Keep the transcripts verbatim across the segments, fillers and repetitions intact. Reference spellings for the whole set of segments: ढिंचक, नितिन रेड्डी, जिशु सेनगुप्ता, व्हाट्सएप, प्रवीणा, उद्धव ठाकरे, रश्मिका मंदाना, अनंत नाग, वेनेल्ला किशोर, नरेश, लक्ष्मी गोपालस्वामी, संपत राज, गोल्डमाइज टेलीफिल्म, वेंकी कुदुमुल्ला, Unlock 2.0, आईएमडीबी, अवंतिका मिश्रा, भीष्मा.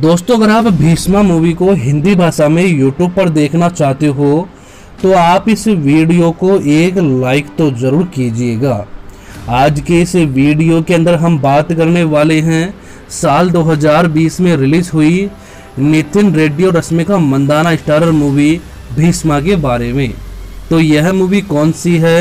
दोस्तों, अगर आप भीष्मा मूवी को हिंदी भाषा में यूट्यूब पर देखना चाहते हो तो आप इस वीडियो को एक लाइक तो ज़रूर कीजिएगा। आज के इस वीडियो के अंदर हम बात करने वाले हैं साल दो हज़ार बीस में रिलीज़ हुई नितिन रेड्डी और रश्मिका मंदाना स्टारर मूवी भीष्मा के बारे में। तो यह मूवी कौन सी है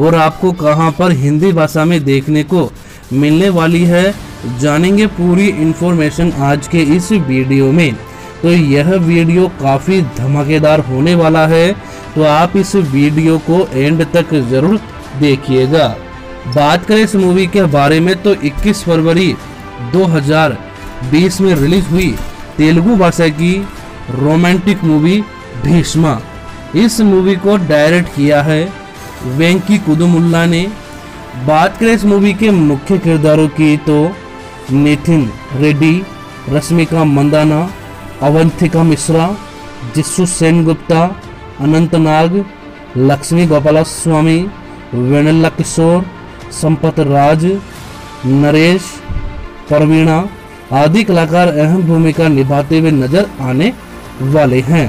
और आपको कहां पर हिंदी भाषा में देखने को मिलने वाली है, जानेंगे पूरी इन्फॉर्मेशन आज के इस वीडियो में। तो यह वीडियो काफ़ी धमाकेदार होने वाला है, तो आप इस वीडियो को एंड तक ज़रूर देखिएगा। बात करें इस मूवी के बारे में तो इक्कीस फरवरी दो हज़ार बीस में रिलीज़ हुई तेलुगु भाषा की रोमांटिक मूवी भीष्मा। इस मूवी को डायरेक्ट किया है वेंकी कुदुमुल्ला ने। बात करें इस मूवी के मुख्य किरदारों की तो नितिन रेड्डी, रश्मिका मंदाना, अवंतिका मिश्रा, जिशु सेनगुप्ता, अनंत नाग, लक्ष्मी गोपालस्वामी, वेनेल्ला किशोर, संपत राज, नरेश, प्रवीणा आदि कलाकार अहम भूमिका निभाते हुए नजर आने वाले हैं।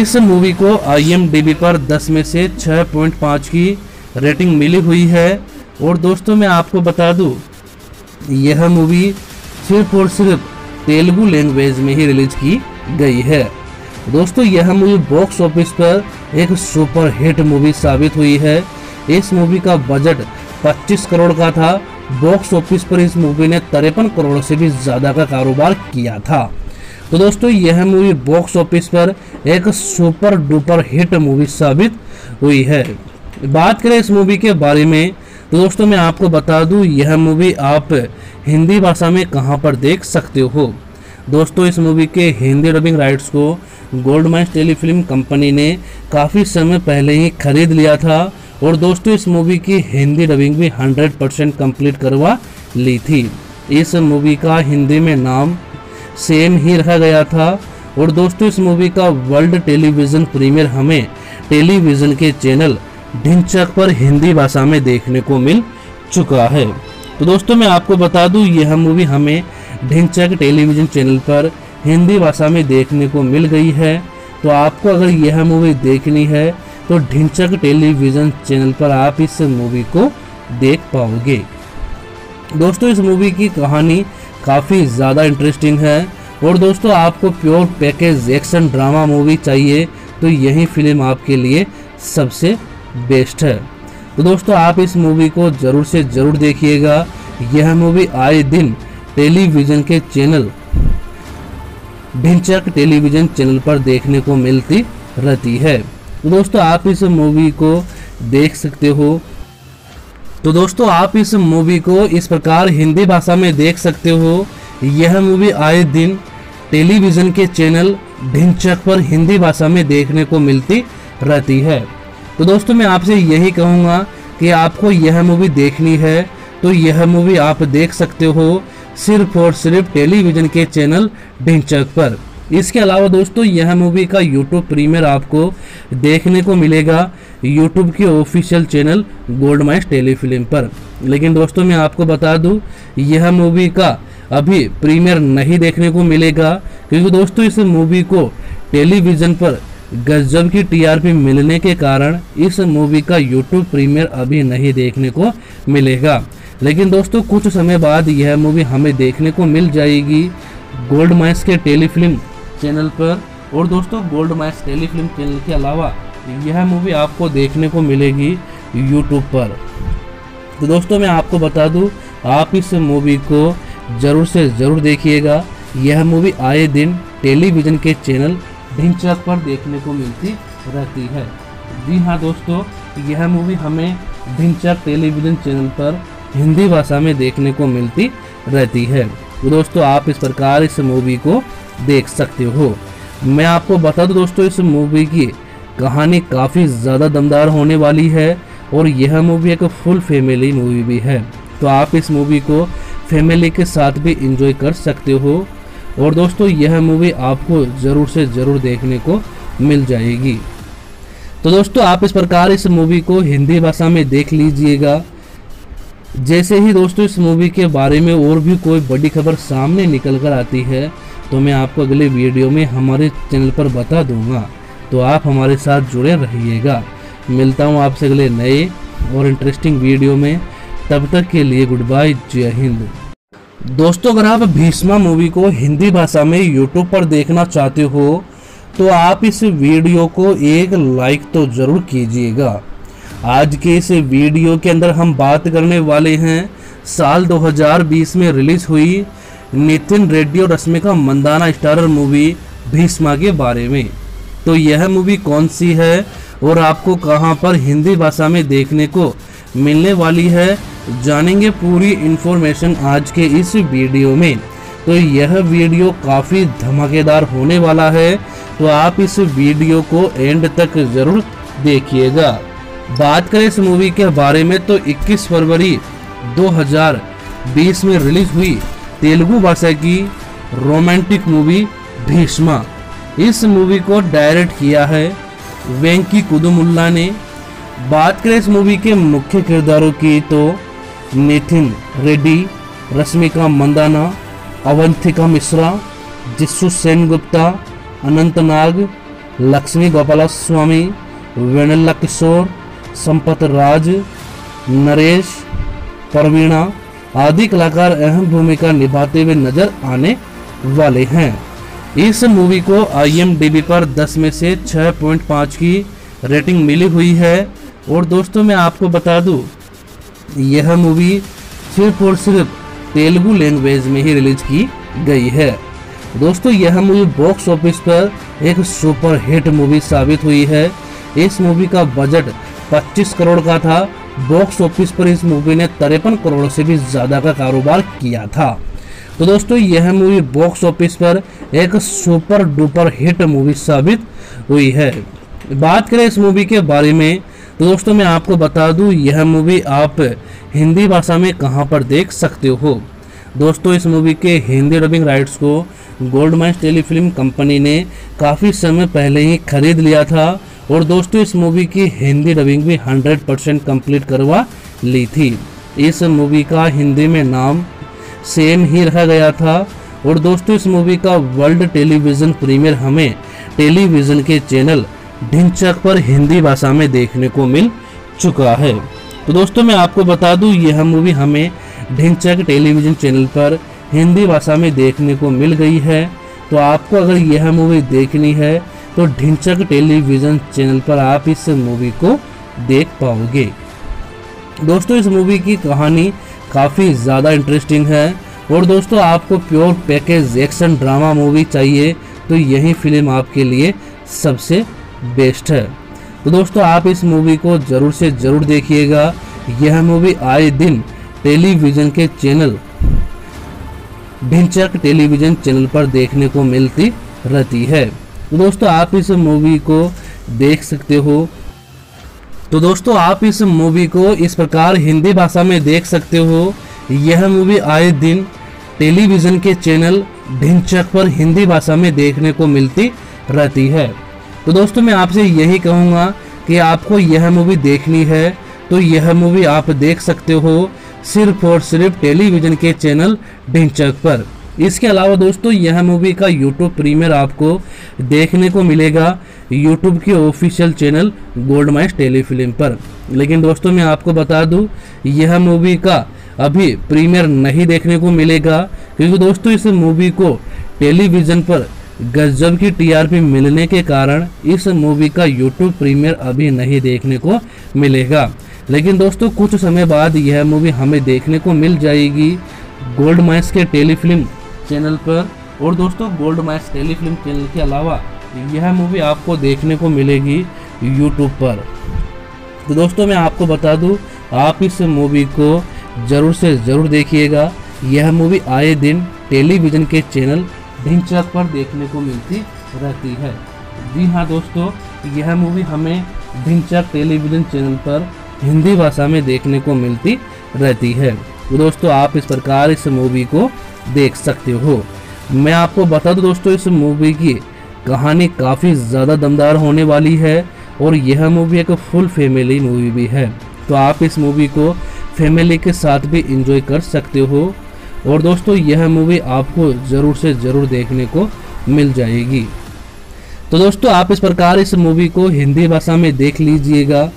इस मूवी को आई एम डी बी पर दस में से छह पॉइंट पाँच की रेटिंग मिली हुई है। और दोस्तों, मैं आपको बता दूं, यह मूवी सिर्फ और सिर्फ तेलुगु लैंग्वेज में ही रिलीज की गई है। दोस्तों, यह मूवी बॉक्स ऑफिस पर एक सुपर हिट मूवी साबित हुई है। इस मूवी का बजट पच्चीस करोड़ का था। बॉक्स ऑफिस पर इस मूवी ने तिरपन करोड़ से भी ज़्यादा का कारोबार किया था। तो दोस्तों, यह मूवी बॉक्स ऑफिस पर एक सुपर डुपर हिट मूवी साबित हुई है। बात करें इस मूवी के बारे में तो दोस्तों, मैं आपको बता दूं, यह मूवी आप हिंदी भाषा में कहां पर देख सकते हो। दोस्तों, इस मूवी के हिंदी डबिंग राइट्स को गोल्डमाइज टेलीफिल्म कंपनी ने काफ़ी समय पहले ही खरीद लिया था। और दोस्तों, इस मूवी की हिंदी डबिंग भी सौ परसेंट कंप्लीट करवा ली थी। इस मूवी का हिंदी में नाम सेम ही रखा गया था। और दोस्तों, इस मूवी का वर्ल्ड टेलीविज़न प्रीमियर हमें टेलीविज़न के चैनल ढिंचक पर हिंदी भाषा में देखने को मिल चुका है। तो दोस्तों, मैं आपको बता दूं, यह मूवी हमें ढिंचक टेलीविज़न चैनल पर हिंदी भाषा में देखने को मिल गई है। तो आपको अगर यह मूवी देखनी है तो ढिंचक टेलीविज़न चैनल पर आप इस मूवी को देख पाओगे। दोस्तों, इस मूवी की कहानी काफ़ी ज़्यादा इंटरेस्टिंग है। और दोस्तों, आपको pure package action drama movie चाहिए तो यही फिल्म आपके लिए सबसे बेस्ट है। तो दोस्तों, आप इस मूवी को ज़रूर से ज़रूर देखिएगा। यह मूवी आए दिन टेलीविज़न के चैनल ढिंचक टेलीविज़न चैनल पर देखने को मिलती रहती है। तो दोस्तों, आप इस मूवी को देख सकते हो। तो दोस्तों, आप इस मूवी को इस प्रकार हिंदी भाषा में देख सकते हो। यह मूवी आए दिन टेलीविज़न के चैनल ढिंचक पर हिंदी भाषा में देखने को मिलती रहती है। तो दोस्तों, मैं आपसे यही कहूँगा कि आपको यह मूवी देखनी है तो यह मूवी आप देख सकते हो सिर्फ और सिर्फ टेलीविज़न के चैनल ढिंचक पर। इसके अलावा दोस्तों, यह मूवी का यूट्यूब प्रीमियर आपको देखने को मिलेगा यूट्यूब के ऑफिशियल चैनल गोल्डमाइज टेलीफिल्म पर। लेकिन दोस्तों, मैं आपको बता दूं, यह मूवी का अभी प्रीमियर नहीं देखने को मिलेगा क्योंकि दोस्तों, इस मूवी को टेलीविज़न पर गजब की टी आर पी मिलने के कारण इस मूवी का यूट्यूब प्रीमियर अभी नहीं देखने को मिलेगा। लेकिन दोस्तों, कुछ समय बाद यह मूवी हमें देखने को मिल जाएगी गोल्डमाइज के टेलीफिल्म चैनल पर। और दोस्तों, गोल्डमाइज टेलीफिल्म चैनल के अलावा यह मूवी आपको देखने को मिलेगी यूट्यूब पर। तो दोस्तों, मैं आपको बता दूं, आप इस मूवी को ज़रूर से ज़रूर देखिएगा। यह मूवी आए दिन टेलीविज़न के चैनल ढिंचक पर देखने को मिलती रहती है। जी हाँ दोस्तों, यह मूवी हमें ढिंचक टेलीविज़न चैनल पर हिंदी भाषा में देखने को मिलती रहती है। तो दोस्तों, आप इस प्रकार इस मूवी को देख सकते हो। मैं आपको बता दूं दोस्तों, इस मूवी की कहानी काफ़ी ज़्यादा दमदार होने वाली है। और यह मूवी एक फुल फैमिली मूवी भी है, तो आप इस मूवी को फैमिली के साथ भी इंजॉय कर सकते हो। और दोस्तों, यह मूवी आपको ज़रूर से ज़रूर देखने को मिल जाएगी। तो दोस्तों, आप इस प्रकार इस मूवी को हिंदी भाषा में देख लीजिएगा। जैसे ही दोस्तों इस मूवी के बारे में और भी कोई बड़ी खबर सामने निकल कर आती है तो मैं आपको अगले वीडियो में हमारे चैनल पर बता दूंगा। तो आप हमारे साथ जुड़े रहिएगा। मिलता हूँ आपसे अगले नए और इंटरेस्टिंग वीडियो में। तब तक के लिए गुड बाय, जय हिंद। दोस्तों, अगर आप भीष्मा मूवी को हिंदी भाषा में यूट्यूब पर देखना चाहते हो तो आप इस वीडियो को एक लाइक तो ज़रूर कीजिएगा। आज के इस वीडियो के अंदर हम बात करने वाले हैं साल दो हज़ार बीस में रिलीज़ हुई नितिन रेड्डी और रश्मिका मंदाना स्टारर मूवी भीष्मा के बारे में। तो यह मूवी कौन सी है और आपको कहां पर हिंदी भाषा में देखने को मिलने वाली है, जानेंगे पूरी इन्फॉर्मेशन आज के इस वीडियो में। तो यह वीडियो काफ़ी धमाकेदार होने वाला है, तो आप इस वीडियो को एंड तक ज़रूर देखिएगा। बात करें इस मूवी के बारे में तो इक्कीस फरवरी दो हज़ार बीस में रिलीज़ हुई तेलुगु भाषा की रोमांटिक मूवी भीष्मा। इस मूवी को डायरेक्ट किया है वेंकी कुदुमुल्ला ने। बात करें इस मूवी के मुख्य किरदारों की तो नितिन रेड्डी, रश्मिका मंदाना, अवंतिका मिश्रा, जिशु सेनगुप्ता, अनंत नाग, लक्ष्मी गोपालस्वामी, वेनेल्ला किशोर, संपत राज, नरेश, प्रवीणा आदि कलाकार अहम भूमिका निभाते हुए नजर आने वाले हैं। इस मूवी को आई एम डी बी पर दस में से छह पॉइंट पाँच की रेटिंग मिली हुई है। और दोस्तों, मैं आपको बता दूं, यह मूवी सिर्फ और सिर्फ तेलुगु लैंग्वेज में ही रिलीज की गई है। दोस्तों, यह मूवी बॉक्स ऑफिस पर एक सुपर हिट मूवी साबित हुई है। इस मूवी का बजट पच्चीस करोड़ का था। बॉक्स ऑफिस पर इस मूवी ने तिरपन करोड़ से भी ज़्यादा का कारोबार किया था। तो दोस्तों, यह मूवी बॉक्स ऑफिस पर एक सुपर डुपर हिट मूवी साबित हुई है। बात करें इस मूवी के बारे में तो दोस्तों, मैं आपको बता दूं, यह मूवी आप हिंदी भाषा में कहां पर देख सकते हो। दोस्तों, इस मूवी के हिंदी डबिंग राइट्स को गोल्डमाइज टेलीफिल्म कंपनी ने काफ़ी समय पहले ही खरीद लिया था। और दोस्तों, इस मूवी की हिंदी डबिंग भी सौ परसेंट कंप्लीट करवा ली थी। इस मूवी का हिंदी में नाम सेम ही रखा गया था। और दोस्तों, इस मूवी का वर्ल्ड टेलीविज़न प्रीमियर हमें टेलीविज़न के चैनल ढिंचक पर हिंदी भाषा में देखने को मिल चुका है। तो दोस्तों, मैं आपको बता दूं, यह मूवी हमें ढिंचक टेलीविज़न चैनल पर हिंदी भाषा में देखने को मिल गई है। तो आपको अगर यह मूवी देखनी है तो ढिंचक टेलीविज़न चैनल पर आप इस मूवी को देख पाओगे। दोस्तों, इस मूवी की कहानी काफ़ी ज़्यादा इंटरेस्टिंग है। और दोस्तों, आपको pure package action drama movie चाहिए तो यही फिल्म आपके लिए सबसे बेस्ट है। तो दोस्तों, आप इस मूवी को ज़रूर से ज़रूर देखिएगा। यह मूवी आए दिन टेलीविज़न के चैनल ढिंचक टेलीविज़न चैनल पर देखने को मिलती रहती है। तो दोस्तों, आप इस मूवी को देख सकते हो। तो दोस्तों, आप इस मूवी को इस प्रकार हिंदी भाषा में देख सकते हो। यह मूवी आए दिन टेलीविज़न के चैनल ढिंचक पर हिंदी भाषा में देखने को मिलती रहती है। तो दोस्तों, मैं आपसे यही कहूँगा कि आपको यह मूवी देखनी है तो यह मूवी आप देख सकते हो सिर्फ और सिर्फ टेलीविज़न के चैनल ढिंचक पर। इसके अलावा दोस्तों, यह मूवी का यूट्यूब प्रीमियर आपको देखने को मिलेगा यूट्यूब के ऑफिशियल चैनल गोल्डमाइज टेलीफिल्म पर। लेकिन दोस्तों, मैं आपको बता दूं, यह मूवी का अभी प्रीमियर नहीं देखने को मिलेगा क्योंकि दोस्तों, इस मूवी को टेलीविज़न पर गजब की टी आर पी मिलने के कारण इस मूवी का यूट्यूब प्रीमियर अभी नहीं देखने को मिलेगा। लेकिन दोस्तों, कुछ समय बाद यह मूवी हमें देखने को मिल जाएगी गोल्डमाइज के टेलीफिल्म चैनल पर। और दोस्तों, गोल्डमाइज टेलीफिल्म चैनल के अलावा यह मूवी आपको देखने को मिलेगी यूट्यूब पर। तो दोस्तों, मैं आपको बता दूँ, आप इस मूवी को ज़रूर से ज़रूर देखिएगा। यह मूवी आए दिन टेलीविज़न के चैनल ढिंचक पर देखने को मिलती रहती है। जी हाँ दोस्तों, यह मूवी हमें ढिंचक टेलीविज़न चैनल पर हिंदी भाषा में देखने को मिलती रहती है। दोस्तों, आप इस प्रकार इस मूवी को देख सकते हो। मैं आपको बता दूं दोस्तों, इस मूवी की कहानी काफ़ी ज़्यादा दमदार होने वाली है। और यह मूवी एक फुल फैमिली मूवी भी है, तो आप इस मूवी को फैमिली के साथ भी इंजॉय कर सकते हो। और दोस्तों यह मूवी आपको ज़रूर से ज़रूर देखने को मिल जाएगी। तो दोस्तों आप इस प्रकार इस मूवी को हिंदी भाषा में देख लीजिएगा।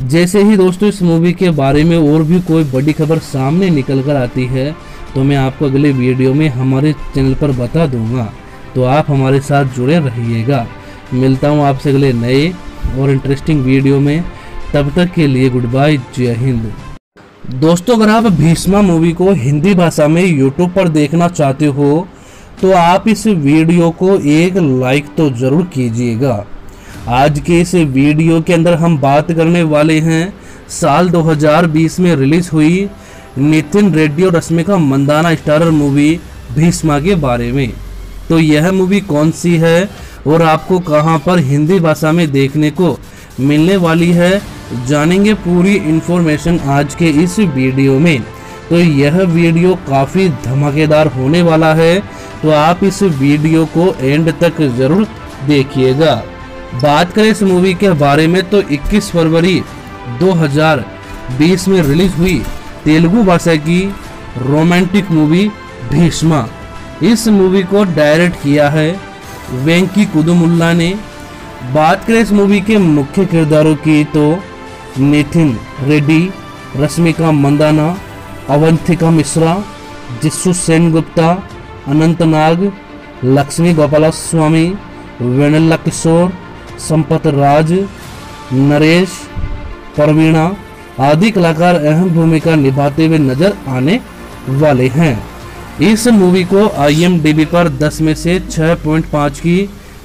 जैसे ही दोस्तों इस मूवी के बारे में और भी कोई बड़ी खबर सामने निकल कर आती है तो मैं आपको अगले वीडियो में हमारे चैनल पर बता दूंगा, तो आप हमारे साथ जुड़े रहिएगा। मिलता हूं आपसे अगले नए और इंटरेस्टिंग वीडियो में, तब तक के लिए गुड बाय, जय हिंद। दोस्तों अगर आप भीष्मा मूवी को हिंदी भाषा में यूट्यूब पर देखना चाहते हो तो आप इस वीडियो को एक लाइक तो ज़रूर कीजिएगा। आज के इस वीडियो के अंदर हम बात करने वाले हैं साल दो हज़ार बीस में रिलीज़ हुई नितिन रेड्डी और रश्मिका मंदाना स्टारर मूवी भीष्मा के बारे में। तो यह मूवी कौन सी है और आपको कहां पर हिंदी भाषा में देखने को मिलने वाली है, जानेंगे पूरी इन्फॉर्मेशन आज के इस वीडियो में। तो यह वीडियो काफ़ी धमाकेदार होने वाला है, तो आप इस वीडियो को एंड तक ज़रूर देखिएगा। बात करें इस मूवी के बारे में तो इक्कीस फरवरी दो हज़ार बीस में रिलीज हुई तेलुगु भाषा की रोमांटिक मूवी भीष्मा। इस मूवी को डायरेक्ट किया है वेंकी कुदुमुल्ला ने। बात करें इस मूवी के मुख्य किरदारों की तो नितिन रेड्डी, रश्मिका मंदाना, अवंतिका मिश्रा, जिशु सेनगुप्ता, अनंत नाग, लक्ष्मी गोपालस्वामी, वेनेल्ला किशोर, संपत राज, नरेश, प्रवीणा आदि कलाकार अहम भूमिका निभाते हुए नजर आने वाले हैं। इस मूवी को आई एम डी बी पर दस में से छह पॉइंट पाँच की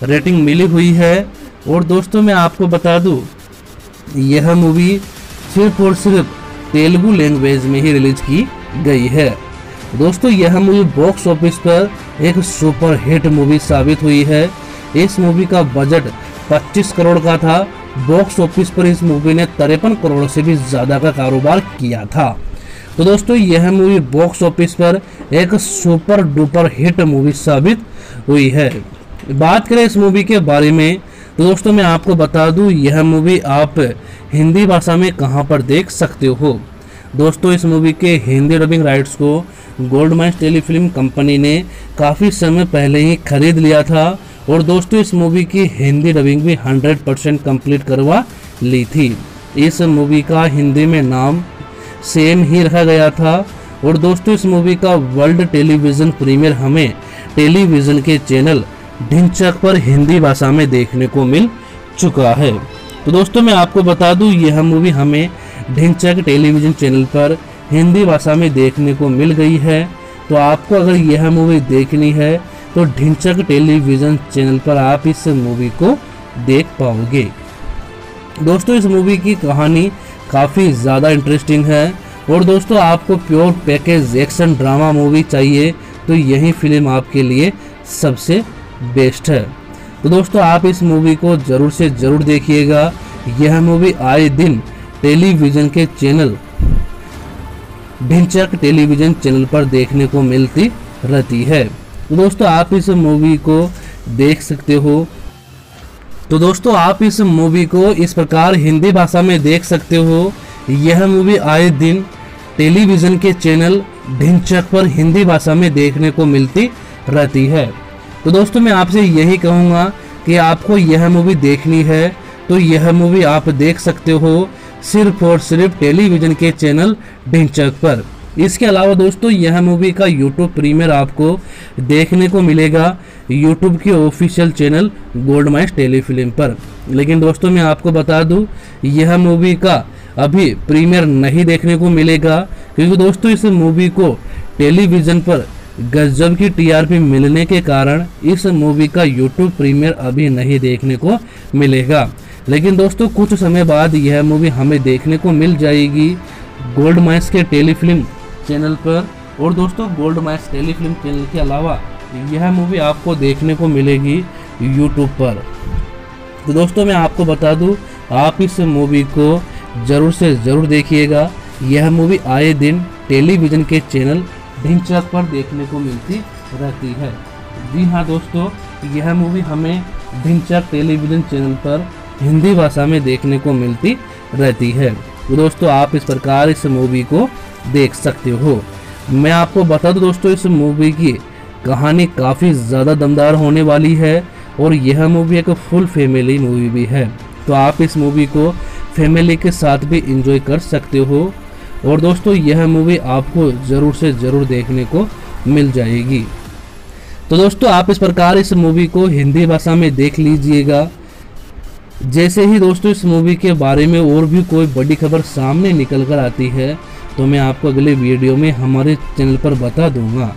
रेटिंग मिली हुई है। और दोस्तों मैं आपको बता दूं यह मूवी सिर्फ और सिर्फ तेलुगु लैंग्वेज में ही रिलीज की गई है। दोस्तों यह मूवी बॉक्स ऑफिस पर एक सुपर हिट मूवी साबित हुई है। इस मूवी का बजट पच्चीस करोड़ का था। बॉक्स ऑफिस पर इस मूवी ने तिरपन करोड़ से भी ज़्यादा का कारोबार किया था। तो दोस्तों यह मूवी बॉक्स ऑफिस पर एक सुपर डुपर हिट मूवी साबित हुई है। बात करें इस मूवी के बारे में तो दोस्तों मैं आपको बता दूं यह मूवी आप हिंदी भाषा में कहां पर देख सकते हो। दोस्तों इस मूवी के हिंदी डबिंग राइट्स को गोल्डमाइज टेलीफिल्म कंपनी ने काफ़ी समय पहले ही खरीद लिया था और दोस्तों इस मूवी की हिंदी डबिंग भी सौ परसेंट कंप्लीट करवा ली थी। इस मूवी का हिंदी में नाम सेम ही रखा गया था। और दोस्तों इस मूवी का वर्ल्ड टेलीविज़न प्रीमियर हमें टेलीविज़न के चैनल ढिंचक पर हिंदी भाषा में देखने को मिल चुका है। तो दोस्तों मैं आपको बता दूं यह मूवी हमें ढिंचक टेलीविज़न चैनल पर हिंदी भाषा में देखने को मिल गई है। तो आपको अगर यह मूवी देखनी है तो ढिंचक टेलीविज़न चैनल पर आप इस मूवी को देख पाओगे। दोस्तों इस मूवी की कहानी काफ़ी ज़्यादा इंटरेस्टिंग है। और दोस्तों आपको pure package action drama movie चाहिए तो यही फिल्म आपके लिए सबसे बेस्ट है। तो दोस्तों आप इस मूवी को ज़रूर से ज़रूर देखिएगा। यह मूवी आए दिन टेलीविज़न के चैनल ढिंचक टेलीविज़न चैनल पर देखने को मिलती रहती है। तो दोस्तों आप इस मूवी को देख सकते हो। तो दोस्तों आप इस मूवी को इस प्रकार हिंदी भाषा में देख सकते हो। यह मूवी आए दिन टेलीविज़न के चैनल ढिंचक पर हिंदी भाषा में देखने को मिलती रहती है। तो दोस्तों मैं आपसे यही कहूँगा कि आपको यह मूवी देखनी है तो यह मूवी आप देख सकते हो सिर्फ और सिर्फ टेलीविज़न के चैनल ढिंचक पर। इसके अलावा दोस्तों यह मूवी का यूट्यूब प्रीमियर आपको देखने को मिलेगा यूट्यूब के ऑफिशियल चैनल गोल्डमाइज टेलीफिल्म पर। लेकिन दोस्तों मैं आपको बता दूं यह मूवी का अभी प्रीमियर नहीं देखने को मिलेगा क्योंकि दोस्तों इस मूवी को टेलीविज़न पर गजब की टी आर पी मिलने के कारण इस मूवी का यूट्यूब प्रीमियर अभी नहीं देखने को मिलेगा। लेकिन दोस्तों कुछ समय बाद यह मूवी हमें देखने को मिल जाएगी गोल्डमाइज के टेलीफिल्म चैनल पर। और दोस्तों गोल्डमाइज टेलीफिल्म चैनल के अलावा यह मूवी आपको देखने को मिलेगी यूट्यूब पर। तो दोस्तों मैं आपको बता दूं आप इस मूवी को ज़रूर से ज़रूर देखिएगा। यह मूवी आए दिन टेलीविज़न के चैनल ढिंचक पर देखने को मिलती रहती है। जी हाँ दोस्तों यह मूवी हमें ढिंचक टेलीविज़न चैनल पर हिंदी भाषा में देखने को मिलती रहती है। तो दोस्तों आप इस प्रकार इस मूवी को देख सकते हो। मैं आपको बता दूं दोस्तों, इस मूवी की कहानी काफ़ी ज़्यादा दमदार होने वाली है और यह मूवी एक फुल फैमिली मूवी भी है, तो आप इस मूवी को फैमिली के साथ भी एंजॉय कर सकते हो। और दोस्तों यह मूवी आपको ज़रूर से ज़रूर देखने को मिल जाएगी। तो दोस्तों आप इस प्रकार इस मूवी को हिंदी भाषा में देख लीजिएगा। जैसे ही दोस्तों इस मूवी के बारे में और भी कोई बड़ी खबर सामने निकल कर आती है तो मैं आपको अगले वीडियो में हमारे चैनल पर बता दूंगा,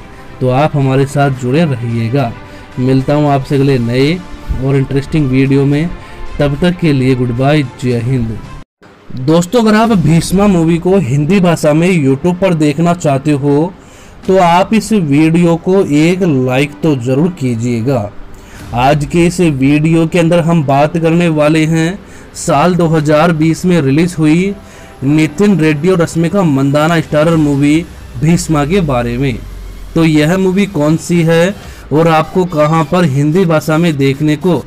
तो आप हमारे साथ जुड़े रहिएगा। मिलता हूं आपसे अगले नए और इंटरेस्टिंग वीडियो में, तब तक के लिए गुड बाय, जय हिंद। दोस्तों अगर आप भीष्मा मूवी को हिंदी भाषा में यूट्यूब पर देखना चाहते हो तो आप इस वीडियो को एक लाइक तो ज़रूर कीजिएगा। आज के इस वीडियो के अंदर हम बात करने वाले हैं साल दो हज़ार बीस में रिलीज़ हुई नितिन रेड्डी और रश्मिका मंदाना स्टारर मूवी भीष्मा के बारे में। तो यह मूवी कौन सी है और आपको कहां पर हिंदी भाषा में देखने को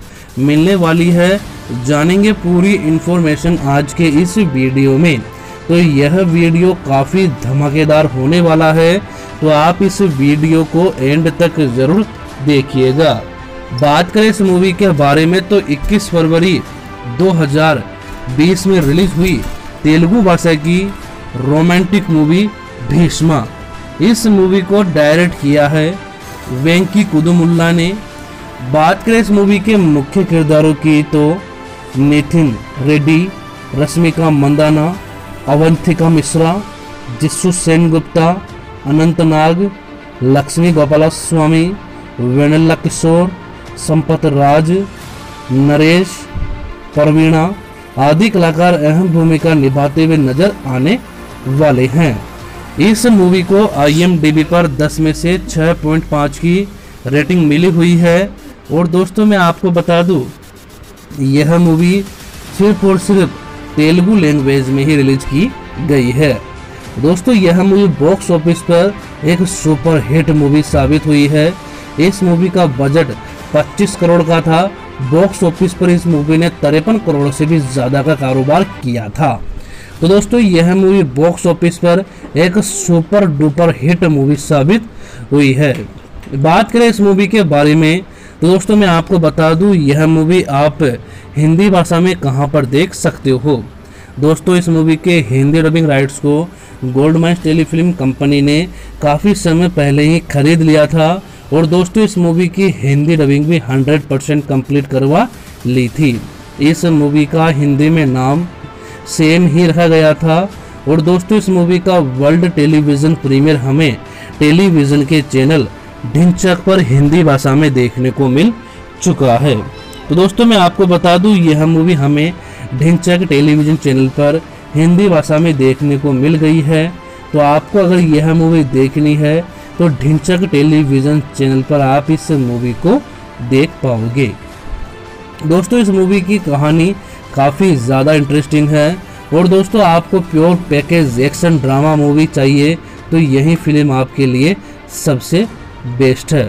मिलने वाली है, जानेंगे पूरी इन्फॉर्मेशन आज के इस वीडियो में। तो यह वीडियो काफ़ी धमाकेदार होने वाला है, तो आप इस वीडियो को एंड तक ज़रूर देखिएगा। बात करें इस मूवी के बारे में तो इक्कीस फरवरी दो हज़ार बीस में रिलीज़ हुई तेलुगु भाषा की रोमांटिक मूवी भीष्मा। इस मूवी को डायरेक्ट किया है वेंकी कुदुमुल्ला ने। बात करें इस मूवी के मुख्य किरदारों की तो नितिन रेड्डी, रश्मिका मंदाना, अवंतिका मिश्रा, जिशु सेनगुप्ता, अनंत नाग, लक्ष्मी गोपालस्वामी, वेनेल्ला किशोर, संपत राज, नरेश, प्रवीणा आदि कलाकार अहम भूमिका निभाते हुए नजर आने वाले हैं। इस मूवी को आई एम डी बी पर दस में से छह पॉइंट पाँच की रेटिंग मिली हुई है। और दोस्तों मैं आपको बता दूं, यह मूवी सिर्फ और सिर्फ तेलुगु लैंग्वेज में ही रिलीज की गई है। दोस्तों यह मूवी बॉक्स ऑफिस पर एक सुपर हिट मूवी साबित हुई है। इस मूवी का बजट पच्चीस करोड़ का था। बॉक्स ऑफिस पर इस मूवी ने तिरपन करोड़ से भी ज़्यादा का कारोबार किया था। तो दोस्तों यह मूवी बॉक्स ऑफिस पर एक सुपर डुपर हिट मूवी साबित हुई है। बात करें इस मूवी के बारे में तो दोस्तों मैं आपको बता दूं, यह मूवी आप हिंदी भाषा में कहां पर देख सकते हो। दोस्तों इस मूवी के हिंदी डबिंग राइट्स को गोल्डमाइज टेलीफिल्म कंपनी ने काफ़ी समय पहले ही खरीद लिया था और दोस्तों इस मूवी की हिंदी डबिंग भी सौ परसेंट कंप्लीट करवा ली थी। इस मूवी का हिंदी में नाम सेम ही रखा गया था। और दोस्तों इस मूवी का वर्ल्ड टेलीविज़न प्रीमियर हमें टेलीविज़न के चैनल ढिंचक पर हिंदी भाषा में देखने को मिल चुका है। तो दोस्तों मैं आपको बता दूं, यह मूवी हमें ढिंचक टेलीविज़न चैनल पर हिंदी भाषा में देखने को मिल गई है। तो आपको अगर यह मूवी देखनी है तो ढिंचक टेलीविज़न चैनल पर आप इस मूवी को देख पाओगे। दोस्तों इस मूवी की कहानी काफ़ी ज़्यादा इंटरेस्टिंग है। और दोस्तों आपको pure package action drama movie चाहिए तो यही फिल्म आपके लिए सबसे बेस्ट है।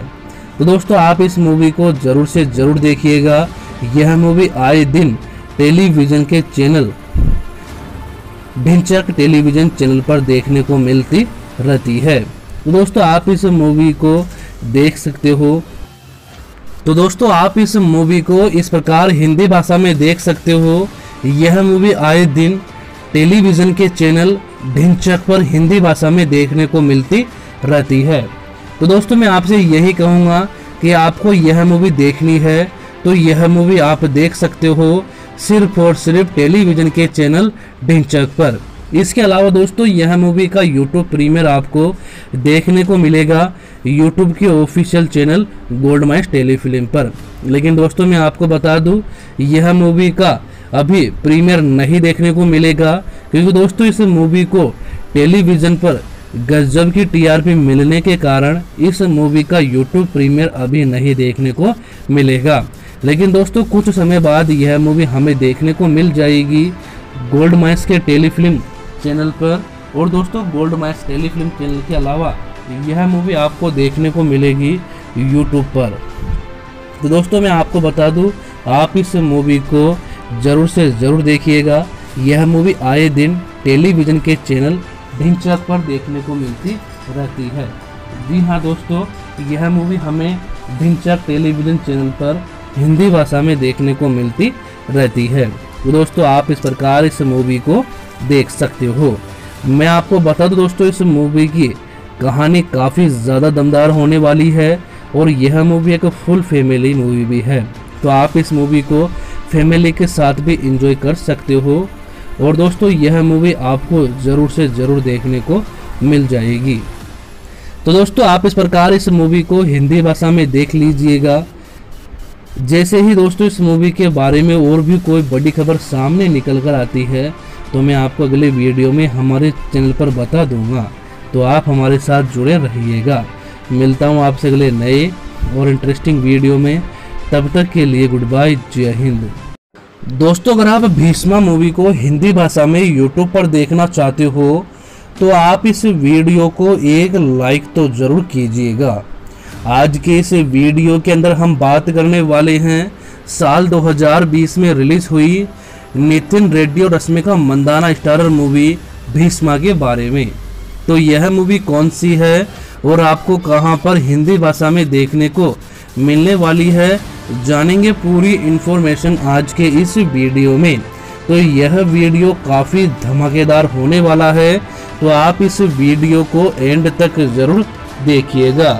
तो दोस्तों आप इस मूवी को ज़रूर से ज़रूर देखिएगा। यह मूवी आए दिन टेलीविज़न के चैनल ढिंचक टेलीविज़न चैनल पर देखने को मिलती रहती है। तो दोस्तों आप इस मूवी को देख सकते हो। तो दोस्तों आप इस मूवी को इस प्रकार हिंदी भाषा में देख सकते हो। यह मूवी आए दिन टेलीविज़न के चैनल ढिंचक पर हिंदी भाषा में देखने को मिलती रहती है। तो दोस्तों मैं आपसे यही कहूँगा कि आपको यह मूवी देखनी है तो यह मूवी आप देख सकते हो सिर्फ और सिर्फ टेलीविज़न के चैनल ढिंचक पर। इसके अलावा दोस्तों यह मूवी का यूट्यूब प्रीमियर आपको देखने को मिलेगा यूट्यूब के ऑफिशियल चैनल गोल्डमाइज टेलीफिल्म पर। लेकिन दोस्तों मैं आपको बता दूं, यह मूवी का अभी प्रीमियर नहीं देखने को मिलेगा क्योंकि दोस्तों इस मूवी को टेलीविज़न पर गजब की टी आर पी मिलने के कारण इस मूवी का यूट्यूब प्रीमियर अभी नहीं देखने को मिलेगा। लेकिन दोस्तों कुछ समय बाद यह मूवी हमें देखने को मिल जाएगी गोल्डमाइज के टेलीफिल्म चैनल पर। और दोस्तों गोल्डमाइज टेलीफिल्म चैनल के अलावा यह मूवी आपको देखने को मिलेगी यूट्यूब पर। तो दोस्तों मैं आपको बता दूं, आप इस मूवी को ज़रूर से ज़रूर देखिएगा। यह मूवी आए दिन टेलीविज़न के चैनल ढिंचक पर देखने को मिलती रहती है। जी हाँ दोस्तों, यह मूवी हमें ढिंचक टेलीविजन चैनल पर हिंदी भाषा में देखने को मिलती रहती है। दोस्तों आप इस प्रकार इस मूवी को देख सकते हो। मैं आपको बता दूं दोस्तों, इस मूवी की कहानी काफ़ी ज़्यादा दमदार होने वाली है और यह मूवी एक फुल फैमिली मूवी भी है, तो आप इस मूवी को फैमिली के साथ भी एंजॉय कर सकते हो। और दोस्तों यह मूवी आपको ज़रूर से ज़रूर देखने को मिल जाएगी। तो दोस्तों आप इस प्रकार इस मूवी को हिंदी भाषा में देख लीजिएगा। जैसे ही दोस्तों इस मूवी के बारे में और भी कोई बड़ी खबर सामने निकल कर आती है तो मैं आपको अगले वीडियो में हमारे चैनल पर बता दूंगा, तो आप हमारे साथ जुड़े रहिएगा। मिलता हूं आपसे अगले नए और इंटरेस्टिंग वीडियो में, तब तक के लिए गुड बाय, जय हिंद। दोस्तों अगर आप भीष्मा मूवी को हिंदी भाषा में यूट्यूब पर देखना चाहते हो तो आप इस वीडियो को एक लाइक तो ज़रूर कीजिएगा। आज के इस वीडियो के अंदर हम बात करने वाले हैं साल दो हज़ार बीस में रिलीज़ हुई नितिन रेड्डी और रश्मिका मंदाना स्टारर मूवी भीष्मा के बारे में। तो यह मूवी कौन सी है और आपको कहां पर हिंदी भाषा में देखने को मिलने वाली है, जानेंगे पूरी इन्फॉर्मेशन आज के इस वीडियो में। तो यह वीडियो काफ़ी धमाकेदार होने वाला है, तो आप इस वीडियो को एंड तक ज़रूर देखिएगा।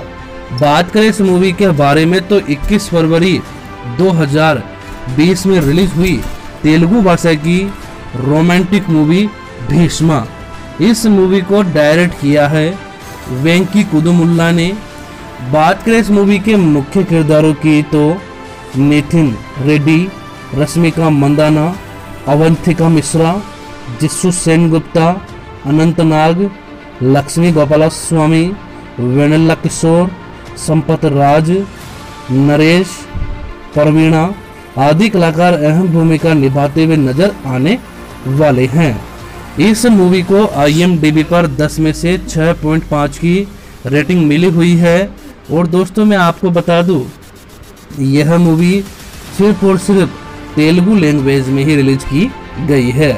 बात करें इस मूवी के बारे में तो इक्कीस फरवरी दो हज़ार बीस में रिलीज हुई तेलुगु भाषा की रोमांटिक मूवी भीष्मा। इस मूवी को डायरेक्ट किया है वेंकी कुदुमुल्ला ने। बात करें इस मूवी के मुख्य किरदारों की तो नितिन रेड्डी, रश्मिका मंदाना, अवंतिका मिश्रा, जिशु सेनगुप्ता, अनंत नाग, लक्ष्मी गोपालस्वामी, वेनेल्ला किशोर, संपत राज, नरेश, प्रवीणा आदि कलाकार अहम भूमिका निभाते हुए नजर आने वाले हैं। इस मूवी को आई एम डी बी पर दस में से छह पॉइंट पाँच की रेटिंग मिली हुई है। और दोस्तों मैं आपको बता दूं, यह मूवी सिर्फ और सिर्फ तेलुगु लैंग्वेज में ही रिलीज की गई है।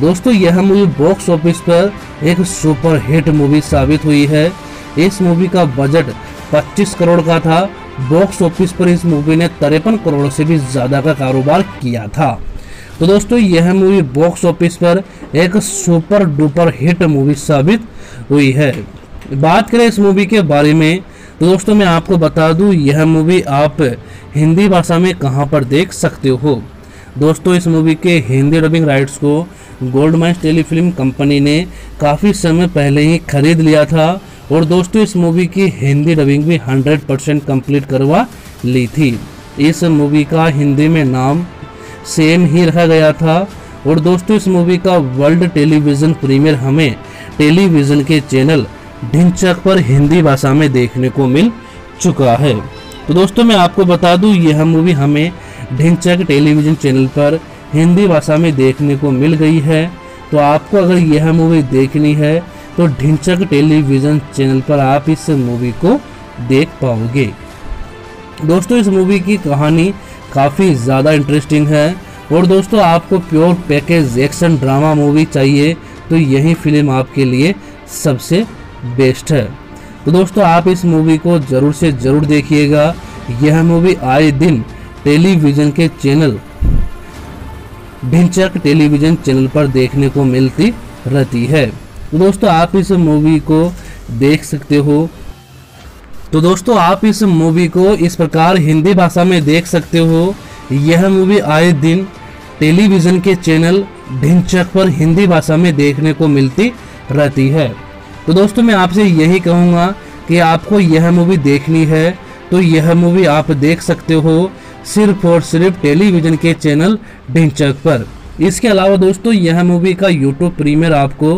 दोस्तों यह मूवी बॉक्स ऑफिस पर एक सुपर हिट मूवी साबित हुई है। इस मूवी का बजट पच्चीस करोड़ का था। बॉक्स ऑफिस पर इस मूवी ने तिरपन करोड़ से भी ज़्यादा का कारोबार किया था। तो दोस्तों यह मूवी बॉक्स ऑफिस पर एक सुपर डुपर हिट मूवी साबित हुई है। बात करें इस मूवी के बारे में तो दोस्तों मैं आपको बता दूं, यह मूवी आप हिंदी भाषा में कहां पर देख सकते हो। दोस्तों इस मूवी के हिंदी डबिंग राइट्स को गोल्डमाइज टेलीफिल्म कंपनी ने काफ़ी समय पहले ही खरीद लिया था और दोस्तों इस मूवी की हिंदी डबिंग भी सौ परसेंट कंप्लीट करवा ली थी। इस मूवी का हिंदी में नाम सेम ही रखा गया था। और दोस्तों इस मूवी का वर्ल्ड टेलीविज़न प्रीमियर हमें टेलीविज़न के चैनल ढिंचक पर हिंदी भाषा में देखने को मिल चुका है। तो दोस्तों मैं आपको बता दूं, यह मूवी हमें ढिंचक टेलीविज़न चैनल पर हिंदी भाषा में देखने को मिल गई है। तो आपको अगर यह मूवी देखनी है तो ढिंचक टेलीविज़न चैनल पर आप इस मूवी को देख पाओगे। दोस्तों इस मूवी की कहानी काफ़ी ज़्यादा इंटरेस्टिंग है। और दोस्तों आपको pure package action drama movie चाहिए तो यही फिल्म आपके लिए सबसे बेस्ट है। तो दोस्तों आप इस मूवी को ज़रूर से ज़रूर देखिएगा। यह मूवी आए दिन टेलीविज़न के चैनल ढिंचक टेलीविज़न चैनल पर देखने को मिलती रहती है। तो दोस्तों आप इस मूवी को देख सकते हो। तो दोस्तों आप इस मूवी को इस प्रकार हिंदी भाषा में देख सकते हो। यह मूवी आए दिन टेलीविज़न के चैनल ढिंचक पर हिंदी भाषा में देखने को मिलती रहती है। तो दोस्तों मैं आपसे यही कहूँगा कि आपको यह मूवी देखनी है तो यह मूवी आप देख सकते हो सिर्फ और सिर्फ टेलीविज़न के चैनल ढिंचक पर। इसके अलावा दोस्तों यह मूवी का यूट्यूब प्रीमियर आपको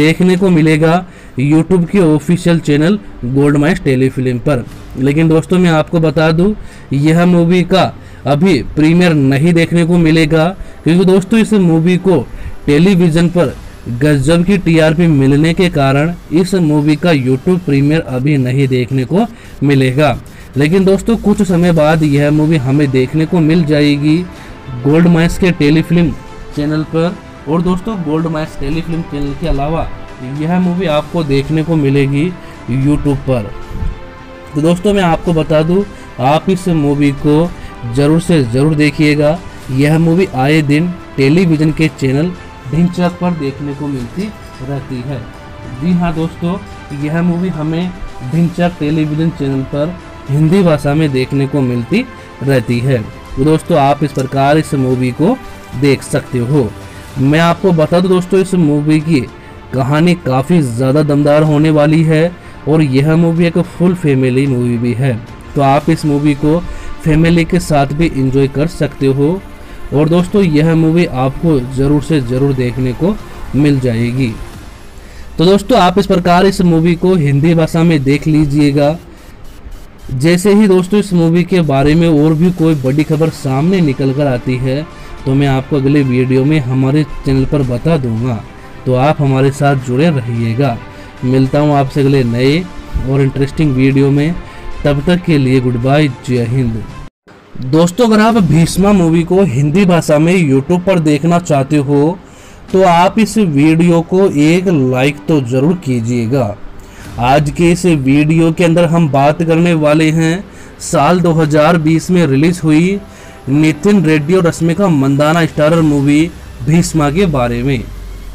देखने को मिलेगा यूट्यूब के ऑफिशियल चैनल गोल्डमाइज टेलीफिल्म पर। लेकिन दोस्तों मैं आपको बता दूं, यह मूवी का अभी प्रीमियर नहीं देखने को मिलेगा क्योंकि दोस्तों इस मूवी को टेलीविज़न पर गजब की टी आर पी मिलने के कारण इस मूवी का यूट्यूब प्रीमियर अभी नहीं देखने को मिलेगा। लेकिन दोस्तों कुछ समय बाद यह मूवी हमें देखने को मिल जाएगी गोल्डमाइज के टेलीफिल्म चैनल पर। और दोस्तों गोल्डमाइज टेलीफिल्म चैनल के अलावा यह मूवी आपको देखने को मिलेगी यूट्यूब पर। तो दोस्तों मैं आपको बता दूं, आप इस मूवी को ज़रूर से ज़रूर देखिएगा। यह मूवी आए दिन टेलीविज़न के चैनल ढिंचक पर देखने को मिलती रहती है। जी हाँ दोस्तों, यह मूवी हमें ढिंचक टेलीविज़न चैनल पर हिंदी भाषा में देखने को मिलती रहती है। तो दोस्तों आप इस प्रकार इस मूवी को देख सकते हो। मैं आपको बता दूं दोस्तों, इस मूवी की कहानी काफ़ी ज़्यादा दमदार होने वाली है और यह मूवी एक फुल फैमिली मूवी भी है। तो आप इस मूवी को फैमिली के साथ भी एंजॉय कर सकते हो। और दोस्तों यह मूवी आपको ज़रूर से ज़रूर देखने को मिल जाएगी। तो दोस्तों आप इस प्रकार इस मूवी को हिंदी भाषा में देख लीजिएगा। जैसे ही दोस्तों इस मूवी के बारे में और भी कोई बड़ी खबर सामने निकल कर आती है तो मैं आपको अगले वीडियो में हमारे चैनल पर बता दूंगा। तो आप हमारे साथ जुड़े रहिएगा। मिलता हूं आपसे अगले नए और इंटरेस्टिंग वीडियो में। तब तक के लिए गुड बाय, जय हिंद। दोस्तों अगर आप भीष्मा मूवी को हिंदी भाषा में यूट्यूब पर देखना चाहते हो तो आप इस वीडियो को एक लाइक तो ज़रूर कीजिएगा। आज के इस वीडियो के अंदर हम बात करने वाले हैं साल दो हज़ार बीस में रिलीज़ हुई नितिन रेड्डी और रश्मिका मंदाना स्टारर मूवी भीष्मा के बारे में।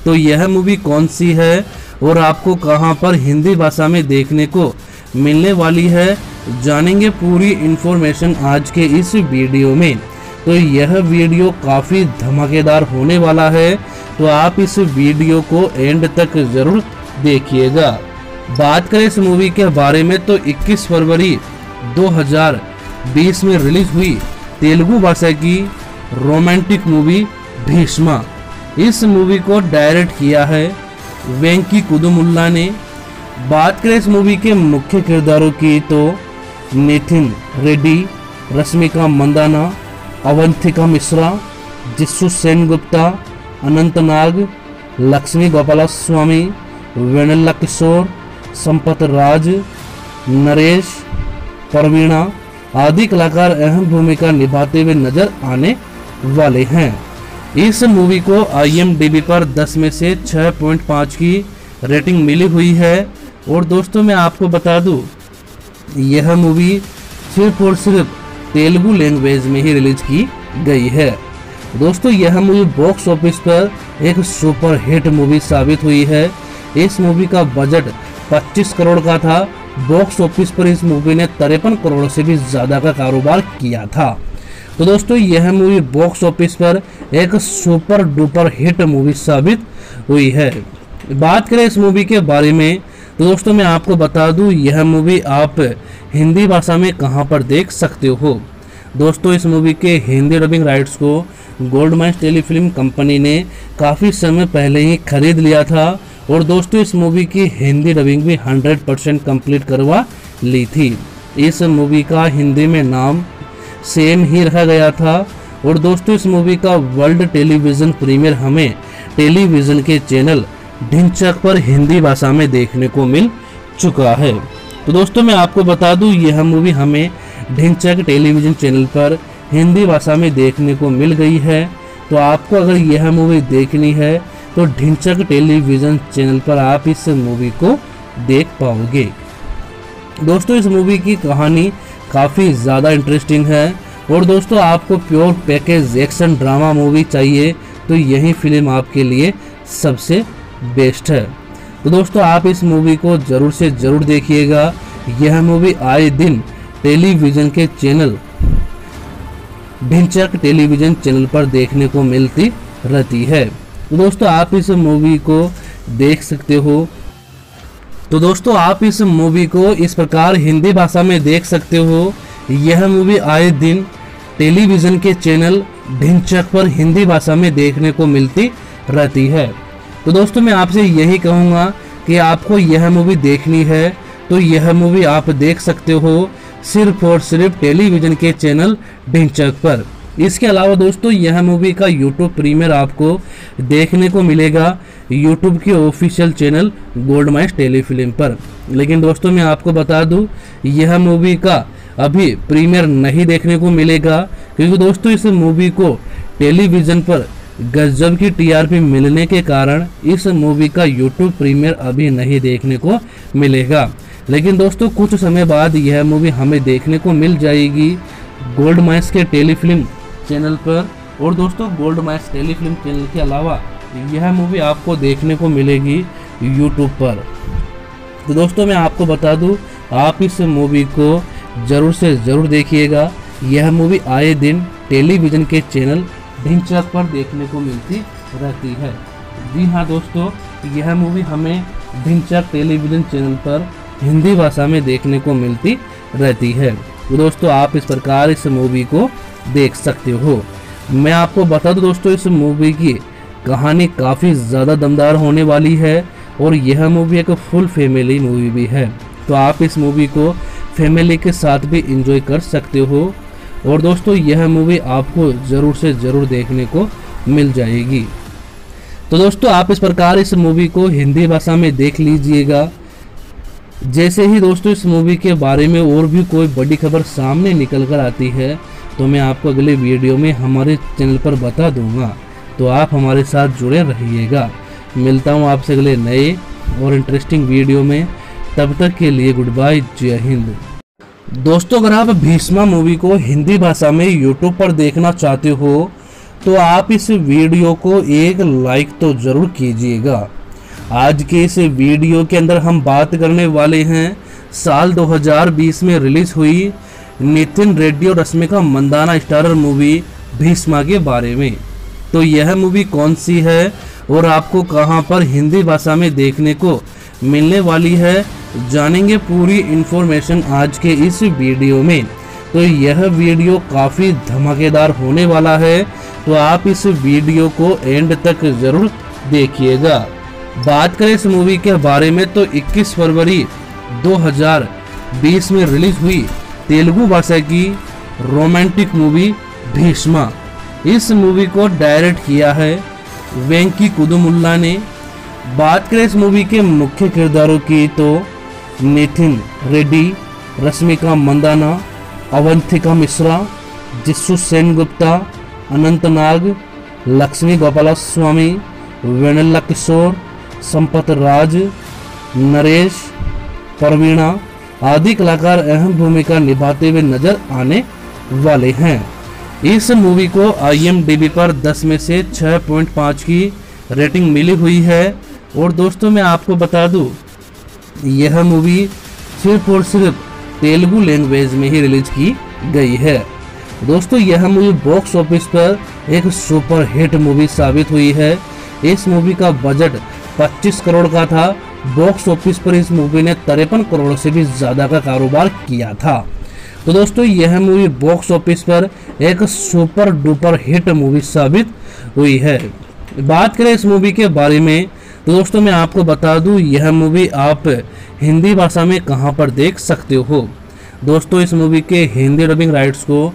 तो यह मूवी कौन सी है और आपको कहां पर हिंदी भाषा में देखने को मिलने वाली है, जानेंगे पूरी इन्फॉर्मेशन आज के इस वीडियो में। तो यह वीडियो काफ़ी धमाकेदार होने वाला है। तो आप इस वीडियो को एंड तक ज़रूर देखिएगा। बात करें इस मूवी के बारे में तो इक्कीस फरवरी दो हज़ार बीस में रिलीज हुई तेलुगु भाषा की रोमांटिक मूवी भीष्मा। इस मूवी को डायरेक्ट किया है वेंकी कुदुमुल्ला ने। बात करें इस मूवी के मुख्य किरदारों की तो नितिन रेड्डी, रश्मिका मंदाना, अवंतिका मिश्रा, जिशु सेनगुप्ता, अनंत नाग, लक्ष्मी गोपालस्वामी, वेनेल्ला किशोर, संपत राज, नरेश, प्रवीणा आदि कलाकार अहम भूमिका निभाते हुए नजर आने वाले हैं। इस मूवी को आई एम डी बी पर दस में से छह पॉइंट पाँच की रेटिंग मिली हुई है। और दोस्तों मैं आपको बता दूं, यह मूवी सिर्फ और सिर्फ तेलुगु लैंग्वेज में ही रिलीज की गई है। दोस्तों यह मूवी बॉक्स ऑफिस पर एक सुपर हिट मूवी साबित हुई है। इस मूवी का बजट पच्चीस करोड़ का था। बॉक्स ऑफिस पर इस मूवी ने तिरपन करोड़ से भी ज़्यादा का कारोबार किया था। तो दोस्तों यह मूवी बॉक्स ऑफिस पर एक सुपर डुपर हिट मूवी साबित हुई है। बात करें इस मूवी के बारे में तो दोस्तों मैं आपको बता दूं, यह मूवी आप हिंदी भाषा में कहां पर देख सकते हो। दोस्तों इस मूवी के हिंदी डबिंग राइट्स को गोल्डमाइज टेलीफिल्म कंपनी ने काफ़ी समय पहले ही खरीद लिया था। और दोस्तों इस मूवी की हिंदी डबिंग भी सौ परसेंट कंप्लीट करवा ली थी। इस मूवी का हिंदी में नाम सेम ही रखा गया था। और दोस्तों इस मूवी का वर्ल्ड टेलीविज़न प्रीमियर हमें टेलीविज़न के चैनल ढिंचक पर हिंदी भाषा में देखने को मिल चुका है। तो दोस्तों मैं आपको बता दूं, यह मूवी हमें ढिंचक टेलीविज़न चैनल पर हिंदी भाषा में देखने को मिल गई है। तो आपको अगर यह मूवी देखनी है तो ढिंचक टेलीविज़न चैनल पर आप इस मूवी को देख पाओगे। दोस्तों इस मूवी की कहानी काफ़ी ज़्यादा इंटरेस्टिंग है। और दोस्तों आपको pure package action drama movie चाहिए तो यही फिल्म आपके लिए सबसे बेस्ट है। तो दोस्तों आप इस मूवी को ज़रूर से ज़रूर देखिएगा। यह मूवी आए दिन टेलीविज़न के चैनल ढिंचक टेलीविज़न चैनल पर देखने को मिलती रहती है। तो दोस्तों आप इस मूवी को देख सकते हो। तो दोस्तों आप इस मूवी को इस प्रकार हिंदी भाषा में देख सकते हो। यह मूवी आए दिन टेलीविज़न के चैनल ढिंचक पर हिंदी भाषा में देखने को मिलती रहती है। तो दोस्तों मैं आपसे यही कहूँगा कि आपको यह मूवी देखनी है तो यह मूवी आप देख सकते हो सिर्फ और सिर्फ टेलीविज़न के चैनल ढिंचक पर। इसके अलावा दोस्तों यह मूवी का यूट्यूब प्रीमियर आपको देखने को मिलेगा यूट्यूब के ऑफिशियल चैनल गोल्डमाइज टेलीफिल्म पर। लेकिन दोस्तों मैं आपको बता दूं, यह मूवी का अभी प्रीमियर नहीं देखने को मिलेगा क्योंकि दोस्तों इस मूवी को टेलीविज़न पर गजब की टीआरपी मिलने के कारण इस मूवी का यूट्यूब प्रीमियर अभी नहीं देखने को मिलेगा, लेकिन दोस्तों कुछ समय बाद यह मूवी हमें देखने को मिल जाएगी गोल्डमाइज के टेलीफिल्म चैनल पर। और दोस्तों गोल्डमाइज टेलीफिल्म चैनल के अलावा यह मूवी आपको देखने को मिलेगी यूट्यूब पर। तो दोस्तों मैं आपको बता दूं, आप इस मूवी को ज़रूर से ज़रूर देखिएगा। यह मूवी आए दिन टेलीविज़न के चैनल ढिंचक पर देखने को मिलती रहती है। जी हाँ दोस्तों, यह मूवी हमें ढिंचक टेलीविज़न चैनल पर हिंदी भाषा में देखने को मिलती रहती है। तो दोस्तों आप इस प्रकार इस मूवी को देख सकते हो। मैं आपको बता दूं दोस्तों, इस मूवी की कहानी काफ़ी ज़्यादा दमदार होने वाली है और यह मूवी एक फुल फैमिली मूवी भी है, तो आप इस मूवी को फैमिली के साथ भी एंजॉय कर सकते हो। और दोस्तों यह मूवी आपको ज़रूर से ज़रूर देखने को मिल जाएगी। तो दोस्तों आप इस प्रकार इस मूवी को हिंदी भाषा में देख लीजिएगा। जैसे ही दोस्तों इस मूवी के बारे में और भी कोई बड़ी खबर सामने निकल कर आती है तो मैं आपको अगले वीडियो में हमारे चैनल पर बता दूंगा, तो आप हमारे साथ जुड़े रहिएगा। मिलता हूँ आपसे अगले नए और इंटरेस्टिंग वीडियो में, तब तक के लिए गुड बाय, जय हिंद। दोस्तों अगर आप भीष्मा मूवी को हिंदी भाषा में यूट्यूब पर देखना चाहते हो तो आप इस वीडियो को एक लाइक तो ज़रूर कीजिएगा। आज के इस वीडियो के अंदर हम बात करने वाले हैं साल दो हज़ार बीस में रिलीज़ हुई नितिन रेड्डी और रश्मिका मंदाना स्टारर मूवी भीष्मा के बारे में। तो यह मूवी कौन सी है और आपको कहां पर हिंदी भाषा में देखने को मिलने वाली है, जानेंगे पूरी इन्फॉर्मेशन आज के इस वीडियो में। तो यह वीडियो काफ़ी धमाकेदार होने वाला है, तो आप इस वीडियो को एंड तक ज़रूर देखिएगा। बात करें इस मूवी के बारे में तो इक्कीस फरवरी दो हज़ार बीस में रिलीज हुई तेलुगु भाषा की रोमांटिक मूवी भीष्मा। इस मूवी को डायरेक्ट किया है वेंकी कुदुमुल्ला ने। बात करें इस मूवी के मुख्य किरदारों की तो नितिन रेड्डी, रश्मिका मंदाना, अवंतिका मिश्रा, जिशु सेनगुप्ता, अनंत नाग, लक्ष्मी गोपालस्वामी, वेनेल्ला किशोर, संपत राज, नरेश, प्रवीणा आदि कलाकार अहम भूमिका निभाते हुए नजर आने वाले हैं। इस मूवी को आई एम डी बी पर दस में से छह पॉइंट पाँच की रेटिंग मिली हुई है। और दोस्तों मैं आपको बता दूं, यह मूवी सिर्फ और सिर्फ तेलुगु लैंग्वेज में ही रिलीज की गई है। दोस्तों यह मूवी बॉक्स ऑफिस पर एक सुपर हिट मूवी साबित हुई है। इस मूवी का बजट पच्चीस करोड़ का था। बॉक्स ऑफिस पर इस मूवी ने तिरपन करोड़ से भी ज़्यादा का कारोबार किया था। तो दोस्तों यह मूवी बॉक्स ऑफिस पर एक सुपर डुपर हिट मूवी साबित हुई है। बात करें इस मूवी के बारे में तो दोस्तों मैं आपको बता दूं, यह मूवी आप हिंदी भाषा में कहां पर देख सकते हो। दोस्तों इस मूवी के हिंदी डबिंग राइट्स को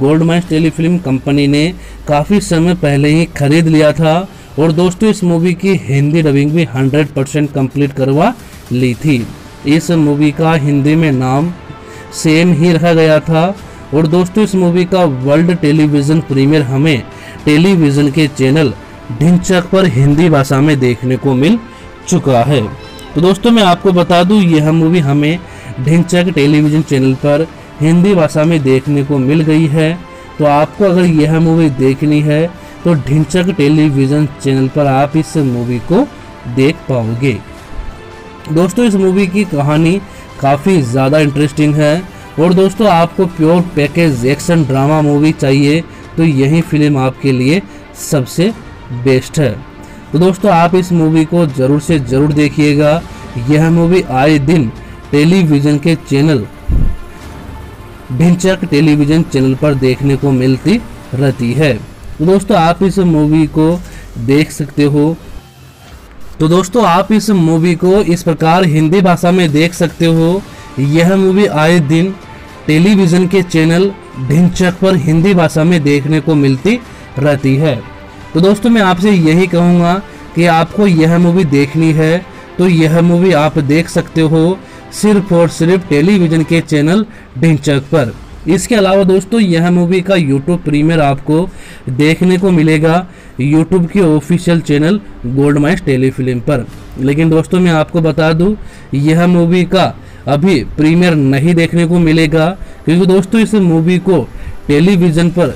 गोल्डमाइज टेलीफिल्म कंपनी ने काफ़ी समय पहले ही खरीद लिया था और दोस्तों इस मूवी की हिंदी डबिंग भी सौ परसेंट कंप्लीट करवा ली थी। इस मूवी का हिंदी में नाम सेम ही रखा गया था। और दोस्तों इस मूवी का वर्ल्ड टेलीविज़न प्रीमियर हमें टेलीविज़न के चैनल ढिंचक पर हिंदी भाषा में देखने को मिल चुका है। तो दोस्तों मैं आपको बता दूं, यह मूवी हमें ढिंचक टेलीविज़न चैनल पर हिंदी भाषा में देखने को मिल गई है। तो आपको अगर यह मूवी देखनी है तो ढिंचक टेलीविज़न चैनल पर आप इस मूवी को देख पाओगे। दोस्तों इस मूवी की कहानी काफ़ी ज़्यादा इंटरेस्टिंग है। और दोस्तों आपको pure package action drama movie चाहिए तो यही फिल्म आपके लिए सबसे बेस्ट है। तो दोस्तों आप इस मूवी को ज़रूर से ज़रूर देखिएगा। यह मूवी आए दिन टेलीविज़न के चैनल ढिंचक टेलीविज़न चैनल पर देखने को मिलती रहती है। तो दोस्तों आप इस मूवी को देख सकते हो। तो दोस्तों आप इस मूवी को इस प्रकार हिंदी भाषा में देख सकते हो। यह मूवी आए दिन टेलीविज़न के चैनल ढिंचक पर हिंदी भाषा में देखने को मिलती रहती है। तो दोस्तों मैं आपसे यही कहूँगा कि आपको यह मूवी देखनी है तो यह मूवी आप देख सकते हो सिर्फ और सिर्फ टेलीविज़न के चैनल ढिंचक पर। इसके अलावा दोस्तों यह मूवी का यूट्यूब प्रीमियर आपको देखने को मिलेगा यूट्यूब के ऑफिशियल चैनल गोल्डमाइज टेलीफिल्म पर। लेकिन दोस्तों मैं आपको बता दूं यह मूवी का अभी प्रीमियर नहीं देखने को मिलेगा, क्योंकि दोस्तों इस मूवी को टेलीविज़न पर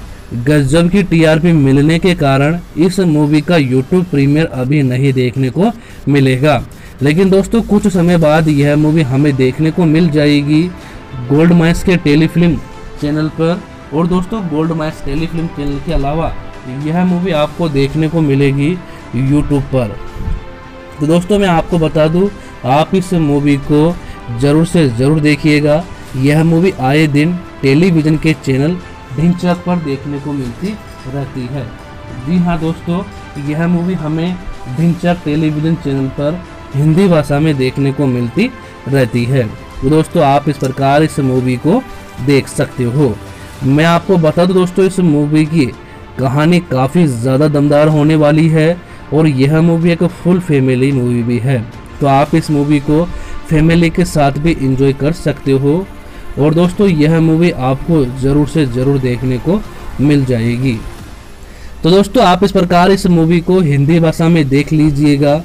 गजब की टीआरपी मिलने के कारण इस मूवी का यूट्यूब प्रीमियर अभी नहीं देखने को मिलेगा। लेकिन दोस्तों कुछ समय बाद यह मूवी हमें देखने को मिल जाएगी गोल्डमाइज के टेलीफिल्म चैनल पर। और दोस्तों गोल्डमाइज टेलीफिल्म चैनल के अलावा यह मूवी आपको देखने को मिलेगी यूट्यूब पर। तो दोस्तों मैं आपको बता दूं आप इस मूवी को ज़रूर से ज़रूर देखिएगा। यह मूवी आए दिन टेलीविज़न के चैनल ढिंचक पर देखने को मिलती रहती है। जी हाँ दोस्तों, यह मूवी हमें ढिंचक टेलीविज़न चैनल पर हिंदी भाषा में देखने को मिलती रहती है। तो दोस्तों आप इस प्रकार इस मूवी को देख सकते हो। मैं आपको बता दूं दोस्तों इस मूवी की कहानी काफ़ी ज़्यादा दमदार होने वाली है और यह मूवी एक फुल फैमिली मूवी भी है, तो आप इस मूवी को फैमिली के साथ भी एंजॉय कर सकते हो। और दोस्तों यह मूवी आपको ज़रूर से ज़रूर देखने को मिल जाएगी। तो दोस्तों आप इस प्रकार इस मूवी को हिंदी भाषा में देख लीजिएगा।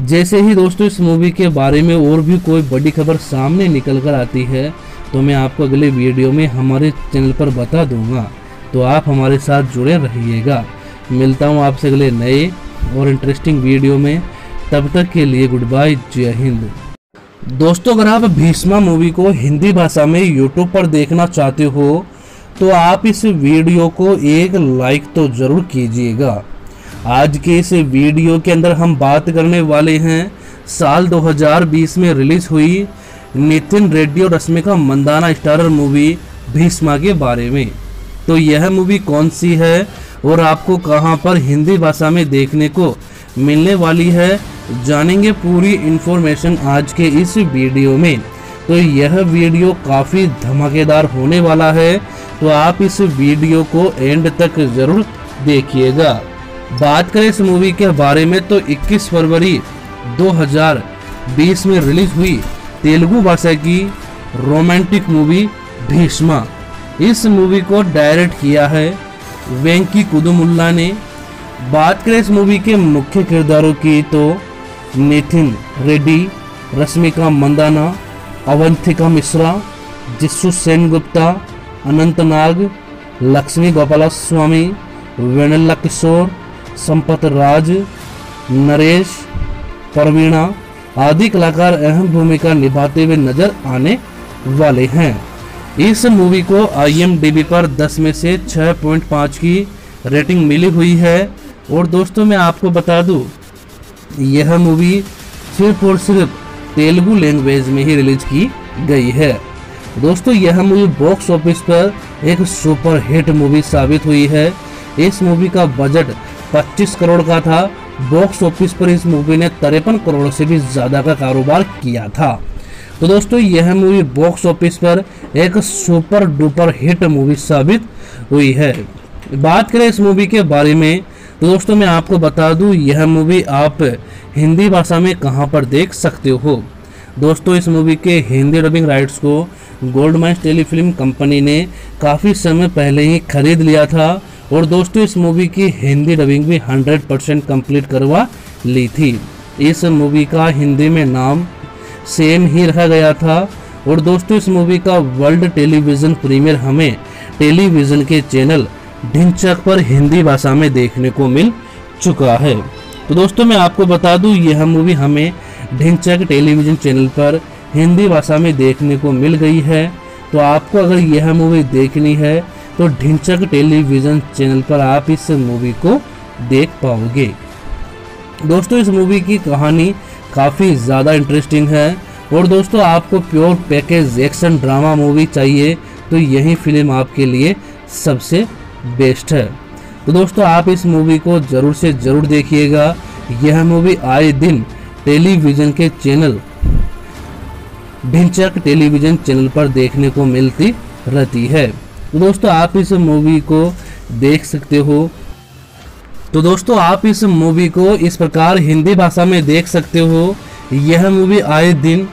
जैसे ही दोस्तों इस मूवी के बारे में और भी कोई बड़ी खबर सामने निकल कर आती है तो मैं आपको अगले वीडियो में हमारे चैनल पर बता दूंगा, तो आप हमारे साथ जुड़े रहिएगा। मिलता हूँ आपसे अगले नए और इंटरेस्टिंग वीडियो में, तब तक के लिए गुड बाय, जय हिंद। दोस्तों अगर आप भीष्मा मूवी को हिंदी भाषा में यूट्यूब पर देखना चाहते हो तो आप इस वीडियो को एक लाइक तो ज़रूर कीजिएगा। आज के इस वीडियो के अंदर हम बात करने वाले हैं साल दो हज़ार बीस में रिलीज़ हुई नितिन रेड्डी और रश्मिका मंदाना स्टारर मूवी भीष्मा के बारे में। तो यह मूवी कौन सी है और आपको कहां पर हिंदी भाषा में देखने को मिलने वाली है, जानेंगे पूरी इन्फॉर्मेशन आज के इस वीडियो में। तो यह वीडियो काफ़ी धमाकेदार होने वाला है, तो आप इस वीडियो को एंड तक ज़रूर देखिएगा। बात करें इस मूवी के बारे में तो इक्कीस फरवरी दो हज़ार बीस में रिलीज हुई तेलुगु भाषा की रोमांटिक मूवी भीष्मा। इस मूवी को डायरेक्ट किया है वेंकी कुदुमुल्ला ने। बात करें इस मूवी के मुख्य किरदारों की तो नितिन रेड्डी, रश्मिका मंदाना, अवंतिका मिश्रा, जिशु सेनगुप्ता, अनंत नाग, लक्ष्मी गोपालस्वामी, वेनेल्ला किशोर, संपत राज, नरेश, प्रवीणा आदि कलाकार अहम भूमिका निभाते हुए नजर आने वाले हैं। इस मूवी को आई एम डी बी पर दस में से छह पॉइंट पाँच की रेटिंग मिली हुई है। और दोस्तों मैं आपको बता दूं यह मूवी सिर्फ और सिर्फ तेलुगु लैंग्वेज में ही रिलीज की गई है। दोस्तों यह मूवी बॉक्स ऑफिस पर एक सुपर हिट मूवी साबित हुई है। इस मूवी का बजट पच्चीस करोड़ का था। बॉक्स ऑफिस पर इस मूवी ने तिरपन करोड़ से भी ज़्यादा का कारोबार किया था। तो दोस्तों यह मूवी बॉक्स ऑफिस पर एक सुपर डुपर हिट मूवी साबित हुई है। बात करें इस मूवी के बारे में तो दोस्तों मैं आपको बता दूं यह मूवी आप हिंदी भाषा में कहां पर देख सकते हो। दोस्तों इस मूवी के हिंदी डबिंग राइट्स को गोल्डमाइज टेलीफिल्म कंपनी ने काफ़ी समय पहले ही खरीद लिया था और दोस्तों इस मूवी की हिंदी डबिंग भी सौ परसेंट कंप्लीट करवा ली थी। इस मूवी का हिंदी में नाम सेम ही रखा गया था। और दोस्तों इस मूवी का वर्ल्ड टेलीविज़न प्रीमियर हमें टेलीविज़न के चैनल ढिंचक पर हिंदी भाषा में देखने को मिल चुका है। तो दोस्तों मैं आपको बता दूं यह मूवी हमें ढिंचक टेलीविज़न चैनल पर हिंदी भाषा में देखने को मिल गई है। तो आपको अगर यह मूवी देखनी है तो ढिंचक टेलीविज़न चैनल पर आप इस मूवी को देख पाओगे। दोस्तों इस मूवी की कहानी काफ़ी ज़्यादा इंटरेस्टिंग है। और दोस्तों आपको pure package action drama movie चाहिए तो यही फिल्म आपके लिए सबसे बेस्ट है। तो दोस्तों आप इस मूवी को ज़रूर से ज़रूर देखिएगा। यह मूवी आए दिन टेलीविज़न के चैनल ढिंचक टेलीविज़न चैनल पर देखने को मिलती रहती है। तो दोस्तों आप इस मूवी को देख सकते हो। तो दोस्तों आप इस मूवी को इस प्रकार हिंदी भाषा में देख सकते हो। यह मूवी आए दिन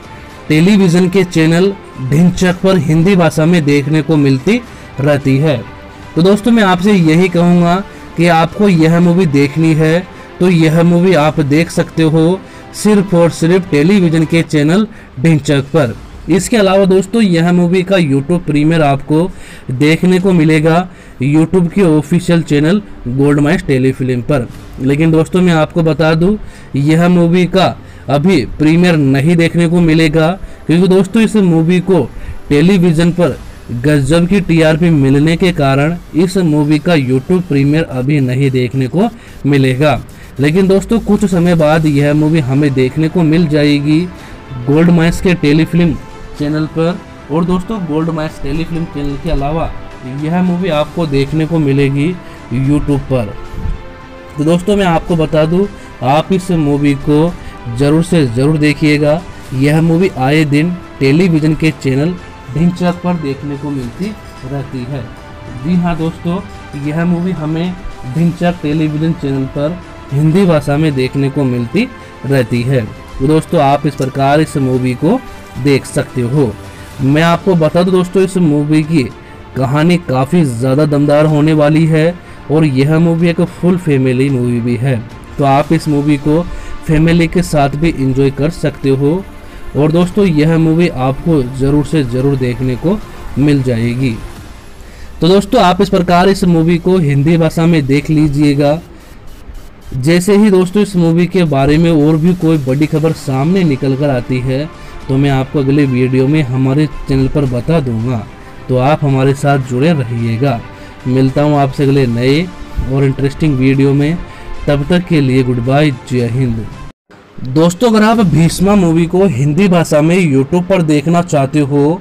टेलीविज़न के चैनल ढिंचक पर हिंदी भाषा में देखने को मिलती रहती है। तो दोस्तों मैं आपसे यही कहूँगा कि आपको यह मूवी देखनी है तो यह मूवी आप देख सकते हो सिर्फ और सिर्फ टेलीविज़न के चैनल ढिंचक पर। इसके अलावा दोस्तों यह मूवी का यूट्यूब प्रीमियर आपको देखने को मिलेगा यूट्यूब के ऑफिशियल चैनल गोल्डमाइज टेलीफिल्म पर। लेकिन दोस्तों मैं आपको बता दूं यह मूवी का अभी प्रीमियर नहीं देखने को मिलेगा, क्योंकि दोस्तों इस मूवी को टेलीविज़न पर गजब की टीआरपी मिलने के कारण इस मूवी का यूट्यूब प्रीमियर अभी नहीं देखने को मिलेगा। लेकिन दोस्तों कुछ समय बाद यह मूवी हमें देखने को मिल जाएगी गोल्डमाइज के टेलीफिल्म चैनल पर। और दोस्तों गोल्डमाइज टेलीफिल्म चैनल के अलावा यह मूवी आपको देखने को मिलेगी यूट्यूब पर। तो दोस्तों मैं आपको बता दूं आप इस मूवी को ज़रूर से ज़रूर देखिएगा। यह मूवी आए दिन टेलीविज़न के चैनल ढिंचक पर देखने को मिलती रहती है। जी हाँ दोस्तों, यह मूवी हमें ढिंचक टेलीविज़न चैनल पर हिंदी भाषा में देखने को मिलती रहती है। तो दोस्तों आप इस प्रकार इस मूवी को देख सकते हो। मैं आपको बता दूं दोस्तों इस मूवी की कहानी काफ़ी ज़्यादा दमदार होने वाली है और यह मूवी एक फुल फैमिली मूवी भी है, तो आप इस मूवी को फैमिली के साथ भी एंजॉय कर सकते हो। और दोस्तों यह मूवी आपको ज़रूर से ज़रूर देखने को मिल जाएगी। तो दोस्तों आप इस प्रकार इस मूवी को हिंदी भाषा में देख लीजिएगा। जैसे ही दोस्तों इस मूवी के बारे में और भी कोई बड़ी खबर सामने निकल कर आती है तो मैं आपको अगले वीडियो में हमारे चैनल पर बता दूंगा, तो आप हमारे साथ जुड़े रहिएगा। मिलता हूं आपसे अगले नए और इंटरेस्टिंग वीडियो में, तब तक के लिए गुड बाय, जय हिंद। दोस्तों अगर आप भीष्मा मूवी को हिंदी भाषा में यूट्यूब पर देखना चाहते हो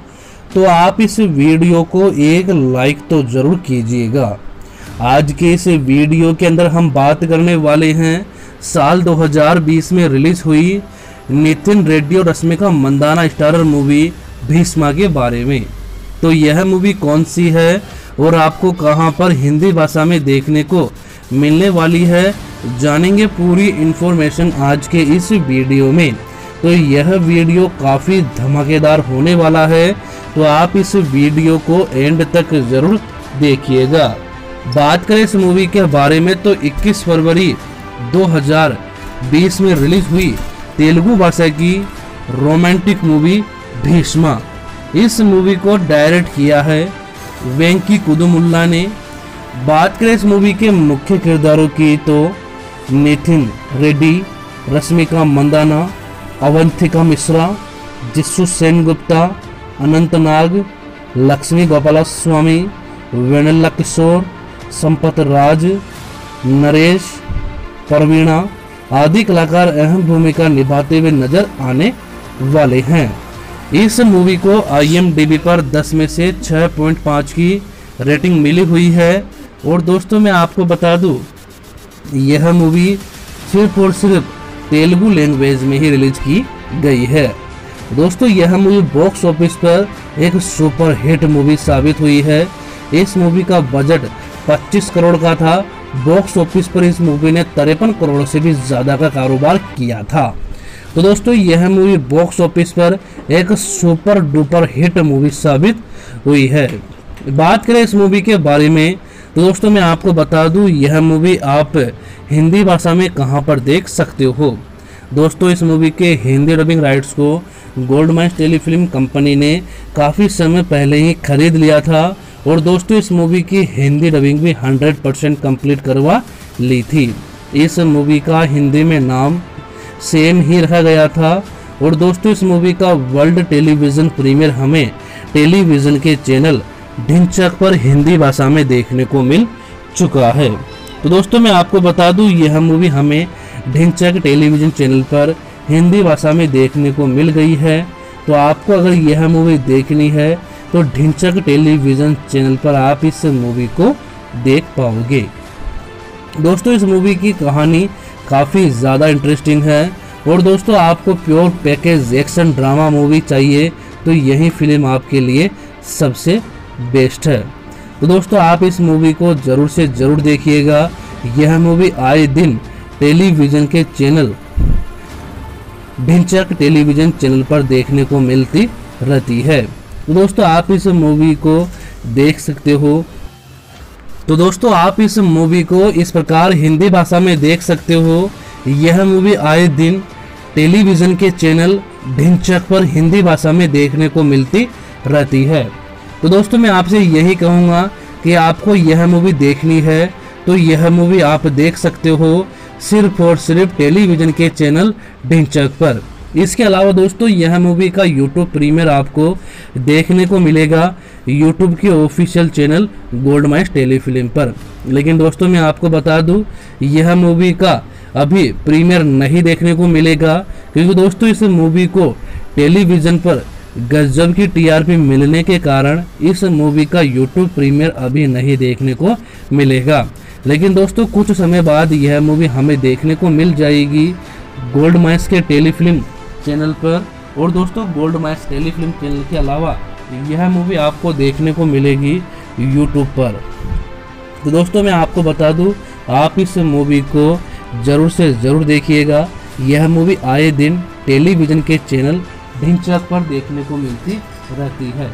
तो आप इस वीडियो को एक लाइक तो ज़रूर कीजिएगा। आज के इस वीडियो के अंदर हम बात करने वाले हैं साल दो हज़ार बीस में रिलीज़ हुई नितिन रेड्डी और रश्मिका मंदाना स्टारर मूवी भीष्मा के बारे में। तो यह मूवी कौन सी है और आपको कहां पर हिंदी भाषा में देखने को मिलने वाली है, जानेंगे पूरी इन्फॉर्मेशन आज के इस वीडियो में। तो यह वीडियो काफ़ी धमाकेदार होने वाला है, तो आप इस वीडियो को एंड तक ज़रूर देखिएगा। बात करें इस मूवी के बारे में तो इक्कीस फरवरी दो हज़ार बीस में रिलीज हुई तेलुगु भाषा की रोमांटिक मूवी भीष्मा। इस मूवी को डायरेक्ट किया है वेंकी कुदुमुल्ला ने। बात करें इस मूवी के मुख्य किरदारों की तो नितिन रेड्डी, रश्मिका मंदाना, अवंतिका मिश्रा, जिशु सेनगुप्ता, अनंत नाग, लक्ष्मी गोपालस्वामी, वेनेल्ला किशोर, संपत राज, नरेश, प्रवीणा आदि कलाकार अहम भूमिका निभाते हुए नजर आने वाले हैं। इस मूवी को आई एम डी बी पर दस में से छह पॉइंट पाँच की रेटिंग मिली हुई है। और दोस्तों मैं आपको बता दूं यह मूवी सिर्फ और सिर्फ तेलुगु लैंग्वेज में ही रिलीज की गई है। दोस्तों यह मूवी बॉक्स ऑफिस पर एक सुपर हिट मूवी साबित हुई है। इस मूवी का बजट पच्चीस करोड़ का था। बॉक्स ऑफिस पर इस मूवी ने तिरपन करोड़ से भी ज़्यादा का कारोबार किया था। तो दोस्तों यह मूवी बॉक्स ऑफिस पर एक सुपर डुपर हिट मूवी साबित हुई है। बात करें इस मूवी के बारे में तो दोस्तों मैं आपको बता दूं यह मूवी आप हिंदी भाषा में कहां पर देख सकते हो। दोस्तों इस मूवी के हिंदी डबिंग राइट्स को गोल्डमाइज टेलीफिल्म कंपनी ने काफ़ी समय पहले ही खरीद लिया था और दोस्तों इस मूवी की हिंदी डबिंग भी सौ परसेंट कंप्लीट करवा ली थी। इस मूवी का हिंदी में नाम सेम ही रखा गया था। और दोस्तों इस मूवी का वर्ल्ड टेलीविज़न प्रीमियर हमें टेलीविज़न के चैनल ढिंचक पर हिंदी भाषा में देखने को मिल चुका है। तो दोस्तों मैं आपको बता दूं यह मूवी हमें ढिंचक टेलीविज़न चैनल पर हिंदी भाषा में देखने को मिल गई है। तो आपको अगर यह मूवी देखनी है तो ढिंचक टेलीविज़न चैनल पर आप इस मूवी को देख पाओगे। दोस्तों इस मूवी की कहानी काफ़ी ज़्यादा इंटरेस्टिंग है। और दोस्तों आपको pure package action drama movie चाहिए तो यही फिल्म आपके लिए सबसे बेस्ट है। तो दोस्तों आप इस मूवी को ज़रूर से ज़रूर देखिएगा। यह मूवी आए दिन टेलीविज़न के चैनल ढिंचक टेलीविज़न चैनल पर देखने को मिलती रहती है। तो दोस्तों आप इस मूवी को देख सकते हो तो दोस्तों आप इस मूवी को इस प्रकार हिंदी भाषा में देख सकते हो। यह मूवी आए दिन टेलीविज़न के चैनल ढिंचक पर हिंदी भाषा में देखने को मिलती रहती है। तो दोस्तों मैं आपसे यही कहूँगा कि आपको यह मूवी देखनी है तो यह मूवी आप देख सकते हो सिर्फ और सिर्फ टेलीविज़न के चैनल ढिंचक पर। इसके अलावा दोस्तों यह मूवी का यूट्यूब प्रीमियर आपको देखने को मिलेगा यूट्यूब के ऑफिशियल चैनल गोल्डमाइज टेलीफिल्म पर। लेकिन दोस्तों मैं आपको बता दूं यह मूवी का अभी प्रीमियर नहीं देखने को मिलेगा क्योंकि दोस्तों इस मूवी को टेलीविज़न पर गजब की टीआरपी मिलने के कारण इस मूवी का यूट्यूब प्रीमियर अभी नहीं देखने को मिलेगा। लेकिन दोस्तों कुछ समय बाद यह मूवी हमें देखने को मिल जाएगी गोल्डमाइज के टेलीफिल्म चैनल पर। और दोस्तों गोल्डमाइज टेलीफिल्म चैनल के अलावा यह मूवी आपको देखने को मिलेगी यूट्यूब पर। तो दोस्तों मैं आपको बता दूं आप इस मूवी को ज़रूर से ज़रूर देखिएगा। यह मूवी आए दिन टेलीविज़न के चैनल ढिंचक पर देखने को मिलती रहती है।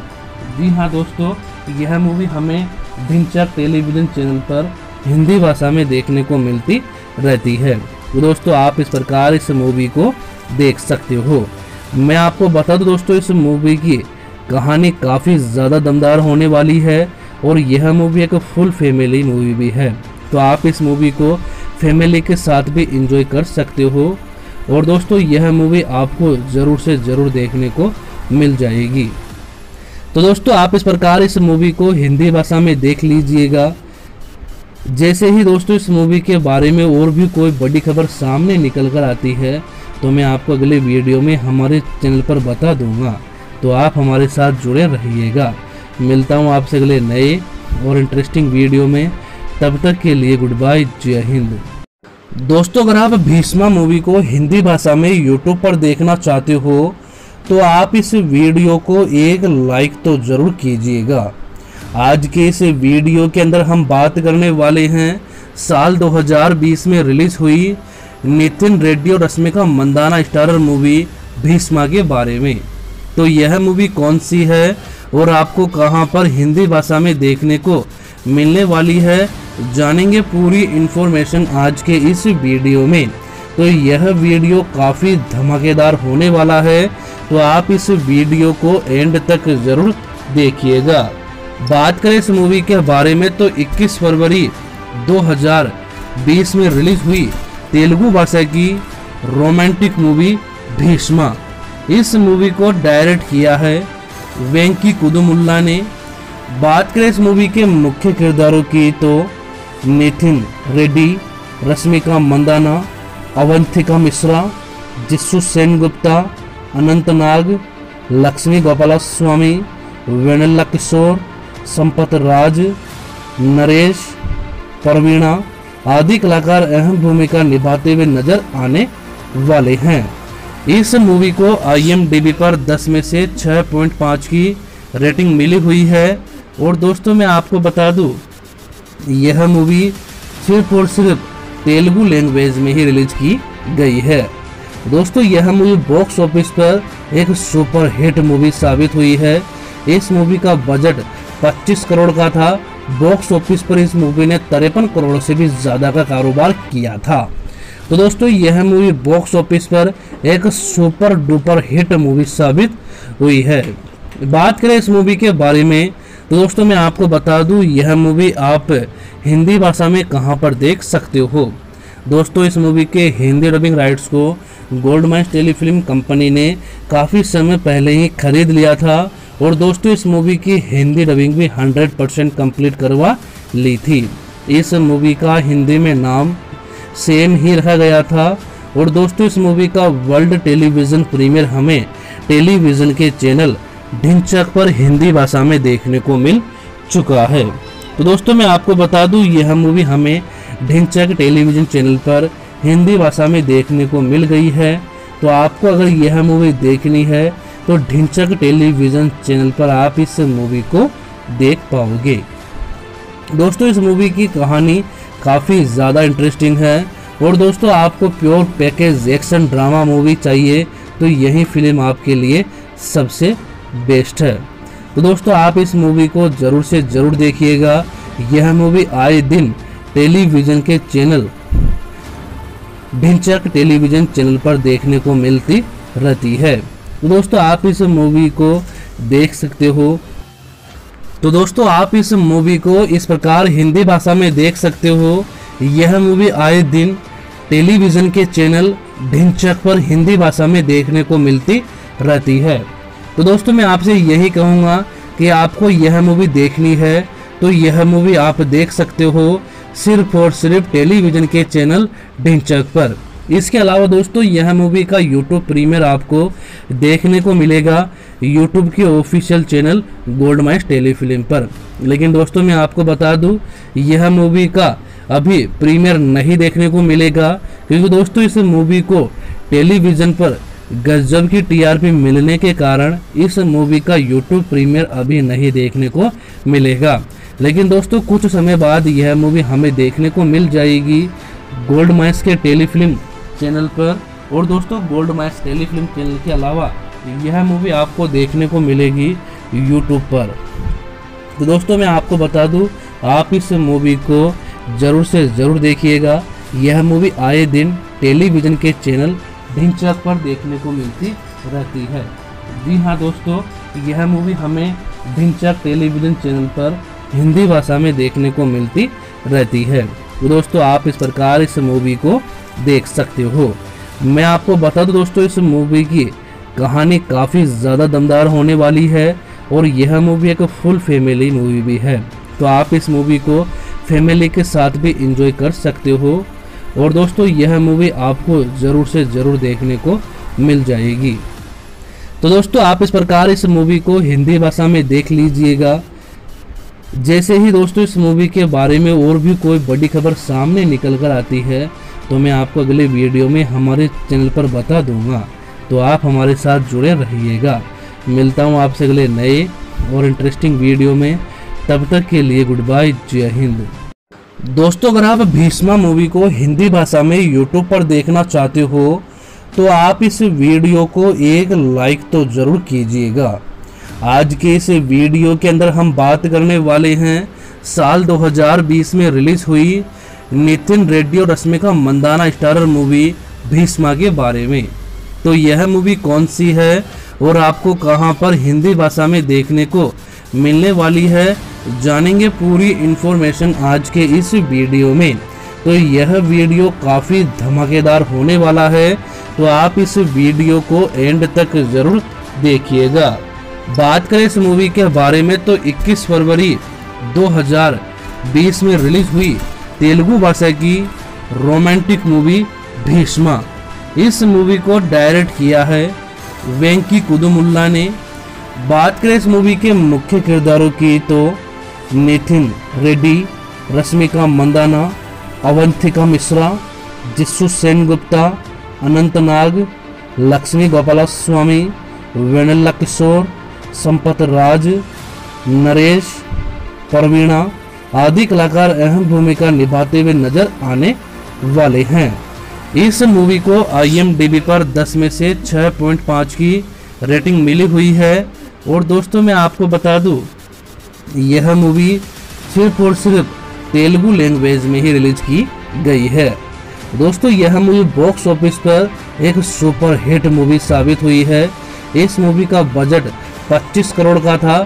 जी हाँ दोस्तों यह मूवी हमें ढिंचक टेलीविज़न चैनल पर हिंदी भाषा में देखने को मिलती रहती है। तो दोस्तों आप इस प्रकार इस मूवी को देख सकते हो। मैं आपको बता दूं दोस्तों इस मूवी की कहानी काफ़ी ज़्यादा दमदार होने वाली है और यह मूवी एक फुल फैमिली मूवी भी है तो आप इस मूवी को फैमिली के साथ भी एंजॉय कर सकते हो। और दोस्तों यह मूवी आपको ज़रूर से ज़रूर देखने को मिल जाएगी। तो दोस्तों आप इस प्रकार इस मूवी को हिंदी भाषा में देख लीजिएगा। जैसे ही दोस्तों इस मूवी के बारे में और भी कोई बड़ी खबर सामने निकल कर आती है तो मैं आपको अगले वीडियो में हमारे चैनल पर बता दूंगा। तो आप हमारे साथ जुड़े रहिएगा। मिलता हूँ आपसे अगले नए और इंटरेस्टिंग वीडियो में। तब तक के लिए गुड बाय, जय हिंद। दोस्तों अगर आप भीष्मा मूवी को हिंदी भाषा में यूट्यूब पर देखना चाहते हो तो आप इस वीडियो को एक लाइक तो ज़रूर कीजिएगा। आज के इस वीडियो के अंदर हम बात करने वाले हैं साल दो हज़ार बीस में रिलीज़ हुई नितिन रेड्डी और रश्मिका मंदाना स्टारर मूवी भीष्मा के बारे में। तो यह मूवी कौन सी है और आपको कहाँ पर हिंदी भाषा में देखने को मिलने वाली है, जानेंगे पूरी इन्फॉर्मेशन आज के इस वीडियो में। तो यह वीडियो काफ़ी धमाकेदार होने वाला है तो आप इस वीडियो को एंड तक ज़रूर देखिएगा। बात करें इस मूवी के बारे में तो इक्कीस फरवरी दो हज़ार बीस में रिलीज़ हुई तेलुगु भाषा की रोमांटिक मूवी भीष्मा। इस मूवी को डायरेक्ट किया है वेंकी कुदुमुल्ला ने। बात करें इस मूवी के मुख्य किरदारों की तो नितिन रेड्डी, रश्मिका मंदाना, अवंतिका मिश्रा, जिशु सेनगुप्ता, अनंत नाग, लक्ष्मी गोपालस्वामी, वेनेल्ला किशोर, संपत राज, नरेश, प्रवीणा आदि कलाकार अहम भूमिका निभाते हुए नजर आने वाले हैं। इस मूवी को आई एम डी बी पर दस में से छह पॉइंट पाँच की रेटिंग मिली हुई है। और दोस्तों मैं आपको बता दूं यह मूवी सिर्फ और सिर्फ तेलुगु लैंग्वेज में ही रिलीज की गई है। दोस्तों यह मूवी बॉक्स ऑफिस पर एक सुपर हिट मूवी साबित हुई है। इस मूवी का बजट पच्चीस करोड़ का था। बॉक्स ऑफिस पर इस मूवी ने तिरपन करोड़ से भी ज़्यादा का कारोबार किया था। तो दोस्तों यह मूवी बॉक्स ऑफिस पर एक सुपर डुपर हिट मूवी साबित हुई है। बात करें इस मूवी के बारे में तो दोस्तों मैं आपको बता दूं यह मूवी आप हिंदी भाषा में कहां पर देख सकते हो। दोस्तों इस मूवी के हिंदी डबिंग राइट्स को गोल्डमाइज टेलीफिल्म कंपनी ने काफ़ी समय पहले ही खरीद लिया था और दोस्तों इस मूवी की हिंदी डबिंग भी सौ परसेंट कंप्लीट करवा ली थी। इस मूवी का हिंदी में नाम सेम ही रखा गया था। और दोस्तों इस मूवी का वर्ल्ड टेलीविज़न प्रीमियर हमें टेलीविज़न के चैनल ढिंचक पर हिंदी भाषा में देखने को मिल चुका है। तो दोस्तों मैं आपको बता दूं यह मूवी हमें ढिंचक टेलीविज़न चैनल पर हिंदी भाषा में देखने को मिल गई है। तो आपको अगर यह मूवी देखनी है तो ढिंचक टेलीविज़न चैनल पर आप इस मूवी को देख पाओगे। दोस्तों इस मूवी की कहानी काफ़ी ज़्यादा इंटरेस्टिंग है। और दोस्तों आपको pure package action drama movie चाहिए तो यही फिल्म आपके लिए सबसे बेस्ट है। तो दोस्तों आप इस मूवी को जरूर से जरूर देखिएगा। यह मूवी आए दिन टेलीविज़न के चैनल ढिंचक टेलीविज़न चैनल पर देखने को मिलती रहती है। तो दोस्तों आप इस मूवी को देख सकते हो। तो दोस्तों आप इस मूवी को इस प्रकार हिंदी भाषा में देख सकते हो। यह मूवी आए दिन टेलीविज़न के चैनल ढिंचक पर हिंदी भाषा में देखने को मिलती रहती है। तो दोस्तों मैं आपसे यही कहूँगा कि आपको यह मूवी देखनी है तो यह मूवी आप देख सकते हो सिर्फ और सिर्फ टेलीविज़न के चैनल ढिंचक पर। इसके अलावा दोस्तों यह मूवी का यूट्यूब प्रीमियर आपको देखने को मिलेगा यूट्यूब के ऑफिशियल चैनल गोल्डमाइज टेलीफिल्म पर। लेकिन दोस्तों मैं आपको बता दूं यह मूवी का अभी प्रीमियर नहीं देखने को मिलेगा, क्योंकि दोस्तों इस मूवी को टेलीविज़न पर गजब की टीआरपी मिलने के कारण इस मूवी का यूट्यूब प्रीमियर अभी नहीं देखने को मिलेगा। लेकिन दोस्तों कुछ समय बाद यह मूवी हमें देखने को मिल जाएगी गोल्डमाइज के टेलीफिल्म चैनल पर। और दोस्तों गोल्डमाइज टेलीफिल्म चैनल के अलावा यह मूवी आपको देखने को मिलेगी यूट्यूब पर। तो दोस्तों मैं आपको बता दूं आप इस मूवी को ज़रूर से ज़रूर देखिएगा। यह मूवी आए दिन टेलीविज़न के चैनल ढिंचक पर देखने को मिलती रहती है। जी हाँ दोस्तों, यह मूवी हमें ढिंचक टेलीविज़न चैनल पर हिंदी भाषा में देखने को मिलती रहती है। तो दोस्तों आप इस प्रकार इस मूवी को देख सकते हो। मैं आपको बता दूं दोस्तों इस मूवी की कहानी काफ़ी ज़्यादा दमदार होने वाली है और यह मूवी एक फुल फैमिली मूवी भी है, तो आप इस मूवी को फैमिली के साथ भी एंजॉय कर सकते हो। और दोस्तों यह मूवी आपको ज़रूर से ज़रूर देखने को मिल जाएगी। तो दोस्तों आप इस प्रकार इस मूवी को हिंदी भाषा में देख लीजिएगा। जैसे ही दोस्तों इस मूवी के बारे में और भी कोई बड़ी खबर सामने निकल कर आती है तो मैं आपको अगले वीडियो में हमारे चैनल पर बता दूंगा, तो आप हमारे साथ जुड़े रहिएगा। मिलता हूं आपसे अगले नए और इंटरेस्टिंग वीडियो में, तब तक के लिए गुड बाय, जय हिंद। दोस्तों अगर आप भीष्मा मूवी को हिंदी भाषा में यूट्यूब पर देखना चाहते हो तो आप इस वीडियो को एक लाइक तो ज़रूर कीजिएगा। आज के इस वीडियो के अंदर हम बात करने वाले हैं साल दो हज़ार बीस में रिलीज़ हुई नितिन रेड्डी और रश्मिका मंदाना स्टारर मूवी भीष्मा के बारे में। तो यह मूवी कौन सी है और आपको कहां पर हिंदी भाषा में देखने को मिलने वाली है, जानेंगे पूरी इन्फॉर्मेशन आज के इस वीडियो में। तो यह वीडियो काफ़ी धमाकेदार होने वाला है, तो आप इस वीडियो को एंड तक ज़रूर देखिएगा। बात करें इस मूवी के बारे में तो इक्कीस फरवरी दो हज़ार बीस में रिलीज हुई तेलुगु भाषा की रोमांटिक मूवी भीष्मा। इस मूवी को डायरेक्ट किया है वेंकी कुदुमुल्ला ने। बात करें इस मूवी के मुख्य किरदारों की तो नितिन रेड्डी, रश्मिका मंदाना, अवंतिका मिश्रा, जिशु सेनगुप्ता, अनंत नाग, लक्ष्मी गोपालस्वामी, वेनेल्ला किशोर, संपत राज, नरेश, प्रवीणा आदि कलाकार अहम भूमिका निभाते हुए नजर आने वाले हैं। इस मूवी को आई एम डी बी पर दस में से छह पॉइंट पाँच की रेटिंग मिली हुई है। और दोस्तों मैं आपको बता दूं यह मूवी सिर्फ और सिर्फ तेलुगु लैंग्वेज में ही रिलीज की गई है। दोस्तों यह मूवी बॉक्स ऑफिस पर एक सुपर हिट मूवी साबित हुई है। इस मूवी का बजट पच्चीस करोड़ का था।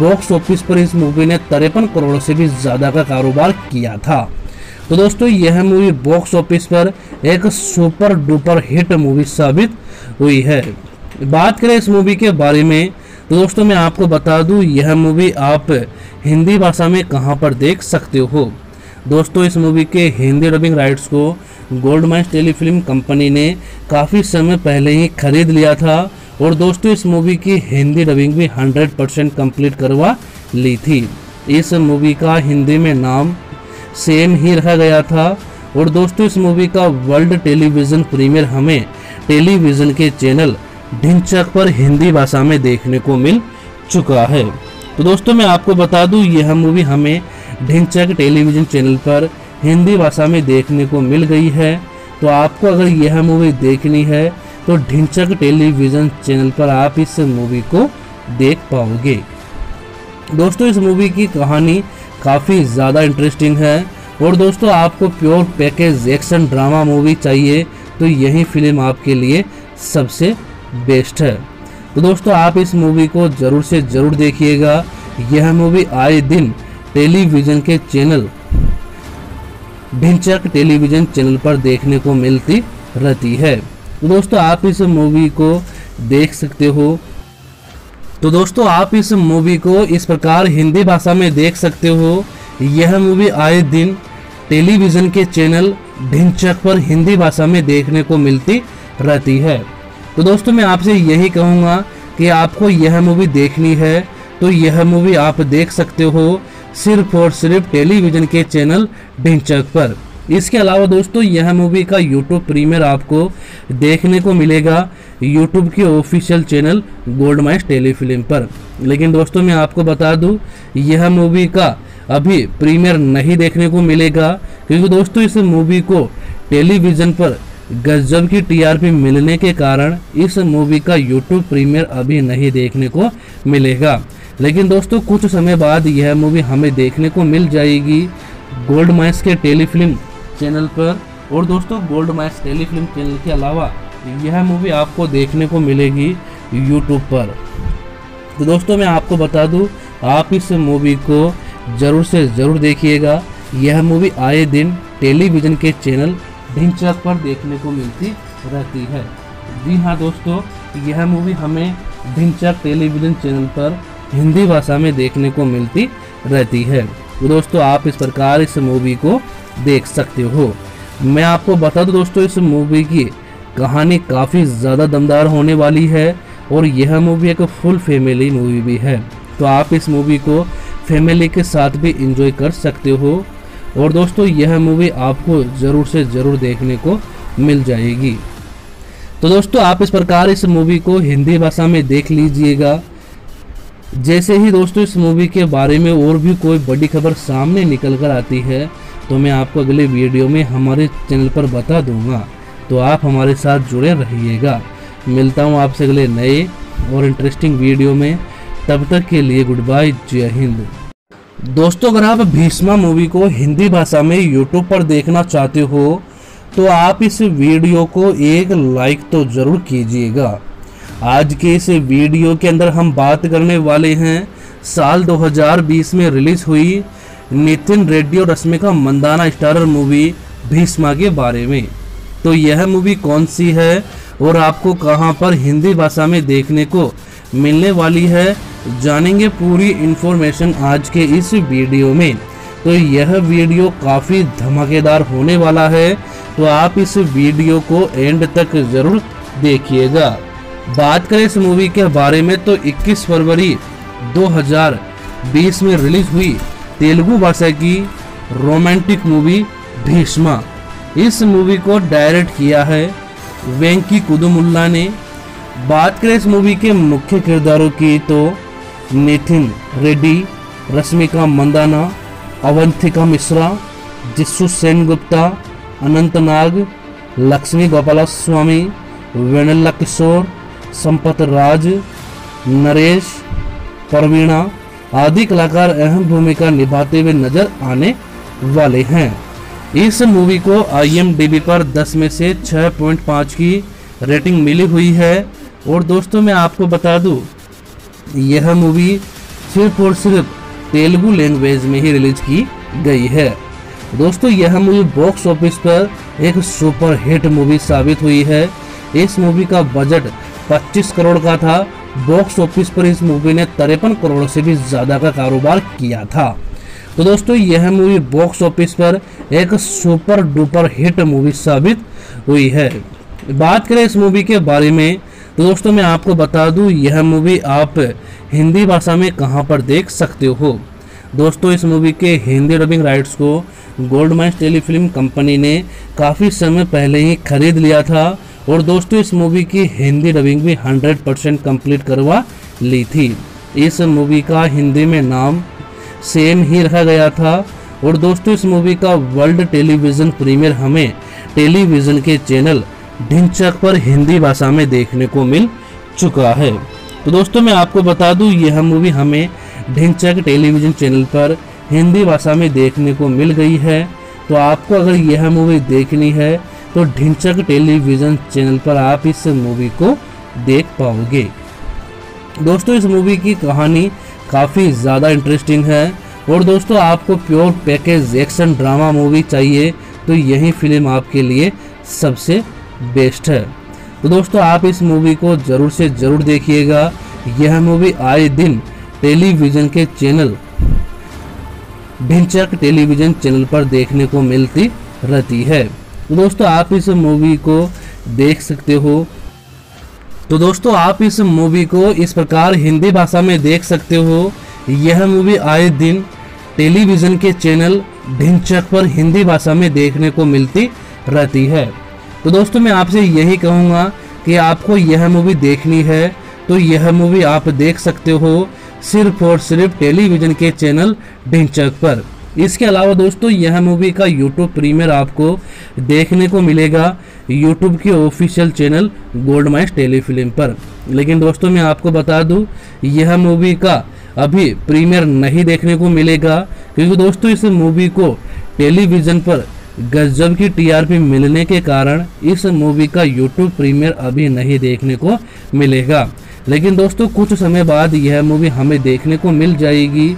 बॉक्स ऑफिस पर इस मूवी ने तिरपन करोड़ से भी ज़्यादा का कारोबार किया था। तो दोस्तों यह मूवी बॉक्स ऑफिस पर एक सुपर डुपर हिट मूवी साबित हुई है। बात करें इस मूवी के बारे में तो दोस्तों मैं आपको बता दूं यह मूवी आप हिंदी भाषा में कहां पर देख सकते हो। दोस्तों इस मूवी के हिंदी डबिंग राइट्स को गोल्डमाइज टेलीफिल्म कंपनी ने काफ़ी समय पहले ही खरीद लिया था और दोस्तों इस मूवी की हिंदी डबिंग भी सौ परसेंट कंप्लीट करवा ली थी। इस मूवी का हिंदी में नाम सेम ही रखा गया था। और दोस्तों इस मूवी का वर्ल्ड टेलीविज़न प्रीमियर हमें टेलीविज़न के चैनल ढिंचक पर हिंदी भाषा में देखने को मिल चुका है। तो दोस्तों मैं आपको बता दूं यह मूवी हमें ढिंचक टेलीविज़न चैनल पर हिंदी भाषा में देखने को मिल गई है। तो आपको अगर यह मूवी देखनी है तो ढिंचक टेलीविज़न चैनल पर आप इस मूवी को देख पाओगे। दोस्तों इस मूवी की कहानी काफ़ी ज़्यादा इंटरेस्टिंग है और दोस्तों आपको pure package action drama movie चाहिए तो यही फिल्म आपके लिए सबसे बेस्ट है। तो दोस्तों आप इस मूवी को ज़रूर से ज़रूर देखिएगा। यह मूवी आए दिन टेलीविज़न के चैनल ढिंचक टेलीविज़न चैनल पर देखने को मिलती रहती है। तो दोस्तों आप इस मूवी को देख सकते हो। तो दोस्तों आप इस मूवी को इस प्रकार हिंदी भाषा में देख सकते हो। यह मूवी आए दिन टेलीविज़न के चैनल ढिंचक पर हिंदी भाषा में देखने को मिलती रहती है। तो दोस्तों मैं आपसे यही कहूँगा कि आपको यह मूवी देखनी है तो यह मूवी आप देख सकते हो सिर्फ और सिर्फ टेलीविज़न के चैनल ढिंचक पर। इसके अलावा दोस्तों यह मूवी का यूट्यूब प्रीमियर आपको देखने को मिलेगा यूट्यूब के ऑफिशियल चैनल गोल्डमाइज टेलीफिल्म पर। लेकिन दोस्तों मैं आपको बता दूं यह मूवी का अभी प्रीमियर नहीं देखने को मिलेगा क्योंकि दोस्तों इस मूवी को टेलीविज़न पर गजब की टीआरपी मिलने के कारण इस मूवी का यूट्यूब प्रीमियर अभी नहीं देखने को मिलेगा। लेकिन दोस्तों कुछ समय बाद यह मूवी हमें देखने को मिल जाएगी गोल्डमाइज के टेलीफिल्म चैनल पर। और दोस्तों गोल्डमाइज टेलीफिल्म चैनल के अलावा यह मूवी आपको देखने को मिलेगी यूट्यूब पर। तो दोस्तों मैं आपको बता दूं आप इस मूवी को ज़रूर से ज़रूर देखिएगा। यह मूवी आए दिन टेलीविज़न के चैनल ढिंचक पर देखने को मिलती रहती है। जी हाँ दोस्तों यह मूवी हमें ढिंचक टेलीविज़न चैनल पर हिंदी भाषा में देखने को मिलती रहती है। तो दोस्तों आप इस प्रकार इस मूवी को देख सकते हो। मैं आपको बता दूं दोस्तों इस मूवी की कहानी काफ़ी ज़्यादा दमदार होने वाली है और यह मूवी एक फुल फैमिली मूवी भी है। तो आप इस मूवी को फैमिली के साथ भी एंजॉय कर सकते हो। और दोस्तों यह मूवी आपको ज़रूर से ज़रूर देखने को मिल जाएगी। तो दोस्तों आप इस प्रकार इस मूवी को हिंदी भाषा में देख लीजिएगा। जैसे ही दोस्तों इस मूवी के बारे में और भी कोई बड़ी खबर सामने निकल कर आती है तो मैं आपको अगले वीडियो में हमारे चैनल पर बता दूंगा। तो आप हमारे साथ जुड़े रहिएगा। मिलता हूं आपसे अगले नए और इंटरेस्टिंग वीडियो में। तब तक के लिए गुड बाय, जय हिंद। दोस्तों अगर आप भीष्मा मूवी को हिंदी भाषा में यूट्यूब पर देखना चाहते हो तो आप इस वीडियो को एक लाइक तो ज़रूर कीजिएगा। आज के इस वीडियो के अंदर हम बात करने वाले हैं साल दो हज़ार बीस में रिलीज़ हुई नितिन रेड्डी और रश्मिका मंदाना स्टारर मूवी भीष्मा के बारे में। तो यह मूवी कौन सी है और आपको कहां पर हिंदी भाषा में देखने को मिलने वाली है, जानेंगे पूरी इन्फॉर्मेशन आज के इस वीडियो में। तो यह वीडियो काफ़ी धमाकेदार होने वाला है तो आप इस वीडियो को एंड तक ज़रूर देखिएगा। बात करें इस मूवी के बारे में तो इक्कीस फरवरी दो हज़ार बीस में रिलीज हुई तेलुगु भाषा की रोमांटिक मूवी भीष्मा। इस मूवी को डायरेक्ट किया है वेंकी कुदुमुल्ला ने। बात करें इस मूवी के मुख्य किरदारों की तो नितिन रेड्डी, रश्मिका मंदाना, अवंतिका मिश्रा, जिशु सेनगुप्ता, अनंत नाग, लक्ष्मी गोपालस्वामी, वेनेल्ला किशोर, संपत राज, नरेश, प्रवीणा आदि कलाकार अहम भूमिका निभाते हुए नजर आने वाले हैं। इस मूवी को आई एम डी बी पर दस में से छह पॉइंट पाँच की रेटिंग मिली हुई है। और दोस्तों मैं आपको बता दूं यह मूवी सिर्फ और सिर्फ तेलुगु लैंग्वेज में ही रिलीज की गई है। दोस्तों यह मूवी बॉक्स ऑफिस पर एक सुपर हिट मूवी साबित हुई है। इस मूवी का बजट पच्चीस करोड़ का था। बॉक्स ऑफिस पर इस मूवी ने तिरपन करोड़ से भी ज़्यादा का कारोबार किया था। तो दोस्तों यह मूवी बॉक्स ऑफिस पर एक सुपर डुपर हिट मूवी साबित हुई है। बात करें इस मूवी के बारे में तो दोस्तों मैं आपको बता दूं यह मूवी आप हिंदी भाषा में कहां पर देख सकते हो। दोस्तों इस मूवी के हिंदी डबिंग राइट्स को गोल्डमाइज टेलीफिल्म कंपनी ने काफ़ी समय पहले ही खरीद लिया था और दोस्तों इस मूवी की हिंदी डबिंग भी सौ परसेंट कंप्लीट करवा ली थी। इस मूवी का हिंदी में नाम सेम ही रखा गया था। और दोस्तों इस मूवी का वर्ल्ड टेलीविज़न प्रीमियर हमें टेलीविज़न के चैनल ढिंचक पर हिंदी भाषा में देखने को मिल चुका है। तो दोस्तों मैं आपको बता दूं यह मूवी हमें ढिंचक टेलीविजन चैनल पर हिंदी भाषा में देखने को मिल गई है। तो आपको अगर यह मूवी देखनी है तो ढिंचक टेलीविजन चैनल पर आप इस मूवी को देख पाओगे। दोस्तों इस मूवी की कहानी काफ़ी ज़्यादा इंटरेस्टिंग है और दोस्तों आपको pure package action drama movie चाहिए तो यही फिल्म आपके लिए सबसे बेस्ट है। तो दोस्तों आप इस मूवी को ज़रूर से ज़रूर देखिएगा। यह मूवी आए दिन टेलीविज़न के चैनल ढिंचक टेलीविज़न चैनल पर देखने को मिलती रहती है। तो दोस्तों आप इस मूवी को देख सकते हो। तो दोस्तों आप इस मूवी को इस प्रकार हिंदी भाषा में देख सकते हो। यह मूवी आए दिन टेलीविज़न के चैनल ढिंचक पर हिंदी भाषा में देखने को मिलती रहती है। तो दोस्तों मैं आपसे यही कहूँगा कि आपको यह मूवी देखनी है तो यह मूवी आप देख सकते हो सिर्फ और सिर्फ टेलीविज़न के चैनल ढिंचक पर। इसके अलावा दोस्तों यह मूवी का यूट्यूब प्रीमियर आपको देखने को मिलेगा यूट्यूब के ऑफिशियल चैनल गोल्डमाइज टेलीफिल्म पर। लेकिन दोस्तों मैं आपको बता दूं यह मूवी का अभी प्रीमियर नहीं देखने को मिलेगा क्योंकि दोस्तों इस मूवी को टेलीविज़न पर गजब की टीआरपी मिलने के कारण इस मूवी का यूट्यूब प्रीमियर अभी नहीं देखने को मिलेगा। लेकिन दोस्तों कुछ समय बाद यह मूवी हमें देखने को मिल जाएगी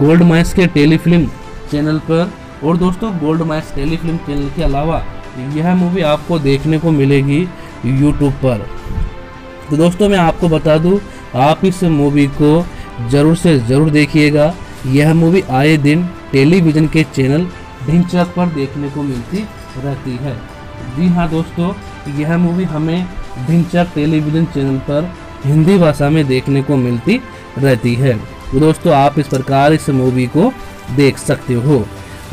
गोल्डमाइज के टेलीफिल्म चैनल पर। और दोस्तों गोल्डमाइज टेलीफिल्म चैनल के अलावा यह मूवी आपको देखने को मिलेगी यूट्यूब पर। तो दोस्तों मैं आपको बता दूं आप इस मूवी को ज़रूर से ज़रूर देखिएगा। यह मूवी आए दिन टेलीविज़न के चैनल ढिंचक पर देखने को मिलती रहती है। जी हाँ दोस्तों यह मूवी हमें ढिंचक टेलीविज़न चैनल पर हिंदी भाषा में देखने को मिलती रहती है। तो दोस्तों आप इस प्रकार इस मूवी को देख सकते हो।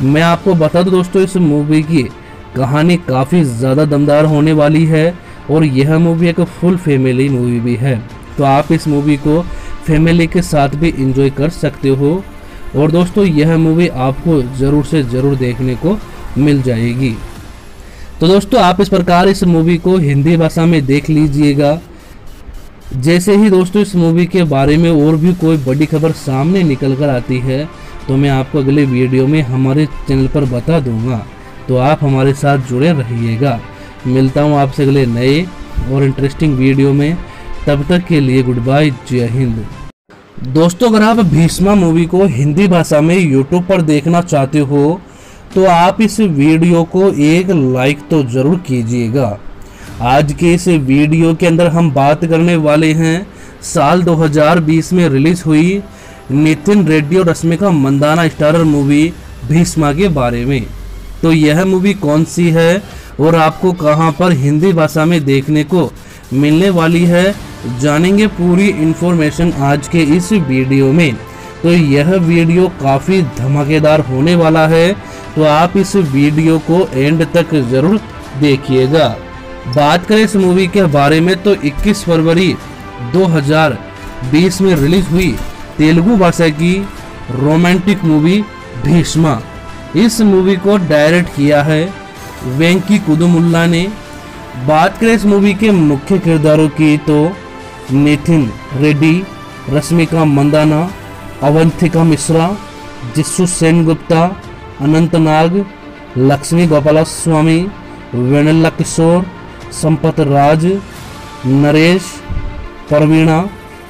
मैं आपको बता दूं दोस्तों इस मूवी की कहानी काफ़ी ज़्यादा दमदार होने वाली है और यह मूवी एक फुल फैमिली मूवी भी है। तो आप इस मूवी को फैमिली के साथ भी एंजॉय कर सकते हो। और दोस्तों यह मूवी आपको ज़रूर से ज़रूर देखने को मिल जाएगी। तो दोस्तों आप इस प्रकार इस मूवी को हिंदी भाषा में देख लीजिएगा। जैसे ही दोस्तों इस मूवी के बारे में और भी कोई बड़ी खबर सामने निकल कर आती है तो मैं आपको अगले वीडियो में हमारे चैनल पर बता दूंगा। तो आप हमारे साथ जुड़े रहिएगा। मिलता हूं आपसे अगले नए और इंटरेस्टिंग वीडियो में। तब तक के लिए गुड बाय, जय हिंद। दोस्तों अगर आप भीष्मा मूवी को हिंदी भाषा में यूट्यूब पर देखना चाहते हो तो आप इस वीडियो को एक लाइक तो ज़रूर कीजिएगा। आज के इस वीडियो के अंदर हम बात करने वाले हैं साल दो हज़ार बीस में रिलीज़ हुई नितिन रेड्डी और रश्मिका मंदाना स्टारर मूवी भीष्मा के बारे में। तो यह मूवी कौन सी है और आपको कहां पर हिंदी भाषा में देखने को मिलने वाली है, जानेंगे पूरी इन्फॉर्मेशन आज के इस वीडियो में। तो यह वीडियो काफ़ी धमाकेदार होने वाला है तो आप इस वीडियो को एंड तक ज़रूर देखिएगा। बात करें इस मूवी के बारे में तो इक्कीस फरवरी दो हज़ार बीस में रिलीज हुई तेलुगु भाषा की रोमांटिक मूवी भीष्मा। इस मूवी को डायरेक्ट किया है वेंकी कुदुमुल्ला ने। बात करें इस मूवी के मुख्य किरदारों की तो नितिन रेड्डी, रश्मिका मंदाना, अवंतिका मिश्रा, जिशु सेनगुप्ता, अनंत नाग, लक्ष्मी गोपालस्वामी, वेनेल्ला किशोर, संपत राज, नरेश, प्रवीणा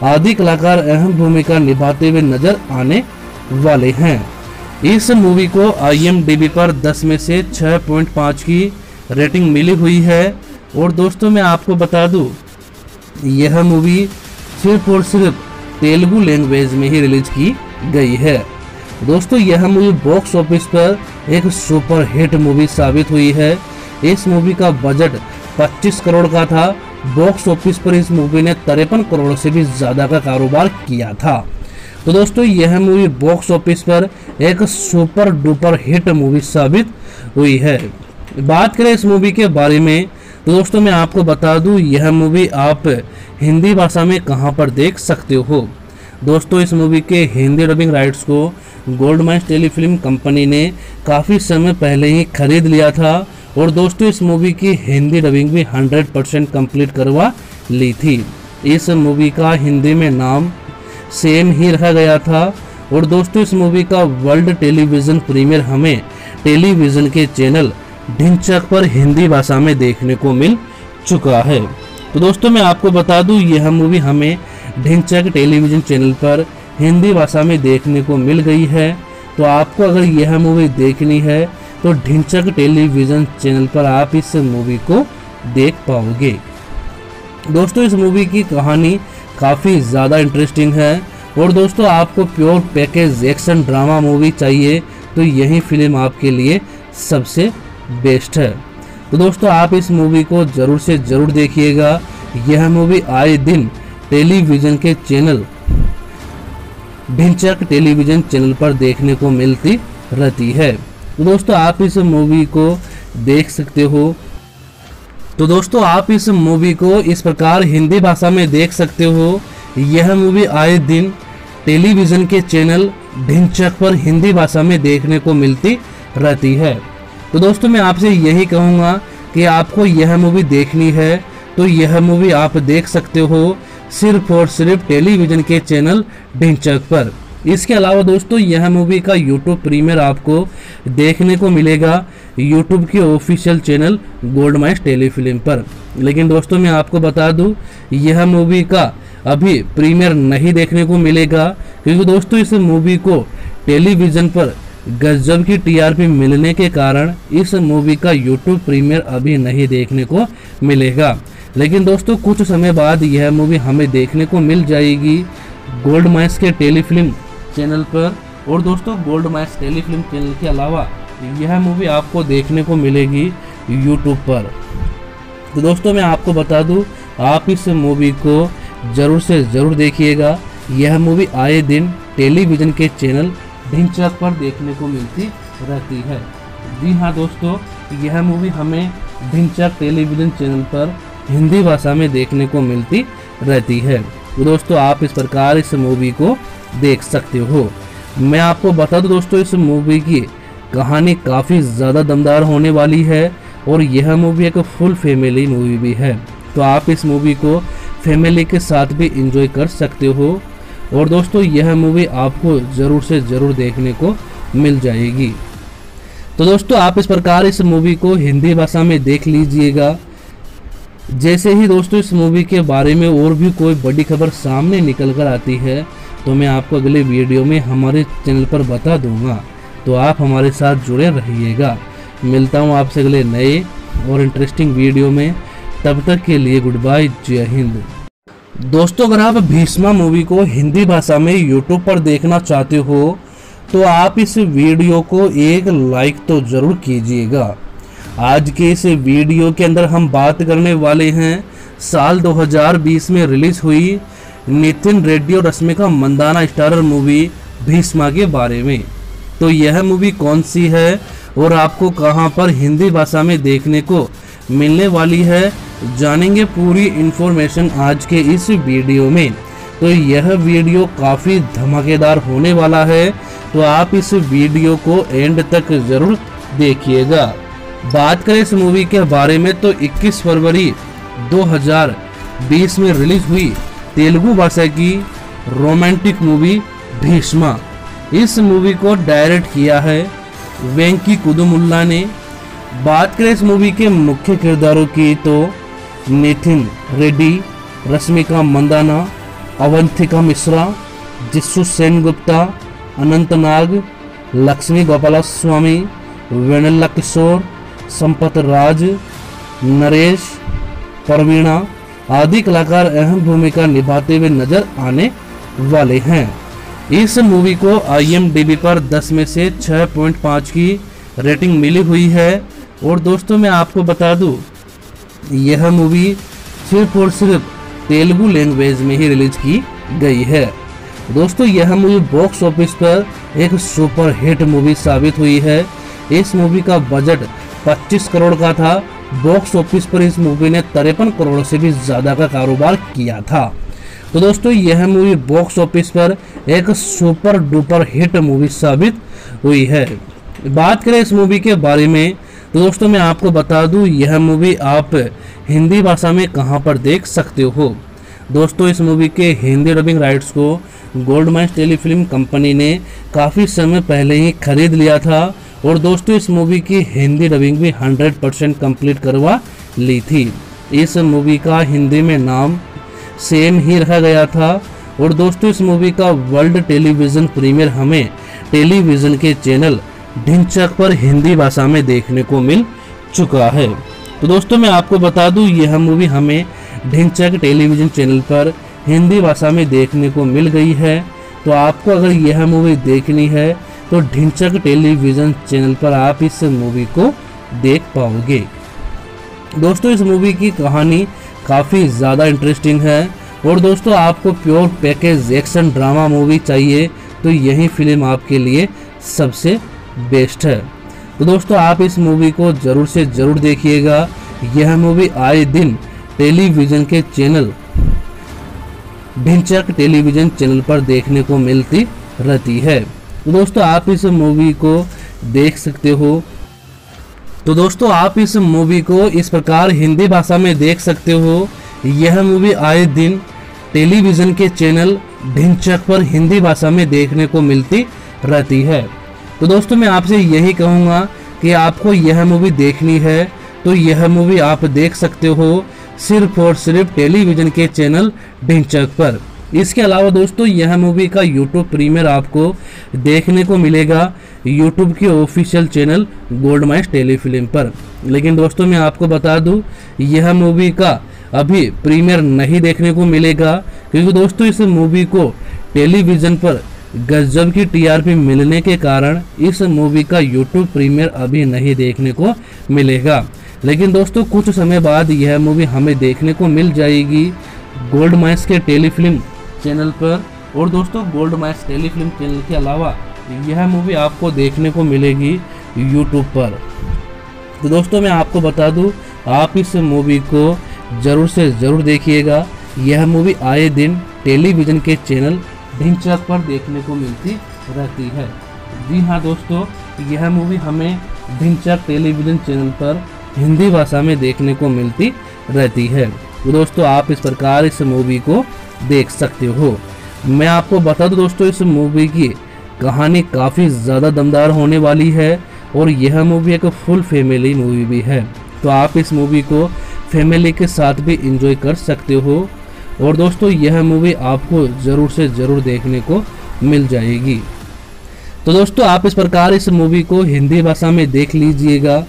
आदि कलाकार अहम भूमिका निभाते हुए नजर आने वाले हैं। इस मूवी को आई एम डी बी पर दस में से छह पॉइंट पाँच की रेटिंग मिली हुई है। और दोस्तों मैं आपको बता दूं यह मूवी सिर्फ और सिर्फ तेलुगु लैंग्वेज में ही रिलीज की गई है। दोस्तों यह मूवी बॉक्स ऑफिस पर एक सुपर हिट मूवी साबित हुई है। इस मूवी का बजट पच्चीस करोड़ का था। बॉक्स ऑफिस पर इस मूवी ने तिरपन करोड़ से भी ज़्यादा का कारोबार किया था। तो दोस्तों यह मूवी बॉक्स ऑफिस पर एक सुपर डुपर हिट मूवी साबित हुई है। बात करें इस मूवी के बारे में तो दोस्तों मैं आपको बता दूं यह मूवी आप हिंदी भाषा में कहां पर देख सकते हो। दोस्तों इस मूवी के हिंदी डबिंग राइट्स को गोल्डमाइज टेलीफिल्म कंपनी ने काफ़ी समय पहले ही खरीद लिया था और दोस्तों इस मूवी की हिंदी डबिंग भी हंड्रेड परसेंट कम्प्लीट करवा ली थी। इस मूवी का हिंदी में नाम सेम ही रह गया था। और दोस्तों इस मूवी का वर्ल्ड टेलीविज़न प्रीमियर हमें टेलीविज़न के चैनल ढिंचक पर हिंदी भाषा में देखने को मिल चुका है। तो दोस्तों मैं आपको बता दूं यह मूवी हमें ढिंचक टेलीविज़न चैनल पर हिंदी भाषा में देखने को मिल गई है। तो आपको अगर यह मूवी देखनी है तो ढिंचक टेलीविज़न चैनल पर आप इस मूवी को देख पाओगे। दोस्तों इस मूवी की कहानी काफ़ी ज़्यादा इंटरेस्टिंग है। और दोस्तों आपको pure package action drama movie चाहिए तो यही फिल्म आपके लिए सबसे बेस्ट है। तो दोस्तों आप इस मूवी को ज़रूर से ज़रूर देखिएगा। यह मूवी आए दिन टेलीविज़न के चैनल ढिंचक टेलीविज़न चैनल पर देखने को मिलती रहती है। तो दोस्तों आप इस मूवी को देख सकते हो। तो दोस्तों आप इस मूवी को इस प्रकार हिंदी भाषा में देख सकते हो। यह मूवी आए दिन टेलीविज़न के चैनल ढिंचक पर हिंदी भाषा में देखने को मिलती रहती है। तो दोस्तों मैं आपसे यही कहूँगा कि आपको यह मूवी देखनी है तो यह मूवी आप देख सकते हो सिर्फ और सिर्फ टेलीविज़न के चैनल ढिंचक पर। इसके अलावा दोस्तों यह मूवी का यूट्यूब प्रीमियर आपको देखने को मिलेगा यूट्यूब के ऑफिशियल चैनल गोल्डमाइज टेलीफिल्म पर। लेकिन दोस्तों मैं आपको बता दूं यह मूवी का अभी प्रीमियर नहीं देखने को मिलेगा क्योंकि दोस्तों इस मूवी को टेलीविज़न पर गजब की टीआरपी मिलने के कारण इस मूवी का यूट्यूब प्रीमियर अभी नहीं देखने को मिलेगा। लेकिन दोस्तों कुछ समय बाद यह मूवी हमें देखने को मिल जाएगी गोल्डमाइज के टेलीफिल्म चैनल पर। और दोस्तों गोल्डमाइज टेलीफिल्म चैनल के अलावा यह मूवी आपको देखने को मिलेगी यूट्यूब पर। तो दोस्तों मैं आपको बता दूं आप इस मूवी को ज़रूर से ज़रूर देखिएगा। यह मूवी आए दिन टेलीविज़न के चैनल ढिंचक पर देखने को मिलती रहती है। जी हाँ दोस्तों यह मूवी हमें ढिंचक टेलीविज़न चैनल पर हिंदी भाषा में देखने को मिलती रहती है। तो दोस्तों आप इस प्रकार इस मूवी को देख सकते हो। मैं आपको बता दूं दोस्तों इस मूवी की कहानी काफ़ी ज़्यादा दमदार होने वाली है और यह मूवी एक फुल फैमिली मूवी भी है। तो आप इस मूवी को फैमिली के साथ भी एंजॉय कर सकते हो। और दोस्तों यह मूवी आपको ज़रूर से ज़रूर देखने को मिल जाएगी। तो दोस्तों आप इस प्रकार इस मूवी को हिंदी भाषा में देख लीजिएगा। जैसे ही दोस्तों इस मूवी के बारे में और भी कोई बड़ी खबर सामने निकल कर आती है तो मैं आपको अगले वीडियो में हमारे चैनल पर बता दूंगा। तो आप हमारे साथ जुड़े रहिएगा। मिलता हूं आपसे अगले नए और इंटरेस्टिंग वीडियो में। तब तक के लिए गुड बाय, जय हिंद। दोस्तों अगर आप भीष्मा मूवी को हिंदी भाषा में यूट्यूब पर देखना चाहते हो तो आप इस वीडियो को एक लाइक तो ज़रूर कीजिएगा। आज के इस वीडियो के अंदर हम बात करने वाले हैं साल दो हज़ार बीस में रिलीज़ हुई नितिन रेड्डी और रश्मिका मंदाना स्टारर मूवी भीष्मा के बारे में। तो यह मूवी कौन सी है और आपको कहां पर हिंदी भाषा में देखने को मिलने वाली है, जानेंगे पूरी इन्फॉर्मेशन आज के इस वीडियो में। तो यह वीडियो काफ़ी धमाकेदार होने वाला है। तो आप इस वीडियो को एंड तक ज़रूर देखिएगा। बात करें इस मूवी के बारे में तो इक्कीस फरवरी दो हज़ार बीस में रिलीज हुई तेलुगु भाषा की रोमांटिक मूवी भीष्मा। इस मूवी को डायरेक्ट किया है वेंकी कुदुमुल्ला ने। बात करें इस मूवी के मुख्य किरदारों की तो नितिन रेड्डी, रश्मिका मंदाना, अवंतिका मिश्रा, जिशु सेनगुप्ता, अनंत नाग, लक्ष्मी गोपालस्वामी, वेनेल्ला किशोर, संपत राज, नरेश, प्रवीणा आदि कलाकार अहम भूमिका निभाते हुए नजर आने वाले हैं। इस मूवी को आई एम डी बी पर दस में से छह पॉइंट पाँच की रेटिंग मिली हुई है। और दोस्तों मैं आपको बता दूं यह मूवी सिर्फ और सिर्फ तेलुगु लैंग्वेज में ही रिलीज की गई है। दोस्तों यह मूवी बॉक्स ऑफिस पर एक सुपर हिट मूवी साबित हुई है। इस मूवी का बजट पच्चीस करोड़ का था। बॉक्स ऑफिस पर इस मूवी ने तिरपन करोड़ से भी ज़्यादा का कारोबार किया था। तो दोस्तों यह मूवी बॉक्स ऑफिस पर एक सुपर डुपर हिट मूवी साबित हुई है। बात करें इस मूवी के बारे में तो दोस्तों मैं आपको बता दूं यह मूवी आप हिंदी भाषा में कहां पर देख सकते हो। दोस्तों इस मूवी के हिंदी डबिंग राइट्स को गोल्डमाइज टेलीफिल्म कंपनी ने काफ़ी समय पहले ही खरीद लिया था और दोस्तों इस मूवी की हिंदी डबिंग भी सौ परसेंट कंप्लीट करवा ली थी। इस मूवी का हिंदी में नाम सेम ही रखा गया था और दोस्तों इस मूवी का वर्ल्ड टेलीविज़न प्रीमियर हमें टेलीविज़न के चैनल ढिंचक पर हिंदी भाषा में देखने को मिल चुका है। तो दोस्तों मैं आपको बता दूं यह मूवी हमें ढिंचक टेलीविज़न चैनल पर हिंदी भाषा में देखने को मिल गई है। तो आपको अगर यह मूवी देखनी है तो ढिंचक टेलीविज़न चैनल पर आप इस मूवी को देख पाओगे। दोस्तों इस मूवी की कहानी काफ़ी ज़्यादा इंटरेस्टिंग है और दोस्तों आपको pure package action drama movie चाहिए तो यही फिल्म आपके लिए सबसे बेस्ट है। तो दोस्तों आप इस मूवी को ज़रूर से ज़रूर देखिएगा। यह मूवी आए दिन टेलीविज़न के चैनल ढिंचक टेलीविज़न चैनल पर देखने को मिलती रहती है। तो दोस्तों आप इस मूवी को देख सकते हो। तो दोस्तों आप इस मूवी को इस प्रकार हिंदी भाषा में देख सकते हो। यह मूवी आए दिन टेलीविज़न के चैनल ढिंचक पर हिंदी भाषा में देखने को मिलती रहती है। तो दोस्तों मैं आपसे यही कहूँगा कि आपको यह मूवी देखनी है तो यह मूवी आप देख सकते हो सिर्फ और सिर्फ टेलीविज़न के चैनल ढिंचक पर। इसके अलावा दोस्तों यह मूवी का यूट्यूब प्रीमियर आपको देखने को मिलेगा यूट्यूब के ऑफिशियल चैनल गोल्डमाइज टेलीफिल्म पर। लेकिन दोस्तों मैं आपको बता दूं यह मूवी का अभी प्रीमियर नहीं देखने को मिलेगा क्योंकि दोस्तों इस मूवी को टेलीविज़न पर गजब की टीआरपी मिलने के कारण इस मूवी का यूट्यूब प्रीमियर अभी नहीं देखने को मिलेगा। लेकिन दोस्तों कुछ समय बाद यह मूवी हमें देखने को मिल जाएगी गोल्डमाइज के टेलीफिल्म चैनल पर। और दोस्तों गोल्डमाइज टेलीफिल्म चैनल के अलावा यह मूवी आपको देखने को मिलेगी यूट्यूब पर। तो दोस्तों मैं आपको बता दूं आप इस मूवी को ज़रूर से ज़रूर देखिएगा। यह मूवी आए दिन टेलीविज़न के चैनल ढिंचक पर देखने को मिलती रहती है। जी हाँ दोस्तों यह मूवी हमें ढिंचक टेलीविज़न चैनल पर हिंदी भाषा में देखने को मिलती रहती है। तो दोस्तों आप इस प्रकार इस मूवी को देख सकते हो। मैं आपको बता दूं दोस्तों इस मूवी की कहानी काफ़ी ज़्यादा दमदार होने वाली है और यह मूवी एक फुल फैमिली मूवी भी है। तो आप इस मूवी को फैमिली के साथ भी एंजॉय कर सकते हो और दोस्तों यह मूवी आपको ज़रूर से ज़रूर देखने को मिल जाएगी। तो दोस्तों आप इस प्रकार इस मूवी को हिंदी भाषा में देख लीजिएगा।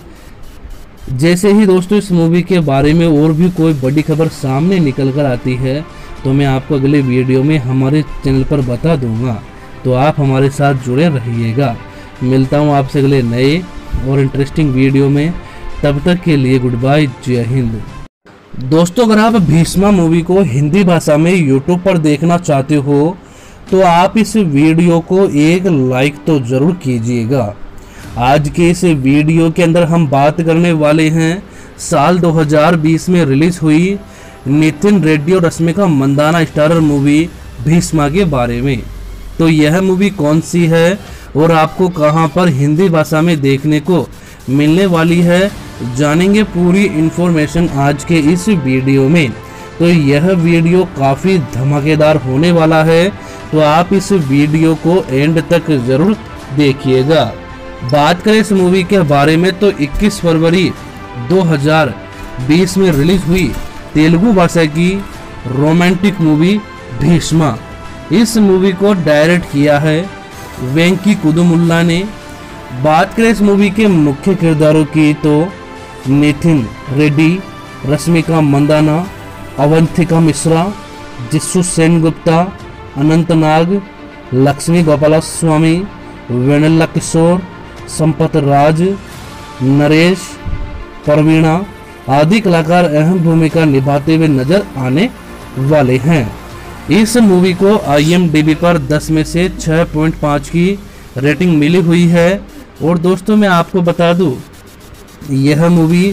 जैसे ही दोस्तों इस मूवी के बारे में और भी कोई बड़ी खबर सामने निकल कर आती है तो मैं आपको अगले वीडियो में हमारे चैनल पर बता दूंगा। तो आप हमारे साथ जुड़े रहिएगा। मिलता हूं आपसे अगले नए और इंटरेस्टिंग वीडियो में। तब तक के लिए गुड बाय, जय हिंद। दोस्तों अगर आप भीष्मा मूवी को हिंदी भाषा में यूट्यूब पर देखना चाहते हो तो आप इस वीडियो को एक लाइक तो ज़रूर कीजिएगा। आज के इस वीडियो के अंदर हम बात करने वाले हैं साल दो हज़ार बीस में रिलीज़ हुई नितिन रेड्डी और रश्मिका मंदाना स्टारर मूवी भीष्मा के बारे में। तो यह मूवी कौन सी है और आपको कहां पर हिंदी भाषा में देखने को मिलने वाली है, जानेंगे पूरी इन्फॉर्मेशन आज के इस वीडियो में। तो यह वीडियो काफ़ी धमाकेदार होने वाला है तो आप इस वीडियो को एंड तक ज़रूर देखिएगा। बात करें इस मूवी के बारे में तो इक्कीस फरवरी दो हज़ार बीस में रिलीज़ हुई तेलुगु भाषा की रोमांटिक मूवी भीष्मा। इस मूवी को डायरेक्ट किया है वेंकी कुदुमुल्ला ने। बात करें इस मूवी के मुख्य किरदारों की तो नितिन रेड्डी, रश्मिका मंदाना, अवंतिका मिश्रा, जिशु सेनगुप्ता, अनंत नाग, लक्ष्मी गोपालस्वामी, वेनेल्ला किशोर, संपत राज, नरेश, प्रवीणा आदि कलाकार अहम भूमिका निभाते हुए नजर आने वाले हैं। इस मूवी को आई एम डी बी पर दस में से छह पॉइंट पाँच की रेटिंग मिली हुई है। और दोस्तों मैं आपको बता दूं यह मूवी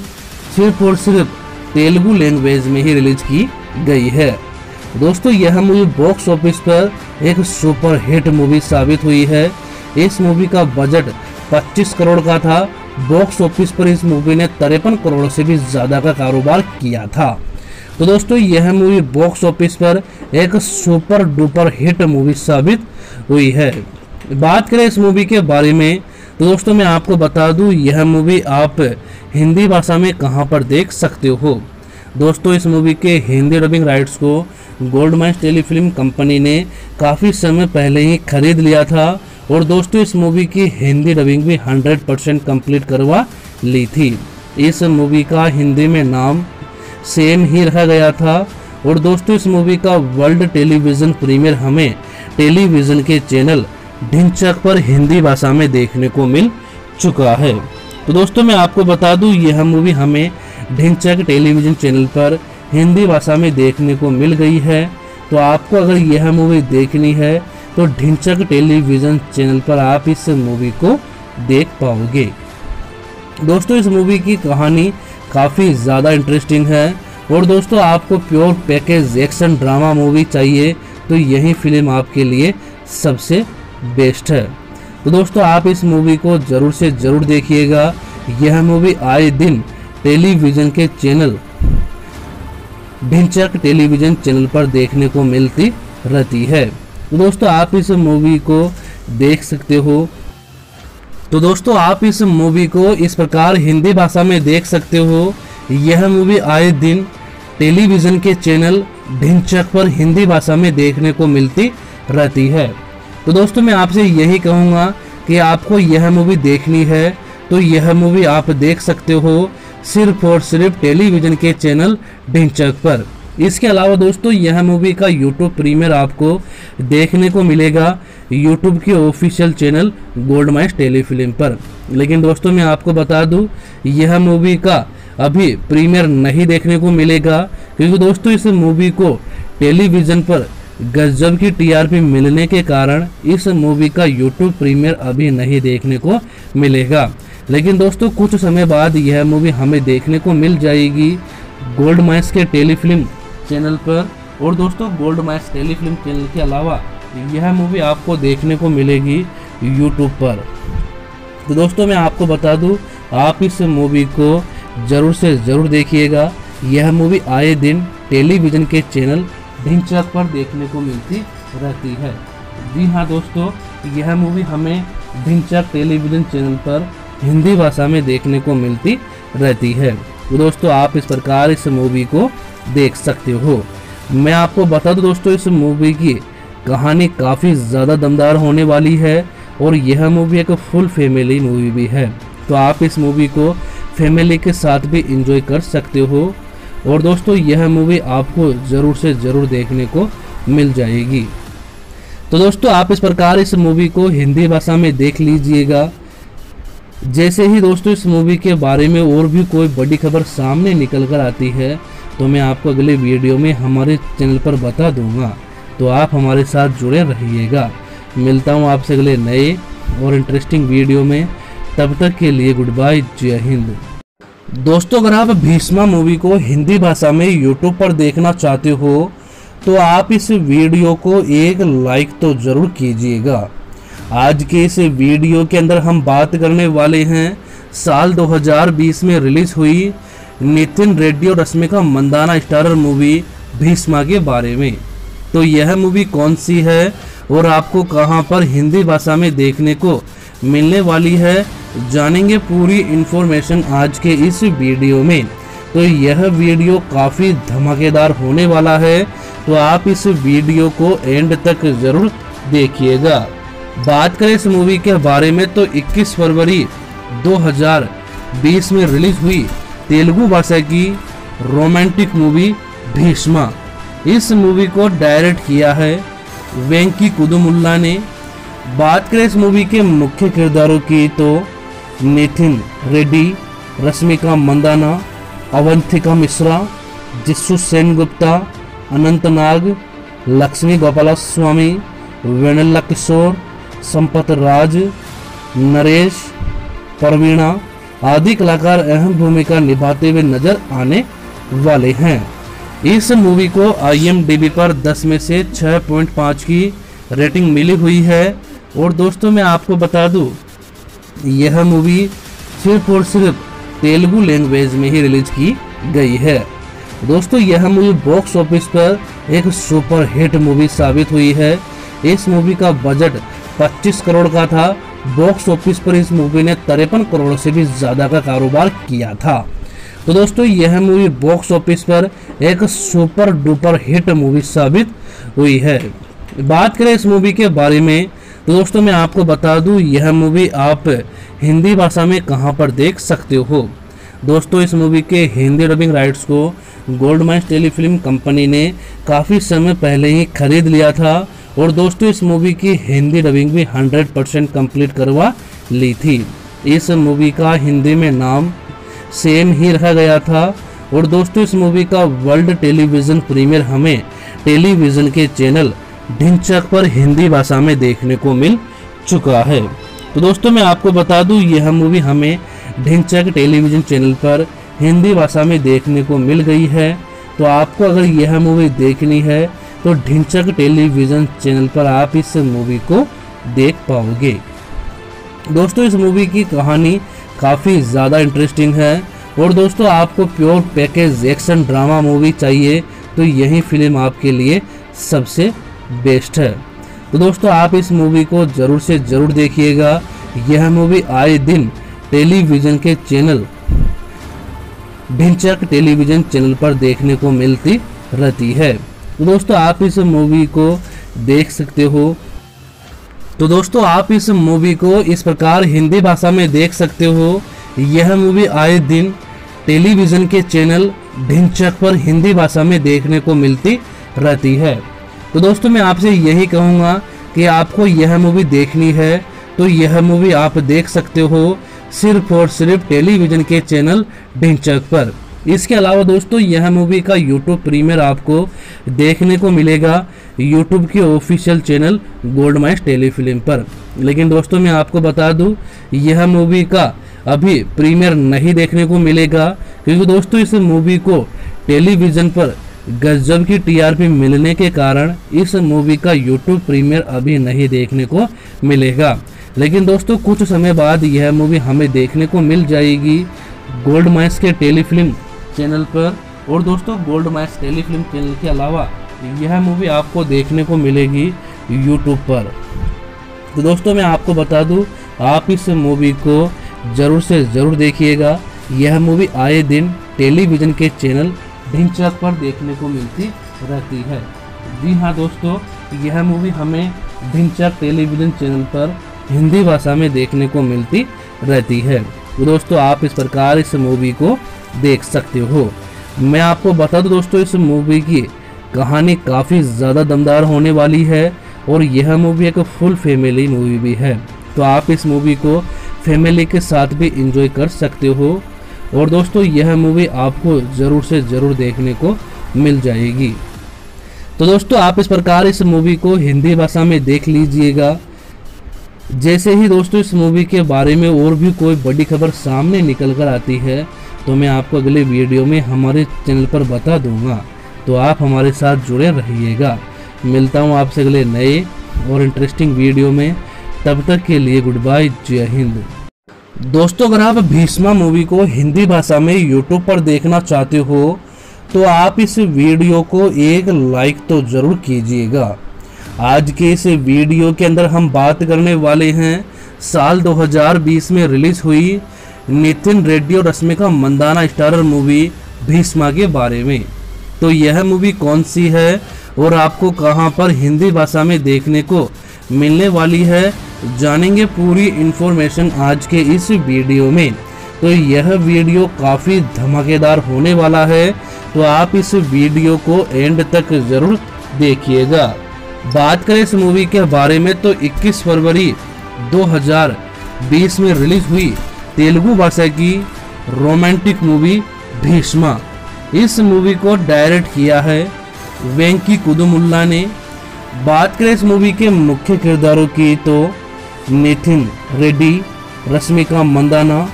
सिर्फ और सिर्फ तेलुगु लैंग्वेज में ही रिलीज की गई है। दोस्तों यह मूवी बॉक्स ऑफिस पर एक सुपर हिट मूवी साबित हुई है। इस मूवी का बजट पच्चीस करोड़ का था। बॉक्स ऑफिस पर इस मूवी ने तिरपन करोड़ से भी ज़्यादा का कारोबार किया था। तो दोस्तों यह मूवी बॉक्स ऑफिस पर एक सुपर डुपर हिट मूवी साबित हुई है। बात करें इस मूवी के बारे में तो दोस्तों मैं आपको बता दूं यह मूवी आप हिंदी भाषा में कहां पर देख सकते हो। दोस्तों इस मूवी के हिंदी डबिंग राइट्स को गोल्डमाइज टेलीफिल्म कंपनी ने काफ़ी समय पहले ही खरीद लिया था और दोस्तों इस मूवी की हिंदी डबिंग भी सौ परसेंट कंप्लीट करवा ली थी। इस मूवी का हिंदी में नाम सेम ही रखा गया था और दोस्तों इस मूवी का वर्ल्ड टेलीविज़न प्रीमियर हमें टेलीविज़न के चैनल ढिंचक पर हिंदी भाषा में देखने को मिल चुका है। तो दोस्तों मैं आपको बता दूं यह मूवी हमें ढिंचक टेलीविज़न चैनल पर हिंदी भाषा में देखने को मिल गई है। तो आपको अगर यह मूवी देखनी है तो ढिंचक टेलीविज़न चैनल पर आप इस मूवी को देख पाओगे। दोस्तों इस मूवी की कहानी काफ़ी ज़्यादा इंटरेस्टिंग है और दोस्तों आपको pure package action drama movie चाहिए तो यही फिल्म आपके लिए सबसे बेस्ट है। तो दोस्तों आप इस मूवी को ज़रूर से ज़रूर देखिएगा। यह मूवी आए दिन टेलीविज़न के चैनल ढिंचक टेलीविज़न चैनल पर देखने को मिलती रहती है। तो दोस्तों आप इस मूवी को देख सकते हो। तो दोस्तों आप इस मूवी को इस प्रकार हिंदी भाषा में देख सकते हो। यह मूवी आए दिन टेलीविज़न के चैनल ढिंचक पर हिंदी भाषा में देखने को मिलती रहती है। तो दोस्तों मैं आपसे यही कहूँगा कि आपको यह मूवी देखनी है तो यह मूवी आप देख सकते हो सिर्फ और सिर्फ टेलीविज़न के चैनल ढिंचक पर। इसके अलावा दोस्तों यह मूवी का यूट्यूब प्रीमियर आपको देखने को मिलेगा यूट्यूब के ऑफिशियल चैनल गोल्डमाइज टेलीफिल्म पर। लेकिन दोस्तों मैं आपको बता दूं यह मूवी का अभी प्रीमियर नहीं देखने को मिलेगा क्योंकि दोस्तों इस मूवी को टेलीविज़न पर गजब की टीआरपी मिलने के कारण इस मूवी का यूट्यूब प्रीमियर अभी नहीं देखने को मिलेगा। लेकिन दोस्तों कुछ समय बाद यह मूवी हमें देखने को मिल जाएगी गोल्डमाइज के टेलीफिल्म चैनल पर। और दोस्तों गोल्डमाइज टेलीफिल्म चैनल के अलावा यह मूवी आपको देखने को मिलेगी यूट्यूब पर। तो दोस्तों मैं आपको बता दूं आप इस मूवी को ज़रूर से ज़रूर देखिएगा। यह मूवी आए दिन टेलीविज़न के चैनल ढिंचक पर देखने को मिलती रहती है। जी हाँ दोस्तों यह मूवी हमें ढिंचक टेलीविज़न चैनल पर हिंदी भाषा में देखने को मिलती रहती है। तो दोस्तों आप इस प्रकार इस मूवी को देख सकते हो। मैं आपको बता दूं दोस्तों इस मूवी की कहानी काफ़ी ज़्यादा दमदार होने वाली है और यह मूवी एक फुल फैमिली मूवी भी है। तो आप इस मूवी को फैमिली के साथ भी इंजॉय कर सकते हो। और दोस्तों यह मूवी आपको ज़रूर से ज़रूर देखने को मिल जाएगी। तो दोस्तों आप इस प्रकार इस मूवी को हिंदी भाषा में देख लीजिएगा। जैसे ही दोस्तों इस मूवी के बारे में और भी कोई बड़ी खबर सामने निकल कर आती है तो मैं आपको अगले वीडियो में हमारे चैनल पर बता दूंगा। तो आप हमारे साथ जुड़े रहिएगा। मिलता हूँ आपसे अगले नए और इंटरेस्टिंग वीडियो में। तब तक के लिए गुड बाय, जय हिंद। दोस्तों अगर आप भीष्मा मूवी को हिंदी भाषा में यूट्यूब पर देखना चाहते हो तो आप इस वीडियो को एक लाइक तो ज़रूर कीजिएगा। आज के इस वीडियो के अंदर हम बात करने वाले हैं साल दो हज़ार बीस में रिलीज़ हुई नितिन रेड्डी और रश्मिका मंदाना स्टारर मूवी भीष्मा के बारे में। तो यह मूवी कौन सी है और आपको कहां पर हिंदी भाषा में देखने को मिलने वाली है, जानेंगे पूरी इन्फॉर्मेशन आज के इस वीडियो में। तो यह वीडियो काफ़ी धमाकेदार होने वाला है तो आप इस वीडियो को एंड तक ज़रूर देखिएगा। बात करें इस मूवी के बारे में तो इक्कीस फरवरी दो हज़ार बीस में रिलीज हुई तेलुगु भाषा की रोमांटिक मूवी भीष्मा। इस मूवी को डायरेक्ट किया है वेंकी कुदुमुल्ला ने। बात करें इस मूवी के मुख्य किरदारों की तो नितिन रेड्डी, रश्मिका मंदाना, अवंतिका मिश्रा, जिशु सेनगुप्ता, अनंत नाग, लक्ष्मी गोपालस्वामी, वेनेल्ला किशोर, संपत राज, नरेश, प्रवीणा आदि कलाकार अहम भूमिका निभाते हुए नजर आने वाले हैं। इस मूवी को आई एम डी बी पर दस में से छह पॉइंट पाँच की रेटिंग मिली हुई है। और दोस्तों मैं आपको बता दूं यह मूवी सिर्फ और सिर्फ तेलुगु लैंग्वेज में ही रिलीज की गई है। दोस्तों यह मूवी बॉक्स ऑफिस पर एक सुपर हिट मूवी साबित हुई है। इस मूवी का बजट पच्चीस करोड़ का था। बॉक्स ऑफिस पर इस मूवी ने तिरपन करोड़ से भी ज़्यादा का कारोबार किया था। तो दोस्तों यह मूवी बॉक्स ऑफिस पर एक सुपर डुपर हिट मूवी साबित हुई है। बात करें इस मूवी के बारे में तो दोस्तों मैं आपको बता दूं, यह मूवी आप हिंदी भाषा में कहां पर देख सकते हो। दोस्तों इस मूवी के हिंदी डबिंग राइट्स को गोल्डमाइज टेलीफिल्म कंपनी ने काफ़ी समय पहले ही खरीद लिया था और दोस्तों इस मूवी की हिंदी डबिंग भी सौ परसेंट कंप्लीट करवा ली थी। इस मूवी का हिंदी में नाम सेम ही रखा गया था और दोस्तों इस मूवी का वर्ल्ड टेलीविज़न प्रीमियर हमें टेलीविज़न के चैनल ढिंचक पर हिंदी भाषा में देखने को मिल चुका है। तो दोस्तों मैं आपको बता दूं, यह मूवी हमें ढिंचक टेलीविज़न चैनल पर हिंदी भाषा में देखने को मिल गई है। तो आपको अगर यह मूवी देखनी है तो ढिंचक टेलीविज़न चैनल पर आप इस मूवी को देख पाओगे। दोस्तों इस मूवी की कहानी काफ़ी ज़्यादा इंटरेस्टिंग है और दोस्तों आपको pure package action drama movie चाहिए तो यही फिल्म आपके लिए सबसे बेस्ट है। तो दोस्तों आप इस मूवी को ज़रूर से ज़रूर देखिएगा। यह मूवी आए दिन टेलीविज़न के चैनल ढिंचक टेलीविज़न चैनल पर देखने को मिलती रहती है। तो दोस्तों आप इस मूवी को देख सकते हो। तो दोस्तों आप इस मूवी को इस प्रकार हिंदी भाषा में देख सकते हो। यह मूवी आए दिन टेलीविज़न के चैनल ढिंचक पर हिंदी भाषा में देखने को मिलती रहती है। तो दोस्तों मैं आपसे यही कहूँगा कि आपको यह मूवी देखनी है तो यह मूवी आप देख सकते हो सिर्फ और सिर्फ टेलीविज़न के चैनल ढिंचक पर। इसके अलावा दोस्तों यह मूवी का यूट्यूब प्रीमियर आपको देखने को मिलेगा यूट्यूब के ऑफिशियल चैनल गोल्डमाइज टेलीफिल्म पर। लेकिन दोस्तों मैं आपको बता दूं, यह मूवी का अभी प्रीमियर नहीं देखने को मिलेगा क्योंकि दोस्तों इस मूवी को टेलीविज़न पर गजब की टीआरपी मिलने के कारण इस मूवी का यूट्यूब प्रीमियर अभी नहीं देखने को मिलेगा। लेकिन दोस्तों कुछ समय बाद यह मूवी हमें देखने को मिल जाएगी गोल्डमाइज के टेलीफिल्म चैनल पर। और दोस्तों गोल्डमाइज टेलीफिल्म चैनल के अलावा यह मूवी आपको देखने को मिलेगी यूट्यूब पर। तो दोस्तों मैं आपको बता दूं, आप इस मूवी को ज़रूर से ज़रूर देखिएगा। यह मूवी आए दिन टेलीविज़न के चैनल ढिंचक पर देखने को मिलती रहती है। जी हाँ दोस्तों, यह मूवी हमें ढिंचक टेलीविज़न चैनल पर हिंदी भाषा में देखने को मिलती रहती है। तो दोस्तों आप इस प्रकार इस मूवी को देख सकते हो। मैं आपको बता दूं दोस्तों, इस मूवी की कहानी काफ़ी ज़्यादा दमदार होने वाली है और यह मूवी एक फुल फैमिली मूवी भी है। तो आप इस मूवी को फैमिली के साथ भी एंजॉय कर सकते हो। और दोस्तों यह मूवी आपको ज़रूर से ज़रूर देखने को मिल जाएगी। तो दोस्तों आप इस प्रकार इस मूवी को हिंदी भाषा में देख लीजिएगा। जैसे ही दोस्तों इस मूवी के बारे में और भी कोई बड़ी खबर सामने निकल कर आती है तो मैं आपको अगले वीडियो में हमारे चैनल पर बता दूंगा। तो आप हमारे साथ जुड़े रहिएगा। मिलता हूँ आपसे अगले नए और इंटरेस्टिंग वीडियो में। तब तक के लिए गुड बाय, जय हिंद। दोस्तों अगर आप भीष्मा मूवी को हिंदी भाषा में यूट्यूब पर देखना चाहते हो तो आप इस वीडियो को एक लाइक तो ज़रूर कीजिएगा। आज के इस वीडियो के अंदर हम बात करने वाले हैं साल दो हज़ार बीस में रिलीज़ हुई नितिन रेड्डी और रश्मिका मंदाना स्टारर मूवी भीष्मा के बारे में। तो यह मूवी कौन सी है और आपको कहां पर हिंदी भाषा में देखने को मिलने वाली है, जानेंगे पूरी इन्फॉर्मेशन आज के इस वीडियो में। तो यह वीडियो काफ़ी धमाकेदार होने वाला है। तो आप इस वीडियो को एंड तक ज़रूर देखिएगा। बात करें इस मूवी के बारे में तो इक्कीस फरवरी दो हज़ार बीस में रिलीज हुई तेलुगु भाषा की रोमांटिक मूवी भीष्मा। इस मूवी को डायरेक्ट किया है वेंकी कुदुमुल्ला ने। बात करें इस मूवी के मुख्य किरदारों की तो नितिन रेड्डी, रश्मिका मंदाना,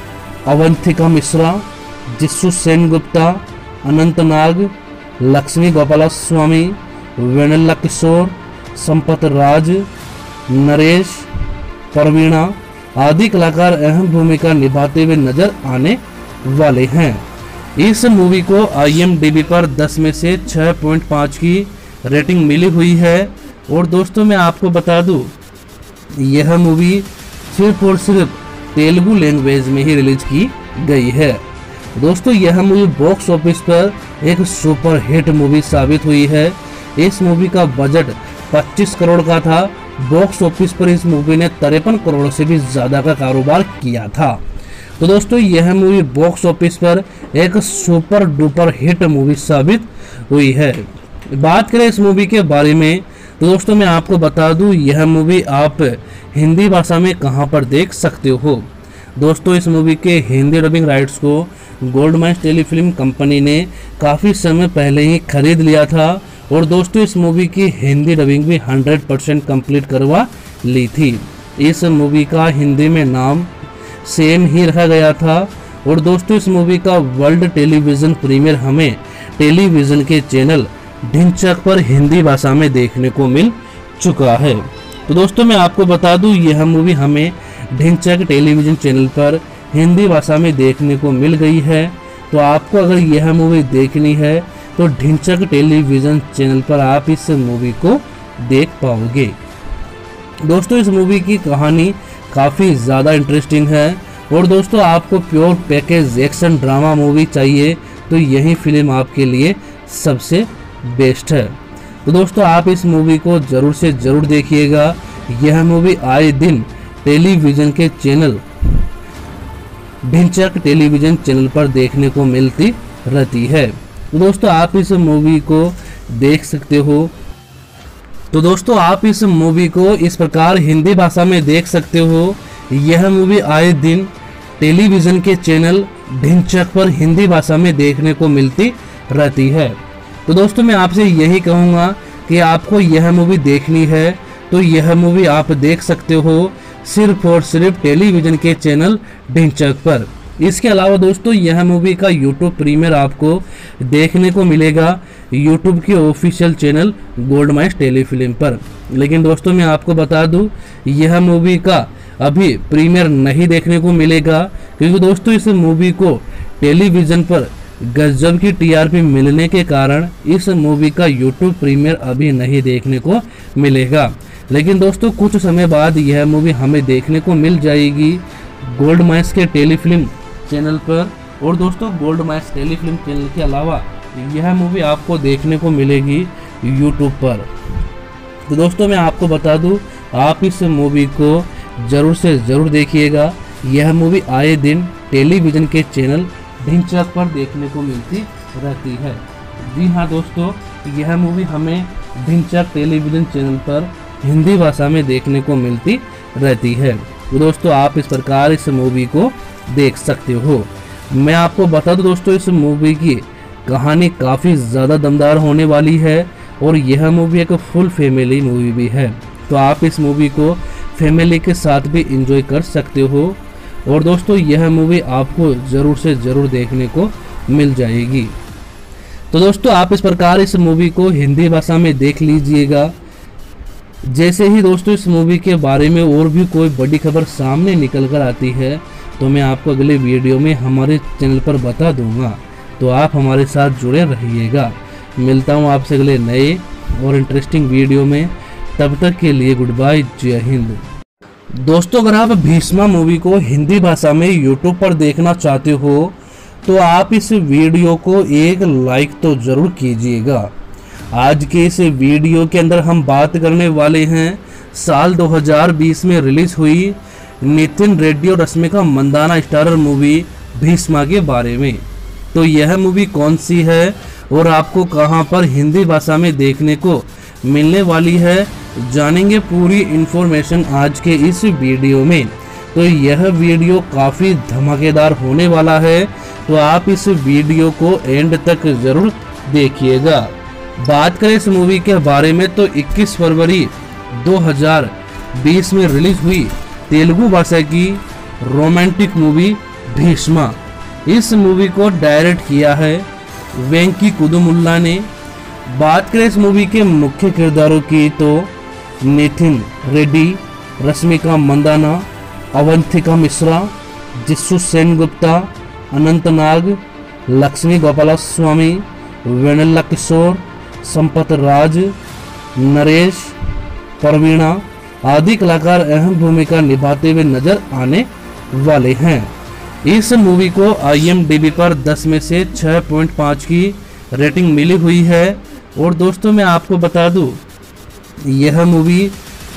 अवंतिका मिश्रा, जिशु सेनगुप्ता, अनंत नाग, लक्ष्मी गोपालस्वामी, वेनेल्ला किशोर, संपत राज, नरेश, प्रवीणा आदि कलाकार अहम भूमिका निभाते हुए नजर आने वाले हैं। इस मूवी को आईएमडीबी पर दस में से छह पॉइंट पाँच की रेटिंग मिली हुई है। और दोस्तों मैं आपको बता दूं, यह मूवी सिर्फ और सिर्फ तेलुगु लैंग्वेज में ही रिलीज की गई है। दोस्तों यह मूवी बॉक्स ऑफिस पर एक सुपर हिट मूवी साबित हुई है। इस मूवी का बजट पच्चीस करोड़ का था। बॉक्स ऑफिस पर इस मूवी ने तिरपन करोड़ से भी ज़्यादा का कारोबार किया था। तो दोस्तों यह मूवी बॉक्स ऑफिस पर एक सुपर डुपर हिट मूवी साबित हुई है। बात करें इस मूवी के बारे में तो दोस्तों मैं आपको बता दूं, यह मूवी आप हिंदी भाषा में कहां पर देख सकते हो। दोस्तों इस मूवी के हिंदी डबिंग राइट्स को गोल्डमाइज टेलीफिल्म कंपनी ने काफ़ी समय पहले ही खरीद लिया था। और दोस्तों इस मूवी की हिंदी डबिंग भी सौ परसेंट कंप्लीट करवा ली थी। इस मूवी का हिंदी में नाम सेम ही रखा गया था। और दोस्तों इस मूवी का वर्ल्ड टेलीविज़न प्रीमियर हमें टेलीविज़न के चैनल ढिंचक पर हिंदी भाषा में देखने को मिल चुका है। तो दोस्तों मैं आपको बता दूं, यह मूवी हमें ढिंचक टेलीविज़न चैनल पर हिंदी भाषा में देखने को मिल गई है। तो आपको अगर यह मूवी देखनी है तो ढिंचक टेलीविज़न चैनल पर आप इस मूवी को देख पाओगे। दोस्तों इस मूवी की कहानी काफ़ी ज़्यादा इंटरेस्टिंग है। और दोस्तों आपको pure package action drama movie चाहिए तो यही फिल्म आपके लिए सबसे बेस्ट है। तो दोस्तों आप इस मूवी को ज़रूर से ज़रूर देखिएगा। यह मूवी आए दिन टेलीविज़न के चैनल ढिंचक टेलीविज़न चैनल पर देखने को मिलती रहती है। तो दोस्तों आप इस मूवी को देख सकते हो। तो दोस्तों आप इस मूवी को इस प्रकार हिंदी भाषा में देख सकते हो। यह मूवी आए दिन टेलीविज़न के चैनल ढिंचक पर हिंदी भाषा में देखने को मिलती रहती है। तो दोस्तों मैं आपसे यही कहूँगा कि आपको यह मूवी देखनी है तो यह मूवी आप देख सकते हो सिर्फ और सिर्फ टेलीविज़न के चैनल ढिंचक पर। इसके अलावा दोस्तों यह मूवी का यूट्यूब प्रीमियर आपको देखने को मिलेगा यूट्यूब के ऑफिशियल चैनल गोल्डमाइज टेलीफिल्म पर। लेकिन दोस्तों मैं आपको बता दूं, यह मूवी का अभी प्रीमियर नहीं देखने को मिलेगा क्योंकि दोस्तों इस मूवी को टेलीविज़न पर गजब की टीआरपी मिलने के कारण इस मूवी का यूट्यूब प्रीमियर अभी नहीं देखने को मिलेगा। लेकिन दोस्तों कुछ समय बाद यह मूवी हमें देखने को मिल जाएगी गोल्डमाइज के टेलीफिल्म चैनल पर। और दोस्तों गोल्डमाइज टेलीफिल्म चैनल के अलावा यह मूवी आपको देखने को मिलेगी यूट्यूब पर। तो दोस्तों मैं आपको बता दूं, आप इस मूवी को ज़रूर से ज़रूर देखिएगा। यह मूवी आए दिन टेलीविज़न के चैनल ढिंचक पर देखने को मिलती रहती है। जी हाँ दोस्तों, यह मूवी हमें ढिंचक टेलीविज़न चैनल पर हिंदी भाषा में देखने को मिलती रहती है। तो दोस्तों आप इस प्रकार इस मूवी को देख सकते हो। मैं आपको बता दूं दोस्तों, इस मूवी की कहानी काफ़ी ज़्यादा दमदार होने वाली है। और यह मूवी एक फुल फैमिली मूवी भी है तो आप इस मूवी को फैमिली के साथ भी एंजॉय कर सकते हो। और दोस्तों यह मूवी आपको ज़रूर से ज़रूर देखने को मिल जाएगी। तो दोस्तों आप इस प्रकार इस मूवी को हिंदी भाषा में देख लीजिएगा। जैसे ही दोस्तों इस मूवी के बारे में और भी कोई बड़ी खबर सामने निकल कर आती है तो मैं आपको अगले वीडियो में हमारे चैनल पर बता दूंगा। तो आप हमारे साथ जुड़े रहिएगा। मिलता हूं आपसे अगले नए और इंटरेस्टिंग वीडियो में। तब तक के लिए गुड बाय, जय हिंद। दोस्तों अगर आप भीष्मा मूवी को हिंदी भाषा में यूट्यूब पर देखना चाहते हो तो आप इस वीडियो को एक लाइक तो ज़रूर कीजिएगा। आज के इस वीडियो के अंदर हम बात करने वाले हैं साल दो हज़ार बीस में रिलीज़ हुई नितिन रेड्डी और रश्मिका मंदाना स्टारर मूवी भीष्मा के बारे में। तो यह मूवी कौन सी है और आपको कहां पर हिंदी भाषा में देखने को मिलने वाली है, जानेंगे पूरी इन्फॉर्मेशन आज के इस वीडियो में। तो यह वीडियो काफ़ी धमाकेदार होने वाला है तो आप इस वीडियो को एंड तक ज़रूर देखिएगा। बात करें इस मूवी के बारे में तो इक्कीस फरवरी दो हज़ार बीस में रिलीज हुई तेलुगु भाषा की रोमांटिक मूवी भीष्मा। इस मूवी को डायरेक्ट किया है वेंकी कुदुमुल्ला ने। बात करें इस मूवी के मुख्य किरदारों की तो नितिन रेड्डी, रश्मिका मंदाना, अवंतिका मिश्रा, जिशु सेनगुप्ता, अनंत नाग, लक्ष्मी गोपालस्वामी, वेनेल्ला किशोर, संपत राज, नरेश, प्रवीणा आदि कलाकार अहम भूमिका निभाते हुए नजर आने वाले हैं। इस मूवी को आई एम डी बी पर दस में से छह पॉइंट पाँच की रेटिंग मिली हुई है। और दोस्तों मैं आपको बता दूं, यह मूवी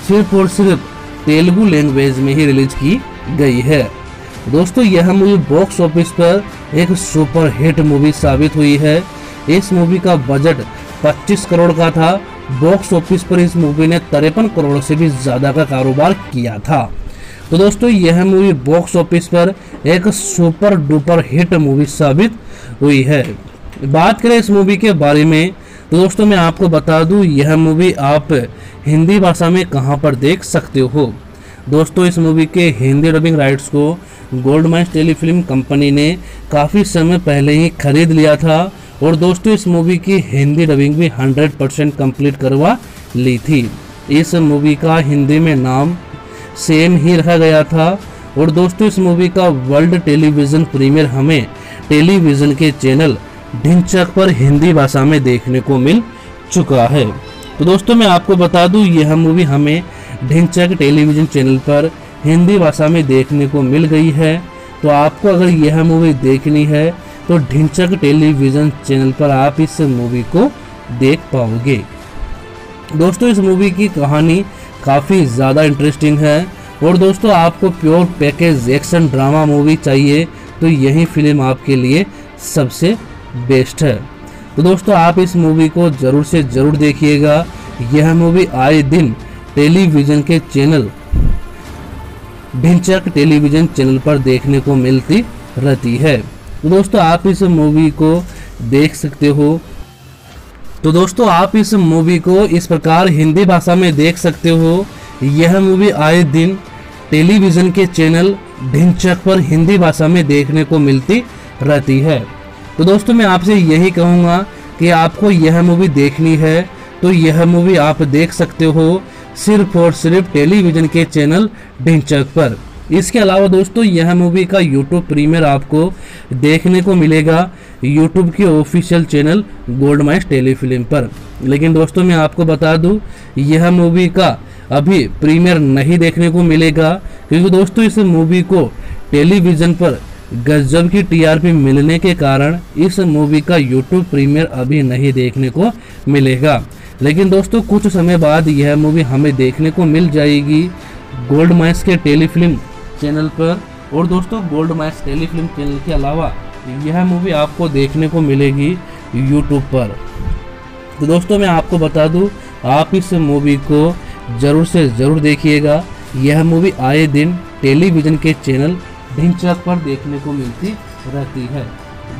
सिर्फ और सिर्फ तेलुगु लैंग्वेज में ही रिलीज की गई है। दोस्तों यह मूवी बॉक्स ऑफिस पर एक सुपर हिट मूवी साबित हुई है। इस मूवी का बजट पच्चीस करोड़ का था। बॉक्स ऑफिस पर इस मूवी ने तिरपन करोड़ से भी ज़्यादा का कारोबार किया था। तो दोस्तों यह मूवी बॉक्स ऑफिस पर एक सुपर डुपर हिट मूवी साबित हुई है। बात करें इस मूवी के बारे में तो दोस्तों मैं आपको बता दूं, यह मूवी आप हिंदी भाषा में कहां पर देख सकते हो। दोस्तों इस मूवी के हिंदी डबिंग राइट्स को गोल्डमाइज टेलीफिल्म कंपनी ने काफ़ी समय पहले ही खरीद लिया था। और दोस्तों इस मूवी की हिंदी डबिंग भी सौ परसेंट कंप्लीट करवा ली थी। इस मूवी का हिंदी में नाम सेम ही रखा गया था। और दोस्तों इस मूवी का वर्ल्ड टेलीविज़न प्रीमियर हमें टेलीविज़न के चैनल ढिंचक पर हिंदी भाषा में देखने को मिल चुका है। तो दोस्तों मैं आपको बता दूं, यह मूवी हमें ढिंचक टेलीविज़न चैनल पर हिंदी भाषा में देखने को मिल गई है। तो आपको अगर यह मूवी देखनी है तो ढिंचक टेलीविज़न चैनल पर आप इस मूवी को देख पाओगे। दोस्तों इस मूवी की कहानी काफ़ी ज़्यादा इंटरेस्टिंग है। और दोस्तों आपको pure package action drama movie चाहिए तो यही फिल्म आपके लिए सबसे बेस्ट है। तो दोस्तों आप इस मूवी को ज़रूर से ज़रूर देखिएगा। यह मूवी आए दिन टेलीविज़न के चैनल ढिंचक टेलीविज़न चैनल पर देखने को मिलती रहती है। तो दोस्तों आप इस मूवी को देख सकते हो। तो दोस्तों आप इस मूवी को इस प्रकार हिंदी भाषा में देख सकते हो। यह मूवी आए दिन टेलीविज़न के चैनल ढिंचक पर हिंदी भाषा में देखने को मिलती रहती है। तो दोस्तों मैं आपसे यही कहूँगा कि आपको यह मूवी देखनी है तो यह मूवी आप देख सकते हो सिर्फ और सिर्फ टेलीविज़न के चैनल ढिंचक पर। इसके अलावा दोस्तों यह मूवी का यूट्यूब प्रीमियर आपको देखने को मिलेगा यूट्यूब के ऑफिशियल चैनल गोल्डमाइज टेलीफिल्म पर। लेकिन दोस्तों मैं आपको बता दूं, यह मूवी का अभी प्रीमियर नहीं देखने को मिलेगा क्योंकि दोस्तों इस मूवी को टेलीविज़न पर गजब की टी आर पी मिलने के कारण इस मूवी का यूट्यूब प्रीमियर अभी नहीं देखने को मिलेगा। लेकिन दोस्तों कुछ समय बाद यह मूवी हमें देखने को मिल जाएगी गोल्डमाइज के टेलीफिल्म चैनल पर। और दोस्तों गोल्डमाइज टेलीफिल्म चैनल के अलावा यह मूवी आपको देखने को मिलेगी यूट्यूब पर। तो दोस्तों मैं आपको बता दूं, आप इस मूवी को ज़रूर से ज़रूर देखिएगा। यह मूवी आए दिन टेलीविज़न के चैनल ढिंचक पर देखने को मिलती रहती है।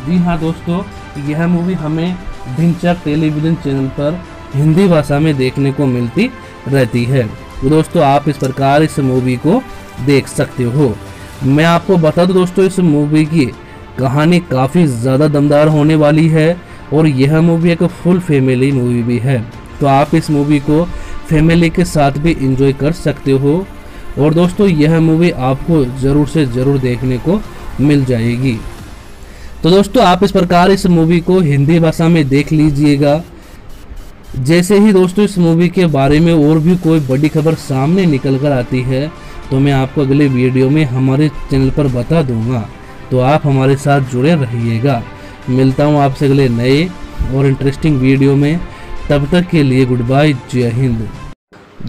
जी हाँ दोस्तों, यह मूवी हमें ढिंचक टेलीविज़न चैनल पर हिंदी भाषा में देखने को मिलती रहती है। तो दोस्तों आप इस प्रकार इस मूवी को देख सकते हो। मैं आपको बता दूं दोस्तों, इस मूवी की कहानी काफ़ी ज़्यादा दमदार होने वाली है। और यह मूवी एक फुल फैमिली मूवी भी है तो आप इस मूवी को फैमिली के साथ भी एंजॉय कर सकते हो। और दोस्तों यह मूवी आपको ज़रूर से ज़रूर देखने को मिल जाएगी। तो दोस्तों आप इस प्रकार इस मूवी को हिंदी भाषा में देख लीजिएगा। जैसे ही दोस्तों इस मूवी के बारे में और भी कोई बड़ी खबर सामने निकल कर आती है तो मैं आपको अगले वीडियो में हमारे चैनल पर बता दूंगा। तो आप हमारे साथ जुड़े रहिएगा। मिलता हूँ आपसे अगले नए और इंटरेस्टिंग वीडियो में। तब तक के लिए गुड बाय, जय हिंद।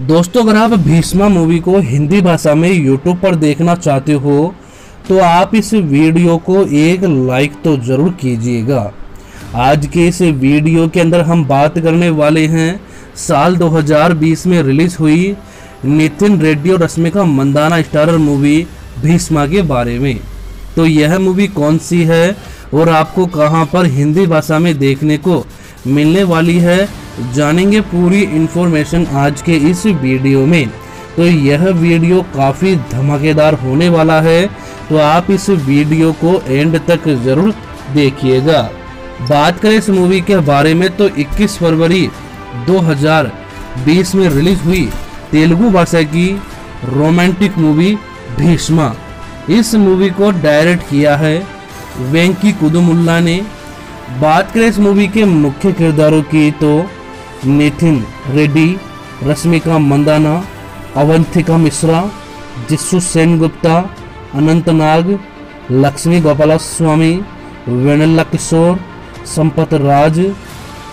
दोस्तों अगर आप भीष्मा मूवी को हिंदी भाषा में यूट्यूब पर देखना चाहते हो तो आप इस वीडियो को एक लाइक तो ज़रूर कीजिएगा। आज के इस वीडियो के अंदर हम बात करने वाले हैं साल दो हज़ार बीस में रिलीज़ हुई नितिन रेड्डी और रश्मिका मंदाना स्टारर मूवी भीष्मा के बारे में। तो यह मूवी कौन सी है और आपको कहां पर हिंदी भाषा में देखने को मिलने वाली है, जानेंगे पूरी इन्फॉर्मेशन आज के इस वीडियो में। तो यह वीडियो काफ़ी धमाकेदार होने वाला है तो आप इस वीडियो को एंड तक ज़रूर देखिएगा। बात करें इस मूवी के बारे में तो इक्कीस फरवरी दो हज़ार बीस में रिलीज़ हुई तेलुगु भाषा की रोमांटिक मूवी भीष्मा। इस मूवी को डायरेक्ट किया है वेंकी कुदुमुल्ला ने। बात करें इस मूवी के मुख्य किरदारों की तो नितिन रेड्डी, रश्मिका मंदाना, अवंतिका मिश्रा, जिशु सेनगुप्ता, अनंत नाग, लक्ष्मी गोपालस्वामी, वेनेल्ला किशोर, संपत राज,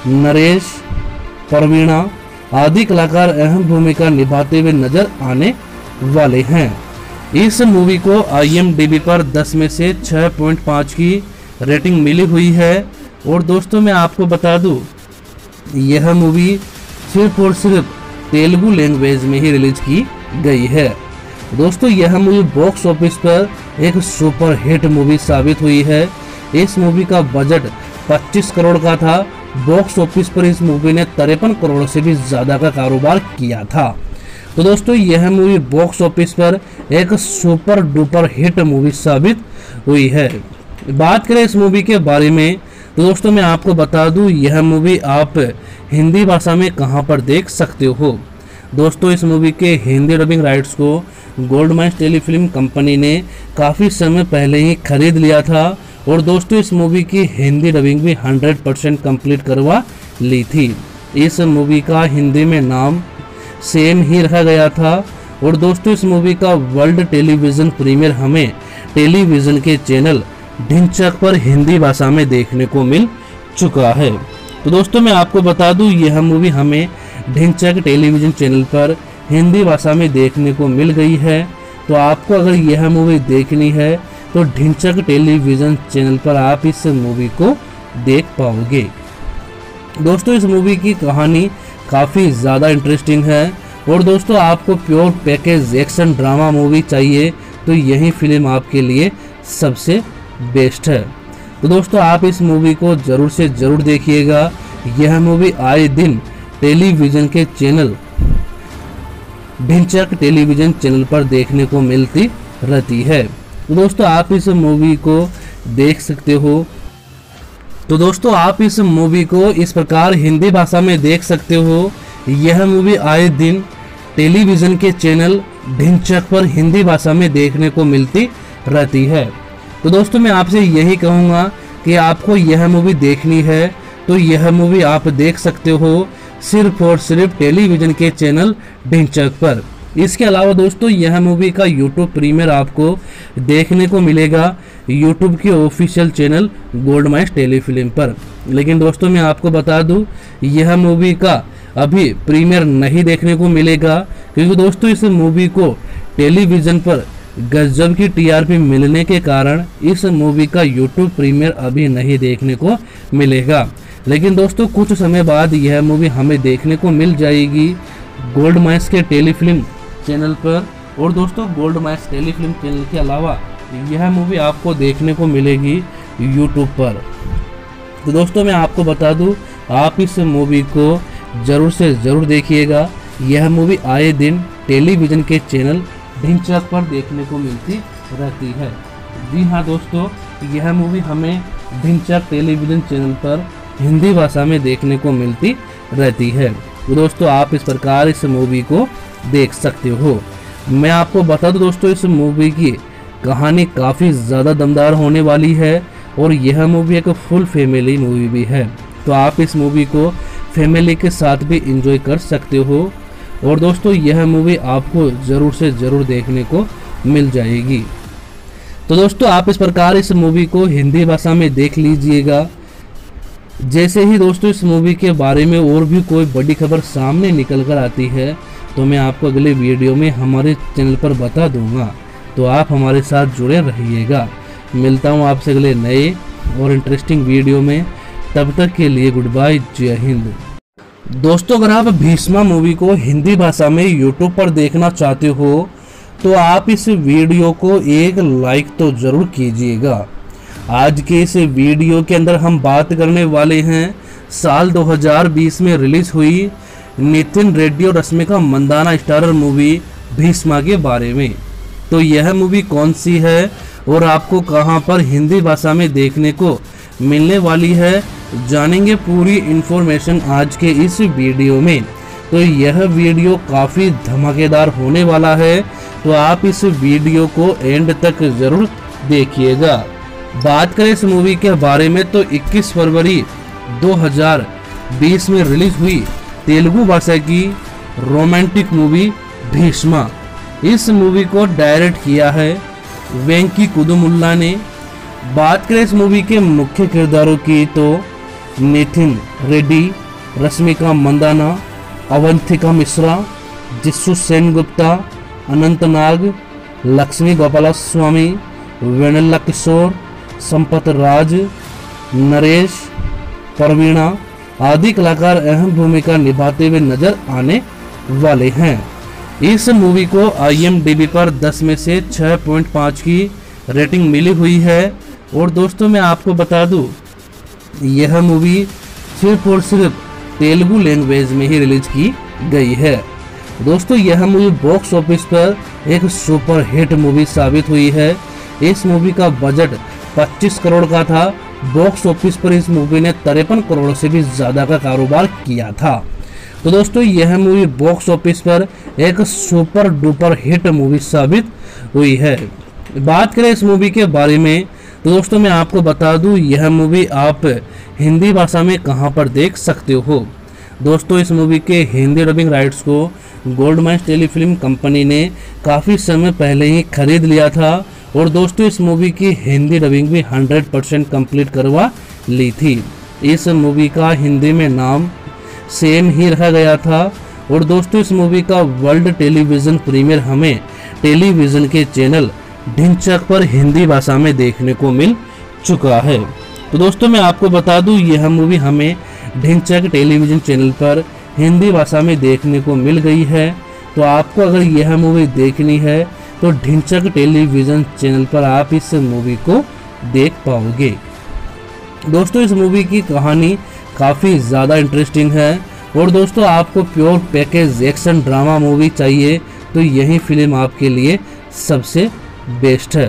नरेश, प्रवीणा आदि कलाकार अहम भूमिका निभाते हुए नजर आने वाले हैं। इस मूवी को आई एम डी बी पर दस में से छह पॉइंट पाँच की रेटिंग मिली हुई है। और दोस्तों मैं आपको बता दूं, यह मूवी सिर्फ और सिर्फ तेलुगु लैंग्वेज में ही रिलीज की गई है। दोस्तों यह मूवी बॉक्स ऑफिस पर एक सुपर हिट मूवी साबित हुई है। इस मूवी का बजट पच्चीस करोड़ का था। बॉक्स ऑफिस पर इस मूवी ने तिरपन करोड़ से भी ज़्यादा का कारोबार किया था। तो दोस्तों यह मूवी बॉक्स ऑफिस पर एक सुपर डुपर हिट मूवी साबित हुई है। बात करें इस मूवी के बारे में तो दोस्तों मैं आपको बता दूं, यह मूवी आप हिंदी भाषा में कहां पर देख सकते हो। दोस्तों इस मूवी के हिंदी डबिंग राइट्स को गोल्डमाइज टेलीफिल्म कंपनी ने काफ़ी समय पहले ही खरीद लिया था। और दोस्तों इस मूवी की हिंदी डबिंग भी सौ परसेंट कंप्लीट करवा ली थी। इस मूवी का हिंदी में नाम सेम ही रखा गया था। और दोस्तों इस मूवी का वर्ल्ड टेलीविज़न प्रीमियर हमें टेलीविज़न के चैनल ढिंचक पर हिंदी भाषा में देखने को मिल चुका है। तो दोस्तों मैं आपको बता दूं, यह मूवी हमें ढिंचक टेलीविज़न चैनल पर हिंदी भाषा में देखने को मिल गई है। तो आपको अगर यह मूवी देखनी है तो ढिंचक टेलीविज़न चैनल पर आप इस मूवी को देख पाओगे। दोस्तों इस मूवी की कहानी काफ़ी ज़्यादा इंटरेस्टिंग है। और दोस्तों आपको pure package action drama movie चाहिए तो यही फिल्म आपके लिए सबसे बेस्ट है। तो दोस्तों आप इस मूवी को ज़रूर से ज़रूर देखिएगा। यह मूवी आए दिन टेलीविज़न के चैनल ढिंचक टेलीविज़न चैनल पर देखने को मिलती रहती है। तो दोस्तों आप इस मूवी को देख सकते हो। तो दोस्तों आप इस मूवी को इस प्रकार हिंदी भाषा में देख सकते हो। यह मूवी आए दिन टेलीविज़न के चैनल ढिंचक पर हिंदी भाषा में देखने को मिलती रहती है। तो दोस्तों मैं आपसे यही कहूँगा कि आपको यह मूवी देखनी है तो यह मूवी आप देख सकते हो सिर्फ और सिर्फ टेलीविज़न के चैनल ढिंचक पर। इसके अलावा दोस्तों यह मूवी का यूट्यूब प्रीमियर आपको देखने को मिलेगा यूट्यूब के ऑफिशियल चैनल गोल्डमाइज टेलीफिल्म पर। लेकिन दोस्तों मैं आपको बता दूं, यह मूवी का अभी प्रीमियर नहीं देखने को मिलेगा क्योंकि दोस्तों इस मूवी को टेलीविज़न पर गजब की टी आर पी मिलने के कारण इस मूवी का यूट्यूब प्रीमियर अभी नहीं देखने को मिलेगा। लेकिन दोस्तों कुछ समय बाद यह मूवी हमें देखने को मिल जाएगी गोल्डमाइज के टेलीफिल्म चैनल पर। और दोस्तों गोल्डमाइज टेलीफिल्म चैनल के अलावा यह मूवी आपको देखने को मिलेगी यूट्यूब पर। तो दोस्तों मैं आपको बता दूं, आप इस मूवी को ज़रूर से ज़रूर देखिएगा। यह मूवी आए दिन टेलीविज़न के चैनल ढिंचक पर देखने को मिलती रहती है। जी हाँ दोस्तों, यह मूवी हमें ढिंचक टेलीविज़न चैनल पर हिंदी भाषा में देखने को मिलती रहती है। दोस्तों आप इस प्रकार इस मूवी को देख सकते हो। मैं आपको बता दूं दोस्तों, इस मूवी की कहानी काफ़ी ज़्यादा दमदार होने वाली है। और यह मूवी एक फुल फैमिली मूवी भी है तो आप इस मूवी को फैमिली के साथ भी इंजॉय कर सकते हो। और दोस्तों यह मूवी आपको ज़रूर से ज़रूर देखने को मिल जाएगी। तो दोस्तों आप इस प्रकार इस मूवी को हिंदी भाषा में देख लीजिएगा। जैसे ही दोस्तों इस मूवी के बारे में और भी कोई बड़ी खबर सामने निकल कर आती है तो मैं आपको अगले वीडियो में हमारे चैनल पर बता दूंगा। तो आप हमारे साथ जुड़े रहिएगा। मिलता हूँ आपसे अगले नए और इंटरेस्टिंग वीडियो में। तब तक के लिए गुड बाय, जय हिंद। दोस्तों अगर आप भीष्मा मूवी को हिंदी भाषा में यूट्यूब पर देखना चाहते हो तो आप इस वीडियो को एक लाइक तो ज़रूर कीजिएगा। आज के इस वीडियो के अंदर हम बात करने वाले हैं साल दो हज़ार बीस में रिलीज़ हुई नितिन रेड्डी और रश्मिका मंदाना स्टारर मूवी भीष्मा के बारे में। तो यह मूवी कौन सी है और आपको कहां पर हिंदी भाषा में देखने को मिलने वाली है, जानेंगे पूरी इन्फॉर्मेशन आज के इस वीडियो में। तो यह वीडियो काफ़ी धमाकेदार होने वाला है तो आप इस वीडियो को एंड तक ज़रूर देखिएगा। बात करें इस मूवी के बारे में तो इक्कीस फरवरी दो हज़ार बीस में रिलीज हुई तेलुगु भाषा की रोमांटिक मूवी भीष्मा। इस मूवी को डायरेक्ट किया है वेंकी कुदुमुल्ला ने। बात करें इस मूवी के मुख्य किरदारों की तो नितिन रेड्डी, रश्मिका मंदाना, अवंतिका मिश्रा, जिशु सेनगुप्ता, अनंत नाग, लक्ष्मी गोपालस्वामी, वेनेल्ला किशोर, संपत राज, नरेश, प्रवीणा आदि कलाकार अहम भूमिका निभाते हुए नजर आने वाले हैं। इस मूवी को आई एम डी बी पर दस में से छह पॉइंट पाँच की रेटिंग मिली हुई है। और दोस्तों मैं आपको बता दूं, यह मूवी सिर्फ और सिर्फ तेलुगु लैंग्वेज में ही रिलीज की गई है। दोस्तों यह मूवी बॉक्स ऑफिस पर एक सुपर हिट मूवी साबित हुई है। इस मूवी का बजट पच्चीस करोड़ का था। बॉक्स ऑफिस पर इस मूवी ने तिरपन करोड़ से भी ज़्यादा का कारोबार किया था। तो दोस्तों यह मूवी बॉक्स ऑफिस पर एक सुपर डुपर हिट मूवी साबित हुई है। बात करें इस मूवी के बारे में तो दोस्तों मैं आपको बता दूं, यह मूवी आप हिंदी भाषा में कहां पर देख सकते हो। दोस्तों इस मूवी के हिंदी डबिंग राइट्स को गोल्डमाइज टेलीफिल्म कंपनी ने काफ़ी समय पहले ही खरीद लिया था। और दोस्तों इस मूवी की हिंदी डबिंग भी सौ परसेंट कंप्लीट करवा ली थी। इस मूवी का हिंदी में नाम सेम ही रखा गया था। और दोस्तों इस मूवी का वर्ल्ड टेलीविज़न प्रीमियर हमें टेलीविज़न के चैनल ढिंचक पर हिंदी भाषा में देखने को मिल चुका है। तो दोस्तों मैं आपको बता दूं, यह मूवी हमें ढिंचक टेलीविज़न चैनल पर हिंदी भाषा में देखने को मिल गई है। तो आपको अगर यह मूवी देखनी है तो ढिंचक टेलीविज़न चैनल पर आप इस मूवी को देख पाओगे। दोस्तों इस मूवी की कहानी काफ़ी ज़्यादा इंटरेस्टिंग है। और दोस्तों आपको pure package action drama movie चाहिए तो यही फिल्म आपके लिए सबसे बेस्ट है।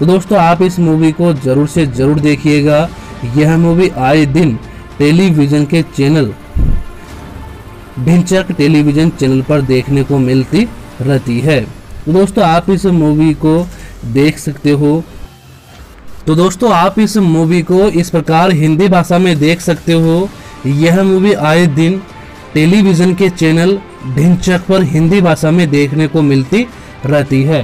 तो दोस्तों आप इस मूवी को ज़रूर से ज़रूर देखिएगा। यह मूवी आए दिन टेलीविज़न के चैनल ढिंचक टेलीविज़न चैनल पर देखने को मिलती रहती है। तो दोस्तों आप इस मूवी को देख सकते हो। तो दोस्तों आप इस मूवी को इस प्रकार हिंदी भाषा में देख सकते हो। यह मूवी आए दिन टेलीविज़न के चैनल ढिंचक पर हिंदी भाषा में देखने को मिलती रहती है।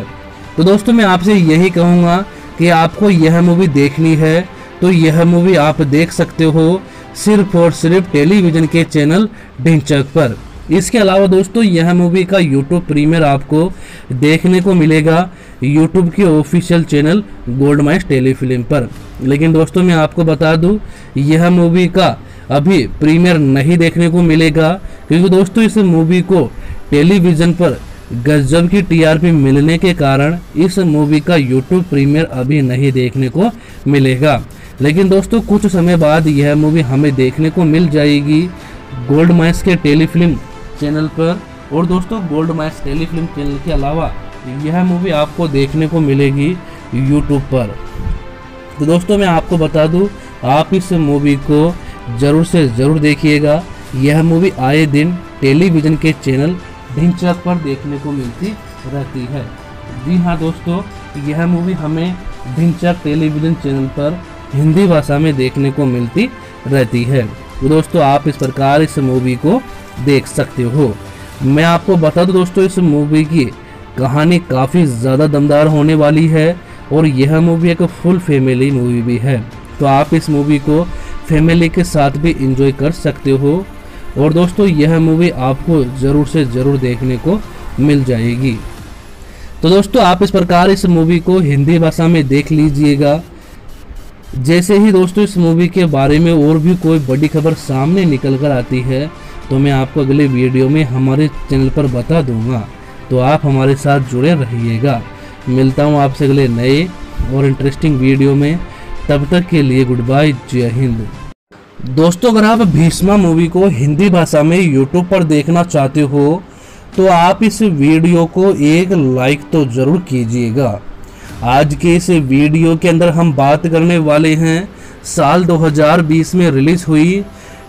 तो दोस्तों मैं आपसे यही कहूँगा कि आपको यह मूवी देखनी है तो यह मूवी आप देख सकते हो सिर्फ और सिर्फ टेलीविज़न के चैनल ढिंचक पर। इसके अलावा दोस्तों यह मूवी का यूट्यूब प्रीमियर आपको देखने को मिलेगा यूट्यूब के ऑफिशियल चैनल गोल्डमाइज टेलीफिल्म पर। लेकिन दोस्तों मैं आपको बता दूं, यह मूवी का अभी प्रीमियर नहीं देखने को मिलेगा क्योंकि दोस्तों इस मूवी को टेलीविज़न पर गजब की टी आर पी मिलने के कारण इस मूवी का यूट्यूब प्रीमियर अभी नहीं देखने को मिलेगा। लेकिन दोस्तों कुछ समय बाद यह मूवी हमें देखने को मिल जाएगी गोल्डमाइज के टेलीफिल्म चैनल पर। और दोस्तों गोल्डमाइज टेलीफिल्म चैनल के अलावा यह मूवी आपको देखने को मिलेगी यूट्यूब पर। तो दोस्तों मैं आपको बता दूं, आप इस मूवी को ज़रूर से ज़रूर देखिएगा। यह मूवी आए दिन टेलीविज़न के चैनल ढिंचक पर देखने को मिलती रहती है। जी हाँ दोस्तों, यह मूवी हमें ढिंचक टेलीविज़न चैनल पर हिंदी भाषा में देखने को मिलती रहती है। तो दोस्तों आप इस प्रकार इस मूवी को देख सकते हो। मैं आपको बता दूं दोस्तों, इस मूवी की कहानी काफ़ी ज़्यादा दमदार होने वाली है। और यह मूवी एक फुल फैमिली मूवी भी है तो आप इस मूवी को फैमिली के साथ भी इंजॉय कर सकते हो। और दोस्तों यह मूवी आपको ज़रूर से ज़रूर देखने को मिल जाएगी। तो दोस्तों आप इस प्रकार इस मूवी को हिंदी भाषा में देख लीजिएगा। जैसे ही दोस्तों इस मूवी के बारे में और भी कोई बड़ी खबर सामने निकल कर आती है तो मैं आपको अगले वीडियो में हमारे चैनल पर बता दूंगा। तो आप हमारे साथ जुड़े रहिएगा। मिलता हूँ आपसे अगले नए और इंटरेस्टिंग वीडियो में। तब तक के लिए गुड बाय, जय हिंद। दोस्तों अगर आप भीष्मा मूवी को हिंदी भाषा में यूट्यूब पर देखना चाहते हो तो आप इस वीडियो को एक लाइक तो ज़रूर कीजिएगा। आज के इस वीडियो के अंदर हम बात करने वाले हैं साल दो हज़ार बीस में रिलीज़ हुई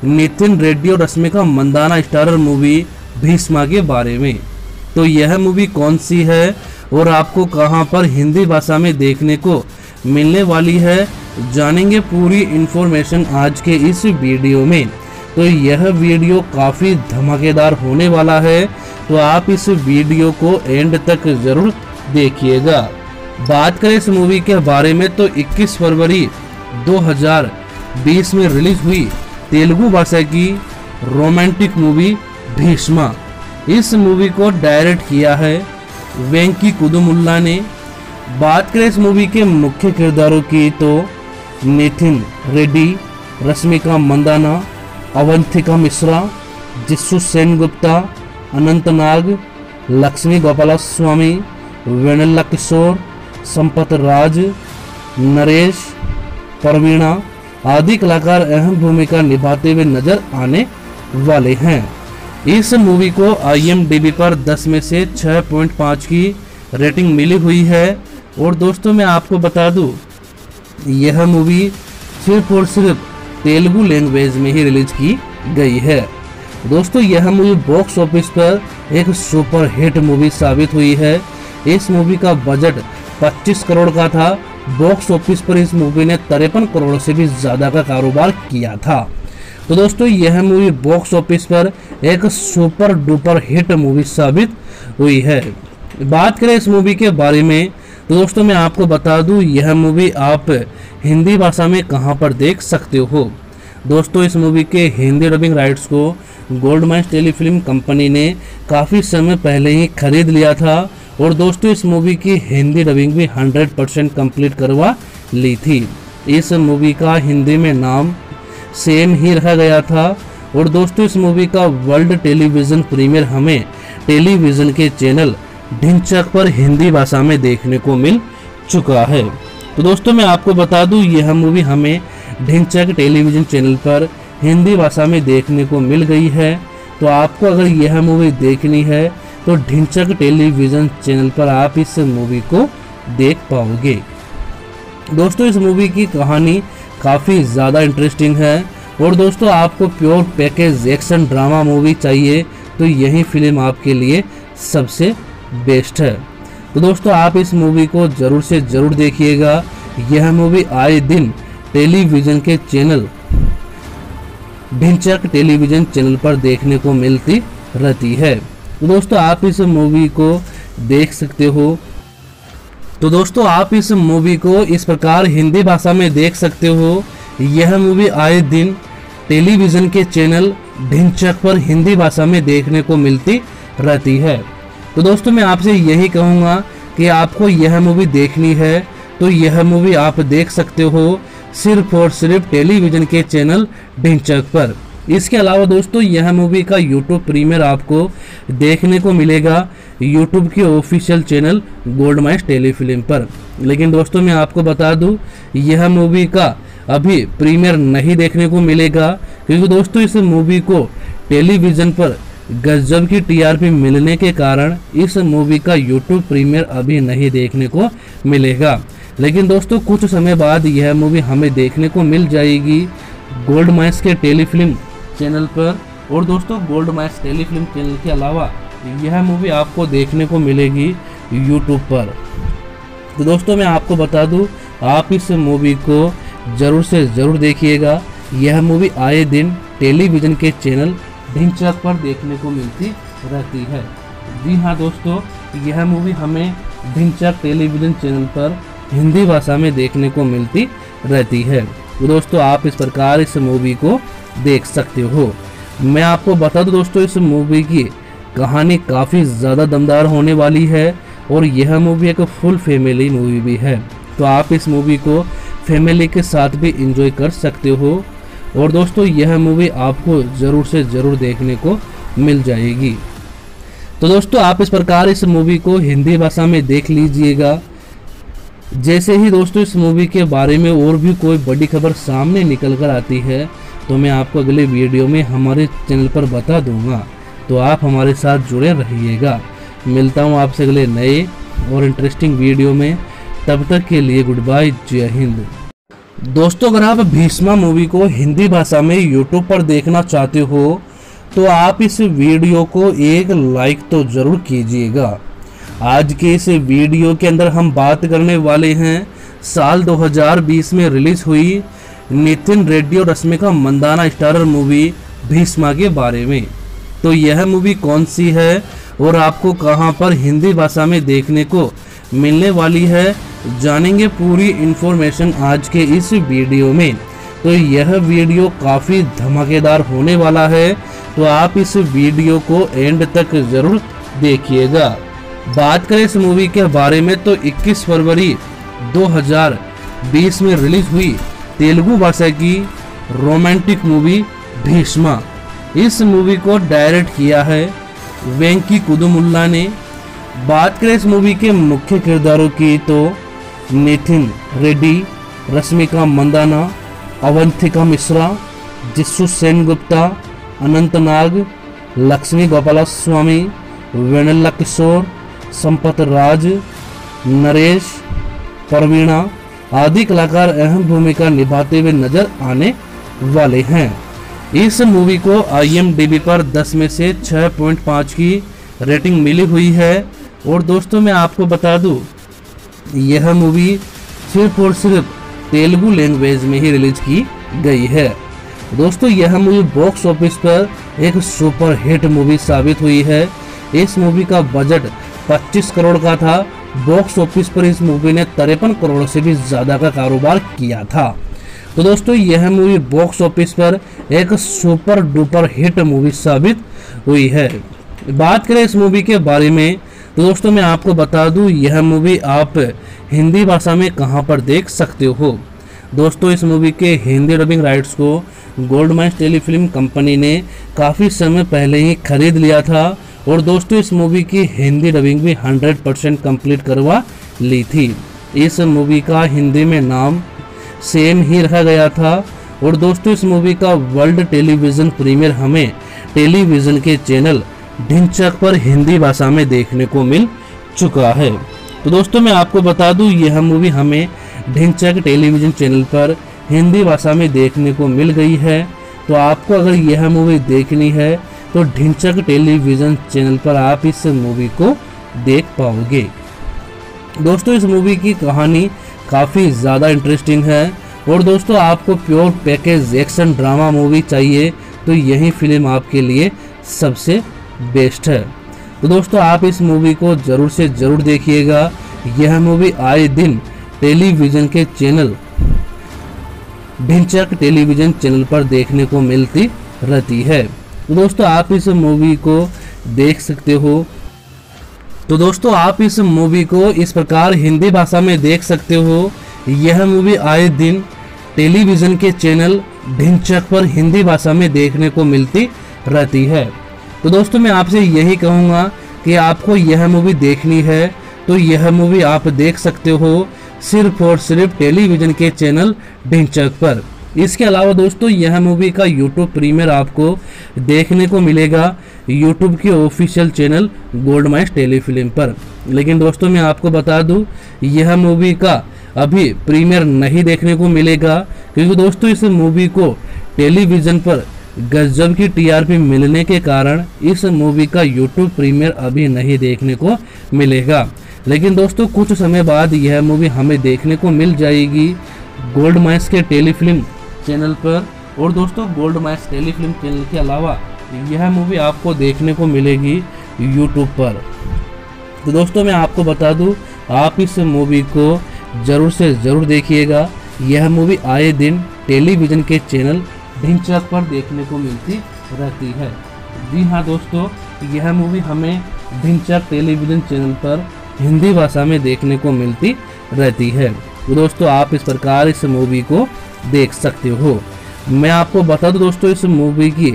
नितिन रेड्डी और रश्मिका मंदाना स्टारर मूवी भीष्मा के बारे में। तो यह मूवी कौन सी है और आपको कहां पर हिंदी भाषा में देखने को मिलने वाली है। जानेंगे पूरी इन्फॉर्मेशन आज के इस वीडियो में। तो यह वीडियो काफ़ी धमाकेदार होने वाला है, तो आप इस वीडियो को एंड तक ज़रूर देखिएगा। बात करें इस मूवी के बारे में तो इक्कीस फरवरी दो हज़ार बीस में रिलीज हुई तेलुगु भाषा की रोमांटिक मूवी भीष्मा। इस मूवी को डायरेक्ट किया है वेंकी कुदुमुल्ला ने। बात करें इस मूवी के मुख्य किरदारों की तो नितिन रेड्डी, रश्मिका मंदाना, अवंतिका मिश्रा, जिशु सेनगुप्ता, अनंत नाग, लक्ष्मी गोपालस्वामी, वेनेल्ला किशोर, संपत राज, नरेश, प्रवीणा आदि कलाकार अहम भूमिका निभाते हुए नजर आने वाले हैं। इस मूवी को आई एम डी बी पर दस में से छह पॉइंट पाँच की रेटिंग मिली हुई है। और दोस्तों मैं आपको बता दूं, यह मूवी सिर्फ और सिर्फ तेलुगु लैंग्वेज में ही रिलीज की गई है। दोस्तों यह मूवी बॉक्स ऑफिस पर एक सुपर हिट मूवी साबित हुई है। इस मूवी का बजट पच्चीस करोड़ का था। बॉक्स ऑफिस पर इस मूवी ने तिरपन करोड़ से भी ज़्यादा का कारोबार किया था। तो दोस्तों यह मूवी बॉक्स ऑफिस पर एक सुपर डुपर हिट मूवी साबित हुई है। बात करें इस मूवी के बारे में तो दोस्तों मैं आपको बता दूं, यह मूवी आप हिंदी भाषा में कहां पर देख सकते हो। दोस्तों इस मूवी के हिंदी डबिंग राइट्स को गोल्डमाइज टेलीफिल्म कंपनी ने काफ़ी समय पहले ही खरीद लिया था। और दोस्तों इस मूवी की हिंदी डबिंग भी सौ परसेंट कंप्लीट करवा ली थी। इस मूवी का हिंदी में नाम सेम ही रखा गया था। और दोस्तों इस मूवी का वर्ल्ड टेलीविज़न प्रीमियर हमें टेलीविज़न के चैनल ढिंचक पर हिंदी भाषा में देखने को मिल चुका है। तो दोस्तों मैं आपको बता दूं, यह मूवी हमें ढिंचक टेलीविज़न चैनल पर हिंदी भाषा में देखने को मिल गई है। तो आपको अगर यह मूवी देखनी है तो ढिंचक टेलीविज़न चैनल पर आप इस मूवी को देख पाओगे। दोस्तों इस मूवी की कहानी काफ़ी ज़्यादा इंटरेस्टिंग है। और दोस्तों आपको pure package action drama movie चाहिए तो यही फिल्म आपके लिए सबसे बेस्ट है। तो दोस्तों आप इस मूवी को ज़रूर से ज़रूर देखिएगा। यह मूवी आए दिन टेलीविज़न के चैनल ढिंचक टेलीविज़न चैनल पर देखने को मिलती रहती है। तो दोस्तों आप इस मूवी को देख सकते हो। तो दोस्तों आप इस मूवी को इस प्रकार हिंदी भाषा में देख सकते हो। यह मूवी आए दिन टेलीविज़न के चैनल ढिंचक पर हिंदी भाषा में देखने को मिलती रहती है। तो दोस्तों मैं आपसे यही कहूँगा कि आपको यह मूवी देखनी है तो यह मूवी आप देख सकते हो सिर्फ और सिर्फ टेलीविज़न के चैनल ढिंचक पर। इसके अलावा दोस्तों यह मूवी का यूट्यूब प्रीमियर आपको देखने को मिलेगा यूट्यूब के ऑफिशियल चैनल गोल्डमाइज टेलीफिल्म पर। लेकिन दोस्तों मैं आपको बता दूं, यह मूवी का अभी प्रीमियर नहीं देखने को मिलेगा क्योंकि दोस्तों इस मूवी को टेलीविज़न पर गजब की टी आर पी मिलने के कारण इस मूवी का यूट्यूब प्रीमियर अभी नहीं देखने को मिलेगा। लेकिन दोस्तों कुछ समय बाद यह मूवी हमें देखने को मिल जाएगी गोल्डमाइज के टेलीफिल्म चैनल पर। और दोस्तों गोल्डमाइज टेलीफिल्म चैनल के अलावा यह मूवी आपको देखने को मिलेगी यूट्यूब पर। तो दोस्तों मैं आपको बता दूं, आप इस मूवी को ज़रूर से ज़रूर देखिएगा। यह मूवी आए दिन टेलीविज़न के चैनल ढिंचक पर देखने को मिलती रहती है। जी हाँ दोस्तों, यह मूवी हमें ढिंचक टेलीविज़न चैनल पर हिंदी भाषा में देखने को मिलती रहती है। तो दोस्तों आप इस प्रकार इस मूवी को देख सकते हो। मैं आपको बता दूं दोस्तों, इस मूवी की कहानी काफ़ी ज़्यादा दमदार होने वाली है। और यह मूवी एक फुल फैमिली मूवी भी है, तो आप इस मूवी को फैमिली के साथ भी इंजॉय कर सकते हो। और दोस्तों यह मूवी आपको ज़रूर से ज़रूर देखने को मिल जाएगी। तो दोस्तों आप इस प्रकार इस मूवी को हिंदी भाषा में देख लीजिएगा। जैसे ही दोस्तों इस मूवी के बारे में और भी कोई बड़ी खबर सामने निकल कर आती है तो मैं आपको अगले वीडियो में हमारे चैनल पर बता दूंगा। तो आप हमारे साथ जुड़े रहिएगा। मिलता हूँ आपसे अगले नए और इंटरेस्टिंग वीडियो में। तब तक के लिए गुड बाय, जय हिंद। दोस्तों अगर आप भीष्मा मूवी को हिंदी भाषा में यूट्यूब पर देखना चाहते हो तो आप इस वीडियो को एक लाइक तो ज़रूर कीजिएगा। आज के इस वीडियो के अंदर हम बात करने वाले हैं साल दो हज़ार बीस में रिलीज हुई नितिन रेड्डी और रश्मिका मंदाना स्टारर मूवी भीष्मा के बारे में। तो यह मूवी कौन सी है और आपको कहां पर हिंदी भाषा में देखने को मिलने वाली है, जानेंगे पूरी इन्फॉर्मेशन आज के इस वीडियो में। तो यह वीडियो काफ़ी धमाकेदार होने वाला है, तो आप इस वीडियो को एंड तक ज़रूर देखिएगा। बात करें इस मूवी के बारे में तो इक्कीस फरवरी दो हज़ार बीस में रिलीज हुई तेलुगु भाषा की रोमांटिक मूवी भीष्मा। इस मूवी को डायरेक्ट किया है वेंकी कुदुमुल्ला ने। बात करें इस मूवी के मुख्य किरदारों की तो नितिन रेड्डी, रश्मिका मंदाना, अवंतिका मिश्रा, जिशु सेनगुप्ता, अनंत नाग, लक्ष्मी गोपालस्वामी, वेनेल्ला किशोर, संपत राज, नरेश, प्रवीणा आदि कलाकार अहम भूमिका निभाते हुए नजर आने वाले हैं। इस मूवी को आई एम डी बी पर दस में से छह पॉइंट पाँच की रेटिंग मिली हुई है। और दोस्तों मैं आपको बता दूं, यह मूवी सिर्फ और सिर्फ तेलुगु लैंग्वेज में ही रिलीज की गई है। दोस्तों यह मूवी बॉक्स ऑफिस पर एक सुपर हिट मूवी साबित हुई है। इस मूवी का बजट पच्चीस करोड़ का था। बॉक्स ऑफिस पर इस मूवी ने तिरपन करोड़ से भी ज़्यादा का कारोबार किया था। तो दोस्तों यह मूवी बॉक्स ऑफिस पर एक सुपर डुपर हिट मूवी साबित हुई है। बात करें इस मूवी के बारे में तो दोस्तों मैं आपको बता दूं, यह मूवी आप हिंदी भाषा में कहां पर देख सकते हो। दोस्तों इस मूवी के हिंदी डबिंग राइट्स को गोल्डमाइज टेलीफिल्म कंपनी ने काफ़ी समय पहले ही खरीद लिया था। और दोस्तों इस मूवी की हिंदी डबिंग भी सौ परसेंट कंप्लीट करवा ली थी। इस मूवी का हिंदी में नाम सेम ही रखा गया था। और दोस्तों इस मूवी का वर्ल्ड टेलीविज़न प्रीमियर हमें टेलीविज़न के चैनल ढिंचक पर हिंदी भाषा में देखने को मिल चुका है। तो दोस्तों मैं आपको बता दूं, यह मूवी हमें ढिंचक टेलीविज़न चैनल पर हिंदी भाषा में देखने को मिल गई है। तो आपको अगर यह मूवी देखनी है तो ढिंचक टेलीविज़न चैनल पर आप इस मूवी को देख पाओगे। दोस्तों इस मूवी की कहानी काफ़ी ज़्यादा इंटरेस्टिंग है। और दोस्तों आपको pure package action drama movie चाहिए तो यही फिल्म आपके लिए सबसे बेस्ट है। तो दोस्तों आप इस मूवी को ज़रूर से ज़रूर देखिएगा। यह मूवी आए दिन टेलीविज़न के चैनल ढिंचक टेलीविज़न चैनल पर देखने को मिलती रहती है। तो दोस्तों आप इस मूवी को देख सकते हो। तो दोस्तों आप इस मूवी को इस प्रकार हिंदी भाषा में देख सकते हो। यह मूवी आए दिन टेलीविज़न के चैनल ढिंचक पर हिंदी भाषा में देखने को मिलती रहती है। तो दोस्तों मैं आपसे यही कहूँगा कि आपको यह मूवी देखनी है तो यह मूवी आप देख सकते हो सिर्फ और सिर्फ टेलीविज़न के चैनल ढिंचक पर। इसके अलावा दोस्तों यह मूवी का यूट्यूब प्रीमियर आपको देखने को मिलेगा यूट्यूब के ऑफिशियल चैनल गोल्डमाइज टेलीफिल्म पर। लेकिन दोस्तों मैं आपको बता दूं, यह मूवी का अभी प्रीमियर नहीं देखने को मिलेगा क्योंकि दोस्तों इस मूवी को टेलीविज़न पर गजब की टी आर पी मिलने के कारण इस मूवी का यूट्यूब प्रीमियर अभी नहीं देखने को मिलेगा। लेकिन दोस्तों कुछ समय बाद यह मूवी हमें देखने को मिल जाएगी गोल्डमाइज के टेलीफिल्म चैनल पर। और दोस्तों गोल्डमाइज टेलीफिल्म चैनल के अलावा यह मूवी आपको देखने को मिलेगी यूट्यूब पर। तो दोस्तों मैं आपको बता दूं, आप इस मूवी को ज़रूर से ज़रूर देखिएगा। यह मूवी आए दिन टेलीविज़न के चैनल ढिंचक पर देखने को मिलती रहती है। जी हाँ दोस्तों, यह मूवी हमें ढिंचक टेलीविज़न चैनल पर हिंदी भाषा में देखने को मिलती रहती है। तो दोस्तों आप इस प्रकार इस मूवी को देख सकते हो। मैं आपको बता दूं दोस्तों, इस मूवी की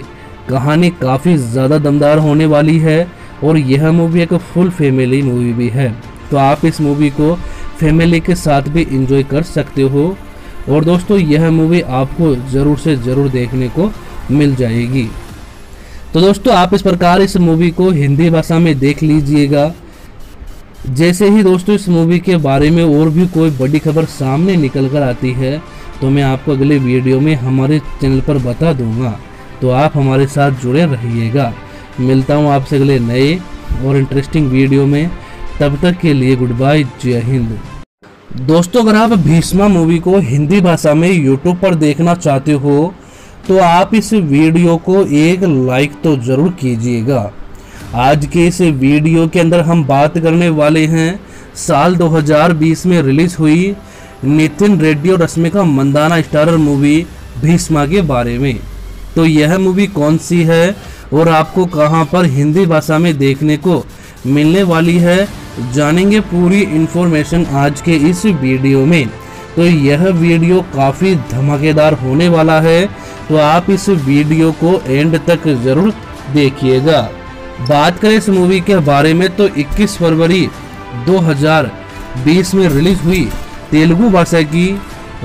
कहानी काफ़ी ज़्यादा दमदार होने वाली है। और यह मूवी एक फुल फैमिली मूवी भी है, तो आप इस मूवी को फैमिली के साथ भी इंजॉय कर सकते हो। और दोस्तों यह मूवी आपको ज़रूर से ज़रूर देखने को मिल जाएगी। तो दोस्तों आप इस प्रकार इस मूवी को हिंदी भाषा में देख लीजिएगा। जैसे ही दोस्तों इस मूवी के बारे में और भी कोई बड़ी खबर सामने निकल कर आती है तो मैं आपको अगले वीडियो में हमारे चैनल पर बता दूंगा। तो आप हमारे साथ जुड़े रहिएगा। मिलता हूँ आपसे अगले नए और इंटरेस्टिंग वीडियो में। तब तक के लिए गुड बाय, जय हिंद। दोस्तों, अगर आप भीष्मा मूवी को हिंदी भाषा में यूट्यूब पर देखना चाहते हो तो आप इस वीडियो को एक लाइक तो ज़रूर कीजिएगा। आज के इस वीडियो के अंदर हम बात करने वाले हैं साल दो हज़ार बीस में रिलीज़ हुई नितिन रेड्डी और रश्मिका मंदाना स्टारर मूवी भीष्मा के बारे में। तो यह मूवी कौन सी है और आपको कहां पर हिंदी भाषा में देखने को मिलने वाली है, जानेंगे पूरी इन्फॉर्मेशन आज के इस वीडियो में। तो यह वीडियो काफ़ी धमाकेदार होने वाला है, तो आप इस वीडियो को एंड तक ज़रूर देखिएगा। बात करें इस मूवी के बारे में तो इक्कीस फरवरी दो हज़ार बीस में रिलीज़ हुई तेलुगु भाषा की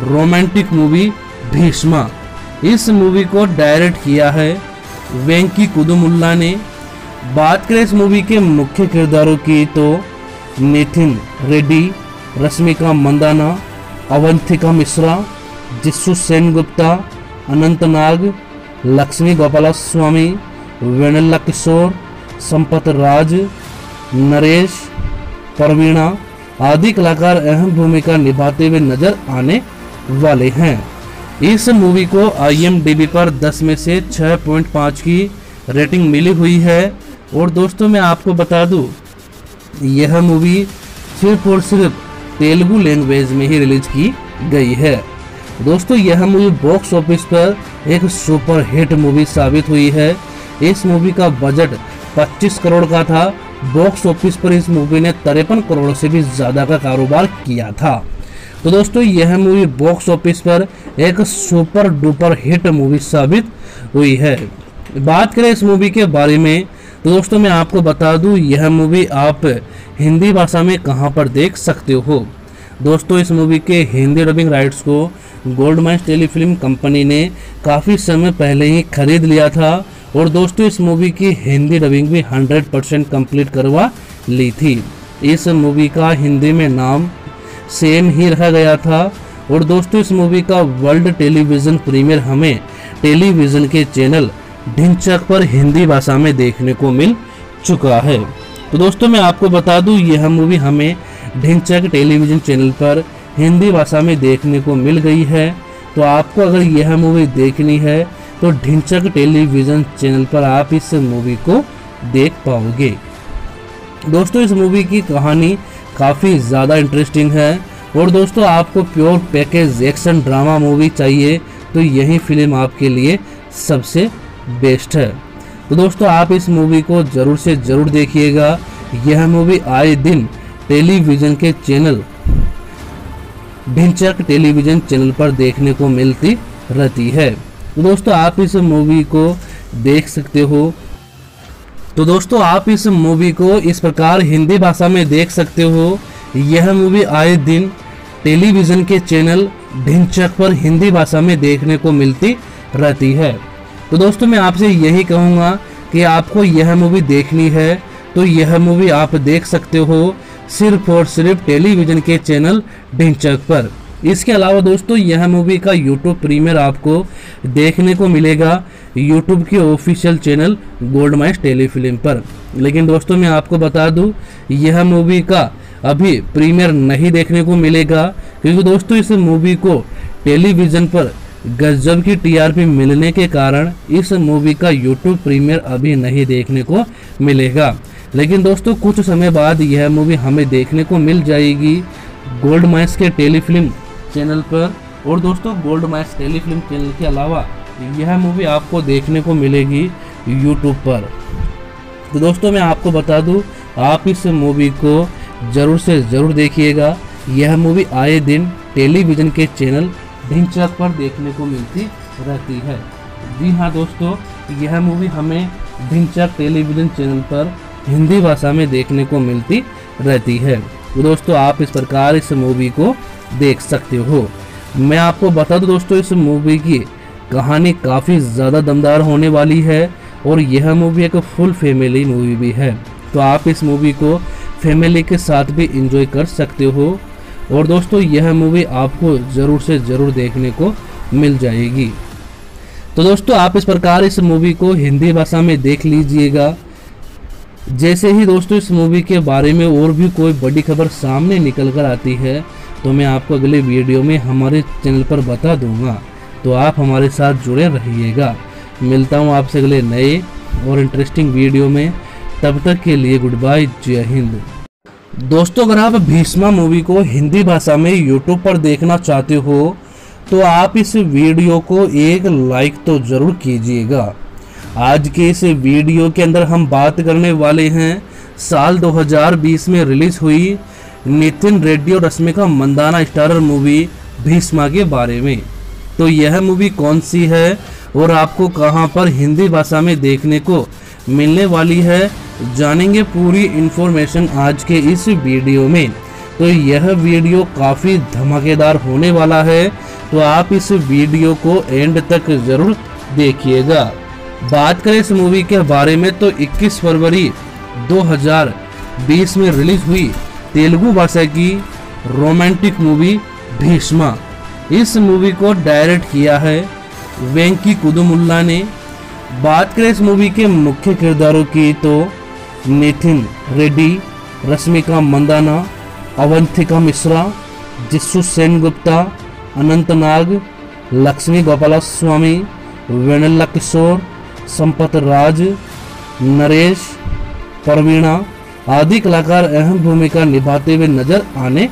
रोमांटिक मूवी भीष्मा। इस मूवी को डायरेक्ट किया है वेंकी कुदुमुल्ला ने। बात करें इस मूवी के मुख्य किरदारों की तो नितिन रेड्डी, रश्मिका मंदाना, अवंतिका मिश्रा, जिशु सेनगुप्ता, अनंत नाग, लक्ष्मी गोपालस्वामी, वेनेल्ला किशोर, संपत राज, नरेश, प्रवीणा आदि कलाकार अहम भूमिका निभाते हुए नजर आने वाले हैं। इस मूवी को आई एम डी बी पर दस में से छह पॉइंट पाँच की रेटिंग मिली हुई है। और दोस्तों, मैं आपको बता दूं, यह मूवी सिर्फ और सिर्फ तेलुगु लैंग्वेज में ही रिलीज की गई है। दोस्तों, यह मूवी बॉक्स ऑफिस पर एक सुपर हिट मूवी साबित हुई है। इस मूवी का बजट पच्चीस करोड़ का था। बॉक्स ऑफिस पर इस मूवी ने तिरपन करोड़ से भी ज़्यादा का कारोबार किया था। तो दोस्तों, यह मूवी बॉक्स ऑफिस पर एक सुपर डुपर हिट मूवी साबित हुई है। बात करें इस मूवी के बारे में तो दोस्तों, मैं आपको बता दूं, यह मूवी आप हिंदी भाषा में कहां पर देख सकते हो। दोस्तों, इस मूवी के हिंदी डबिंग राइट्स को गोल्डमाइज टेलीफिल्म कंपनी ने काफ़ी समय पहले ही खरीद लिया था। और दोस्तों, इस मूवी की हिंदी डबिंग भी सौ परसेंट कंप्लीट करवा ली थी। इस मूवी का हिंदी में नाम सेम ही रखा गया था। और दोस्तों, इस मूवी का वर्ल्ड टेलीविज़न प्रीमियर हमें टेलीविज़न के चैनल ढिंचक पर हिंदी भाषा में देखने को मिल चुका है। तो दोस्तों, मैं आपको बता दूं, यह मूवी हमें ढिंचक टेलीविज़न चैनल पर हिंदी भाषा में देखने को मिल गई है। तो आपको अगर यह मूवी देखनी है तो ढिंचक टेलीविज़न चैनल पर आप इस मूवी को देख पाओगे। दोस्तों, इस मूवी की कहानी काफ़ी ज़्यादा इंटरेस्टिंग है। और दोस्तों, आपको pure package action drama movie चाहिए तो यही फिल्म आपके लिए सबसे बेस्ट है। तो दोस्तों, आप इस मूवी को ज़रूर से ज़रूर देखिएगा। यह मूवी आए दिन टेलीविज़न के चैनल ढिंचक टेलीविज़न चैनल पर देखने को मिलती रहती है। तो दोस्तों, आप इस मूवी को देख सकते हो। तो दोस्तों, आप इस मूवी को इस प्रकार हिंदी भाषा में देख सकते हो। यह मूवी आए दिन टेलीविज़न के चैनल ढिंचक पर हिंदी भाषा में देखने को मिलती रहती है। तो दोस्तों, मैं आपसे यही कहूँगा कि आपको यह मूवी देखनी है तो यह मूवी आप देख सकते हो सिर्फ और सिर्फ टेलीविज़न के चैनल ढिंचक पर। इसके अलावा दोस्तों, यह मूवी का यूट्यूब प्रीमियर आपको देखने को मिलेगा यूट्यूब के ऑफिशियल चैनल गोल्डमाइज टेलीफिल्म पर। लेकिन दोस्तों, मैं आपको बता दूं, यह मूवी का अभी प्रीमियर नहीं देखने को मिलेगा, क्योंकि दोस्तों, इस मूवी को टेलीविज़न पर गजब की टी आर पी मिलने के कारण इस मूवी का यूट्यूब प्रीमियर अभी नहीं देखने को मिलेगा। लेकिन दोस्तों, कुछ समय बाद यह मूवी हमें देखने को मिल जाएगी गोल्डमाइज के टेलीफिल्म चैनल पर। और दोस्तों, गोल्डमाइज टेलीफिल्म चैनल के अलावा यह मूवी आपको देखने को मिलेगी यूट्यूब पर। तो दोस्तों, मैं आपको बता दूं, आप इस मूवी को ज़रूर से ज़रूर देखिएगा। यह मूवी आए दिन टेलीविज़न के चैनल ढिंचक पर देखने को मिलती रहती है। जी हाँ दोस्तों, यह मूवी हमें ढिंचक टेलीविज़न चैनल पर हिंदी भाषा में देखने को मिलती रहती है। दोस्तों, आप इस प्रकार इस मूवी को देख सकते हो। मैं आपको बता दूं दोस्तों, इस मूवी की कहानी काफ़ी ज़्यादा दमदार होने वाली है। और यह मूवी एक फुल फैमिली मूवी भी है, तो आप इस मूवी को फैमिली के साथ भी इंजॉय कर सकते हो। और दोस्तों, यह मूवी आपको ज़रूर से ज़रूर देखने को मिल जाएगी। तो दोस्तों, आप इस प्रकार इस मूवी को हिंदी भाषा में देख लीजिएगा। जैसे ही दोस्तों इस मूवी के बारे में और भी कोई बड़ी खबर सामने निकल कर आती है तो मैं आपको अगले वीडियो में हमारे चैनल पर बता दूंगा। तो आप हमारे साथ जुड़े रहिएगा। मिलता हूँ आपसे अगले नए और इंटरेस्टिंग वीडियो में। तब तक के लिए गुड बाय, जय हिंद। दोस्तों, अगर आप भीष्मा मूवी को हिंदी भाषा में यूट्यूब पर देखना चाहते हो तो आप इस वीडियो को एक लाइक तो ज़रूर कीजिएगा। आज के इस वीडियो के अंदर हम बात करने वाले हैं साल दो हज़ार बीस में रिलीज़ हुई नितिन रेड्डी और रश्मिका मंदाना स्टारर मूवी भीष्मा के बारे में। तो यह मूवी कौन सी है और आपको कहां पर हिंदी भाषा में देखने को मिलने वाली है, जानेंगे पूरी इन्फॉर्मेशन आज के इस वीडियो में। तो यह वीडियो काफ़ी धमाकेदार होने वाला है, तो आप इस वीडियो को एंड तक ज़रूर देखिएगा। बात करें इस मूवी के बारे में तो इक्कीस फरवरी दो हज़ार बीस में रिलीज हुई तेलुगु भाषा की रोमांटिक मूवी भीष्मा। इस मूवी को डायरेक्ट किया है वेंकी कुदुमुल्ला ने। बात करें इस मूवी के मुख्य किरदारों की तो नितिन रेड्डी, रश्मिका मंदाना, अवंतिका मिश्रा, जिशु सेनगुप्ता, अनंत नाग, लक्ष्मी गोपालस्वामी, वेनेल्ला किशोर, संपत राज, नरेश, प्रवीणा आदि कलाकार अहम भूमिका निभाते हुए नजर आने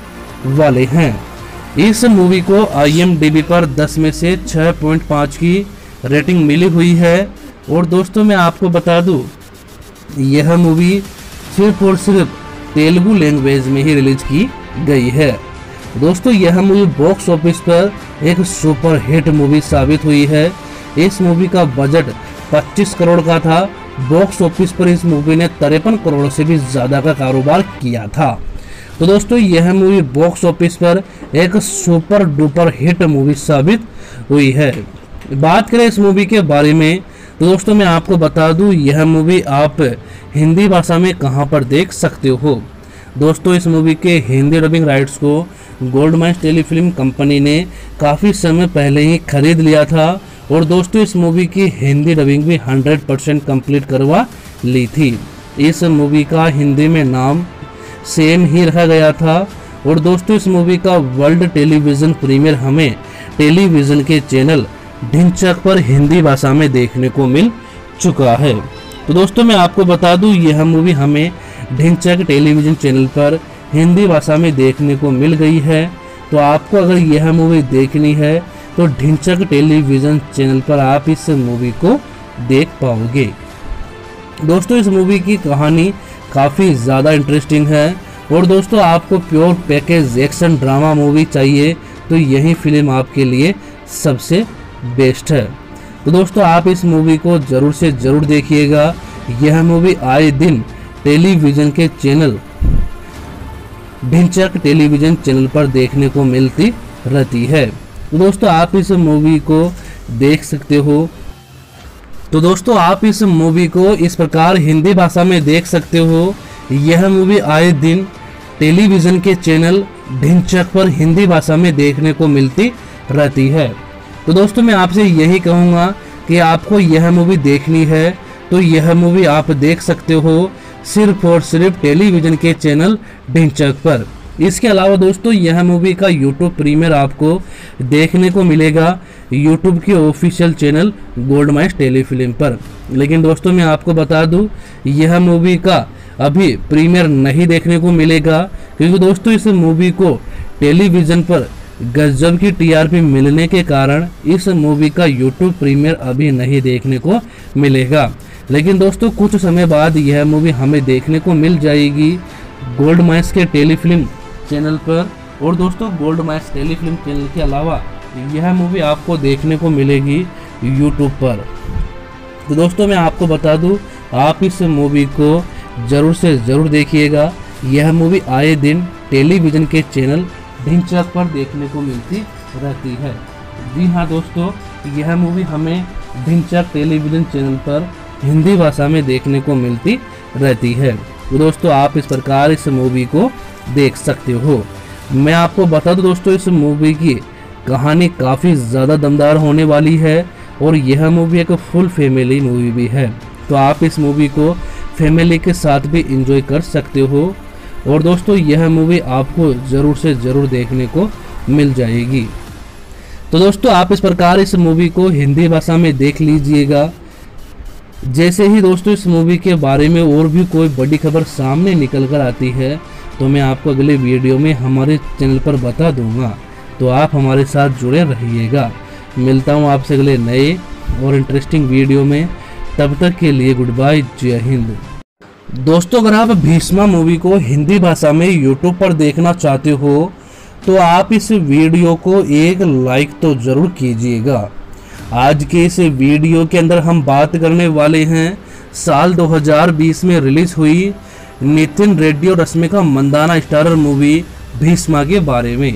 वाले हैं। इस मूवी को आई एम डी बी पर दस में से छह पॉइंट पाँच की रेटिंग मिली हुई है। और दोस्तों, मैं आपको बता दूं, यह मूवी सिर्फ और सिर्फ तेलुगु लैंग्वेज में ही रिलीज की गई है। दोस्तों, यह मूवी बॉक्स ऑफिस पर एक सुपर हिट मूवी साबित हुई है। इस मूवी का बजट पच्चीस करोड़ का था। बॉक्स ऑफिस पर इस मूवी ने तिरपन करोड़ से भी ज़्यादा का कारोबार किया था। तो दोस्तों, यह मूवी बॉक्स ऑफिस पर एक सुपर डुपर हिट मूवी साबित हुई है। बात करें इस मूवी के बारे में तो दोस्तों, मैं आपको बता दूं, यह मूवी आप हिंदी भाषा में कहां पर देख सकते हो। दोस्तों, इस मूवी के हिंदी डबिंग राइट्स को गोल्डमाइज टेलीफिल्म कंपनी ने काफ़ी समय पहले ही खरीद लिया था। और दोस्तों, इस मूवी की हिंदी डबिंग भी सौ परसेंट कंप्लीट करवा ली थी। इस मूवी का हिंदी में नाम सेम ही रखा गया था। और दोस्तों, इस मूवी का वर्ल्ड टेलीविज़न प्रीमियर हमें टेलीविज़न के चैनल ढिंचक पर हिंदी भाषा में देखने को मिल चुका है। तो दोस्तों, मैं आपको बता दूं, यह मूवी हमें ढिंचक टेलीविज़न चैनल पर हिंदी भाषा में देखने को मिल गई है। तो आपको अगर यह मूवी देखनी है तो ढिंचक टेलीविज़न चैनल पर आप इस मूवी को देख पाओगे। दोस्तों, इस मूवी की कहानी काफ़ी ज़्यादा इंटरेस्टिंग है। और दोस्तों, आपको pure package action drama movie चाहिए तो यही फिल्म आपके लिए सबसे बेस्ट है। तो दोस्तों, आप इस मूवी को ज़रूर से ज़रूर देखिएगा। यह मूवी आए दिन टेलीविज़न के चैनल ढिंचक टेलीविज़न चैनल पर देखने को मिलती रहती है। तो दोस्तों, आप इस मूवी को देख सकते हो। तो दोस्तों, आप इस मूवी को इस प्रकार हिंदी भाषा में देख सकते हो। यह मूवी आए दिन टेलीविज़न के चैनल ढिंचक पर हिंदी भाषा में देखने को मिलती रहती है। तो दोस्तों, मैं आपसे यही कहूँगा कि आपको यह मूवी देखनी है तो यह मूवी आप देख सकते हो सिर्फ और सिर्फ टेलीविज़न के चैनल ढिंचक पर। इसके अलावा दोस्तों, यह मूवी का यूट्यूब प्रीमियर आपको देखने को मिलेगा यूट्यूब के ऑफिशियल चैनल गोल्डमाइज टेलीफिल्म पर। लेकिन दोस्तों, मैं आपको बता दूं, यह मूवी का अभी प्रीमियर नहीं देखने को मिलेगा क्योंकि दोस्तों, इस मूवी को टेलीविज़न पर गजब की टी आर पी मिलने के कारण इस मूवी का यूट्यूब प्रीमियर अभी नहीं देखने को मिलेगा। लेकिन दोस्तों, कुछ समय बाद यह मूवी हमें देखने को मिल जाएगी गोल्डमाइज के टेलीफिल्म चैनल पर। और दोस्तों, गोल्डमाइज टेलीफिल्म चैनल के अलावा यह मूवी आपको देखने को मिलेगी यूट्यूब पर। तो दोस्तों, मैं आपको बता दूं, आप इस मूवी को ज़रूर से ज़रूर देखिएगा। यह मूवी आए दिन टेलीविज़न के चैनल ढिंचक पर देखने को मिलती रहती है। जी हाँ दोस्तों, यह मूवी हमें ढिंचक टेलीविज़न चैनल पर हिंदी भाषा में देखने को मिलती रहती है। तो दोस्तों, आप इस प्रकार इस मूवी को देख सकते हो। मैं आपको बता दूं दोस्तों, इस मूवी की कहानी काफ़ी ज़्यादा दमदार होने वाली है। और यह मूवी एक फुल फैमिली मूवी भी है, तो आप इस मूवी को फैमिली के साथ भी एंजॉय कर सकते हो। और दोस्तों यह मूवी आपको ज़रूर से ज़रूर देखने को मिल जाएगी। तो दोस्तों आप इस प्रकार इस मूवी को हिंदी भाषा में देख लीजिएगा। जैसे ही दोस्तों इस मूवी के बारे में और भी कोई बड़ी खबर सामने निकल कर आती है तो मैं आपको अगले वीडियो में हमारे चैनल पर बता दूंगा, तो आप हमारे साथ जुड़े रहिएगा। मिलता हूं आपसे अगले नए और इंटरेस्टिंग वीडियो में, तब तक के लिए गुड बाय, जय हिंद। दोस्तों अगर आप भीष्मा मूवी को हिंदी भाषा में यूट्यूब पर देखना चाहते हो तो आप इस वीडियो को एक लाइक तो ज़रूर कीजिएगा। आज के इस वीडियो के अंदर हम बात करने वाले हैं साल दो हज़ार बीस में रिलीज़ हुई नितिन रेड्डी और रश्मिका मंदाना स्टारर मूवी भीष्मा के बारे में।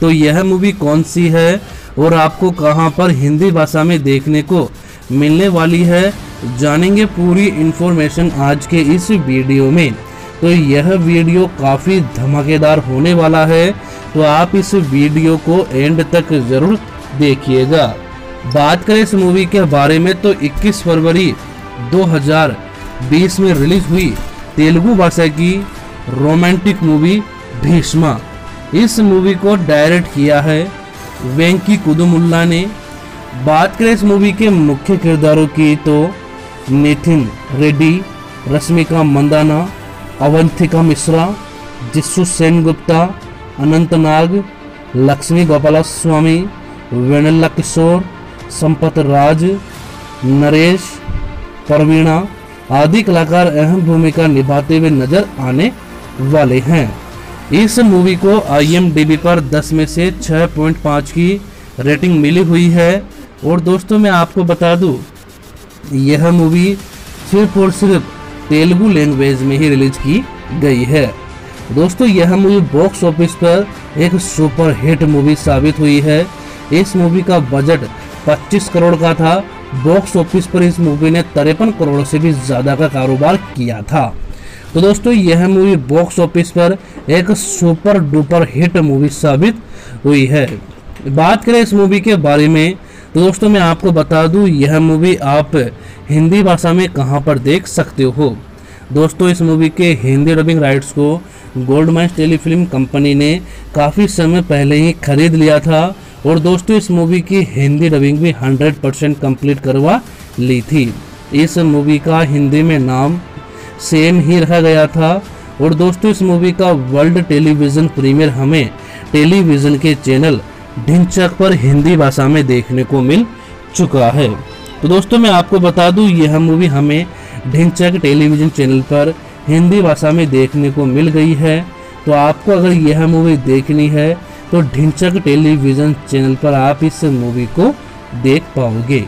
तो यह मूवी कौन सी है और आपको कहां पर हिंदी भाषा में देखने को मिलने वाली है, जानेंगे पूरी इन्फॉर्मेशन आज के इस वीडियो में। तो यह वीडियो काफ़ी धमाकेदार होने वाला है, तो आप इस वीडियो को एंड तक ज़रूर देखिएगा। बात करें इस मूवी के बारे में तो इक्कीस फरवरी दो हज़ार बीस में रिलीज़ हुई तेलुगु भाषा की रोमांटिक मूवी भीष्मा। इस मूवी को डायरेक्ट किया है वेंकी कुदुमुल्ला ने। बात करें इस मूवी के मुख्य किरदारों की तो नितिन रेड्डी, रश्मिका मंदाना, अवंतिका मिश्रा, जिशु सेनगुप्ता, अनंत नाग, लक्ष्मी गोपालस्वामी, वेनेल्ला किशोर, संपत राज, नरेश, प्रवीणा आदि कलाकार अहम भूमिका निभाते हुए नजर आने वाले हैं। इस मूवी को आई एम डी बी पर दस में से छह पॉइंट पाँच की रेटिंग मिली हुई है। और दोस्तों मैं आपको बता दूं यह मूवी सिर्फ और सिर्फ तेलुगु लैंग्वेज में ही रिलीज की गई है। दोस्तों यह मूवी बॉक्स ऑफिस पर एक सुपर हिट मूवी साबित हुई है। इस मूवी का बजट पच्चीस करोड़ का था। बॉक्स ऑफिस पर इस मूवी ने तिरपन करोड़ से भी ज़्यादा का कारोबार किया था। तो दोस्तों यह मूवी बॉक्स ऑफिस पर एक सुपर डुपर हिट मूवी साबित हुई है। बात करें इस मूवी के बारे में तो दोस्तों मैं आपको बता दूं यह मूवी आप हिंदी भाषा में कहां पर देख सकते हो। दोस्तों इस मूवी के हिंदी डबिंग राइट्स को गोल्डमाइज टेलीफिल्म कंपनी ने काफ़ी समय पहले ही खरीद लिया था और दोस्तों इस मूवी की हिंदी डबिंग भी सौ परसेंट कंप्लीट करवा ली थी। इस मूवी का हिंदी में नाम सेम ही रखा गया था। और दोस्तों इस मूवी का वर्ल्ड टेलीविज़न प्रीमियर हमें टेलीविज़न के चैनल ढिंचक पर हिंदी भाषा में देखने को मिल चुका है। तो दोस्तों मैं आपको बता दूं यह मूवी हमें ढिंचक टेलीविज़न चैनल पर हिंदी भाषा में देखने को मिल गई है। तो आपको अगर यह मूवी देखनी है तो ढिंचक टेलीविज़न चैनल पर आप इस मूवी को देख पाओगे।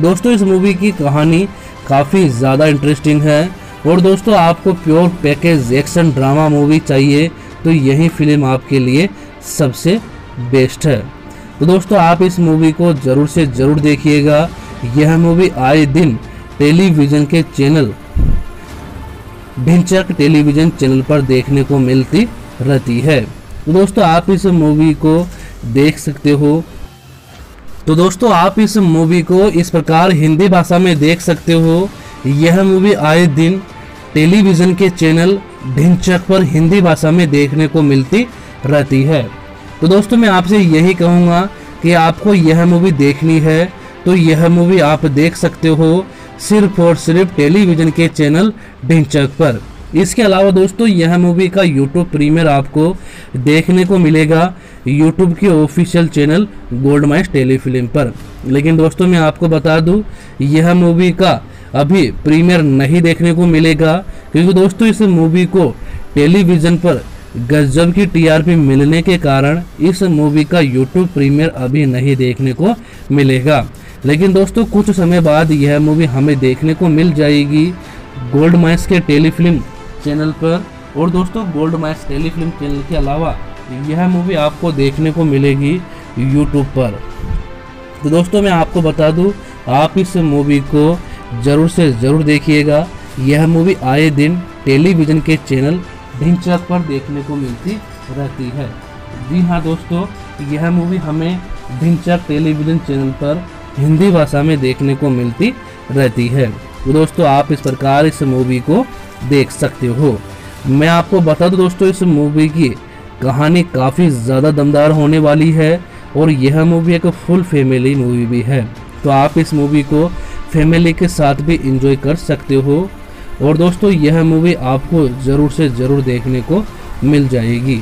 दोस्तों इस मूवी की कहानी काफ़ी ज़्यादा इंटरेस्टिंग है। और दोस्तों आपको pure package action drama movie चाहिए तो यही फिल्म आपके लिए सबसे बेस्ट है। तो दोस्तों आप इस मूवी को ज़रूर से ज़रूर देखिएगा। यह मूवी आए दिन टेलीविज़न के चैनल ढिंचक टेलीविज़न चैनल पर देखने को मिलती रहती है। तो दोस्तों आप इस मूवी को देख सकते हो। तो दोस्तों आप इस मूवी को इस प्रकार हिंदी भाषा में देख सकते हो। यह मूवी आए दिन टेलीविज़न के चैनल ढिंचक पर हिंदी भाषा में देखने को मिलती रहती है। तो दोस्तों मैं आपसे यही कहूँगा कि आपको यह मूवी देखनी है तो यह मूवी आप देख सकते हो सिर्फ और सिर्फ टेलीविज़न के चैनल ढिंचक पर। इसके अलावा दोस्तों यह मूवी का यूट्यूब प्रीमियर आपको देखने को मिलेगा यूट्यूब के ऑफिशियल चैनल गोल्डमाइज टेलीफिल्म पर। लेकिन दोस्तों मैं आपको बता दूं यह मूवी का अभी प्रीमियर नहीं देखने को मिलेगा क्योंकि दोस्तों इस मूवी को टेलीविज़न पर गजब की टी आर पी मिलने के कारण इस मूवी का यूट्यूब प्रीमियर अभी नहीं देखने को मिलेगा। लेकिन दोस्तों कुछ समय बाद यह मूवी हमें देखने को मिल जाएगी गोल्डमाइज के टेलीफिल्म चैनल पर। और दोस्तों गोल्डमाइज टेलीफिल्म चैनल के अलावा यह मूवी आपको देखने को मिलेगी यूट्यूब पर। तो दोस्तों मैं आपको बता दूं आप इस मूवी को ज़रूर से ज़रूर देखिएगा। यह मूवी आए दिन टेलीविज़न के चैनल ढिंचक पर देखने को मिलती रहती है। जी हाँ दोस्तों यह मूवी हमें ढिंचक टेलीविज़न चैनल पर हिंदी भाषा में देखने को मिलती रहती है। तो दोस्तों आप इस प्रकार इस मूवी को देख सकते हो। मैं आपको बता दूं दोस्तों, इस मूवी की कहानी काफ़ी ज़्यादा दमदार होने वाली है और यह मूवी एक फुल फैमिली मूवी भी है, तो आप इस मूवी को फैमिली के साथ भी एंजॉय कर सकते हो। और दोस्तों यह मूवी आपको ज़रूर से ज़रूर देखने को मिल जाएगी।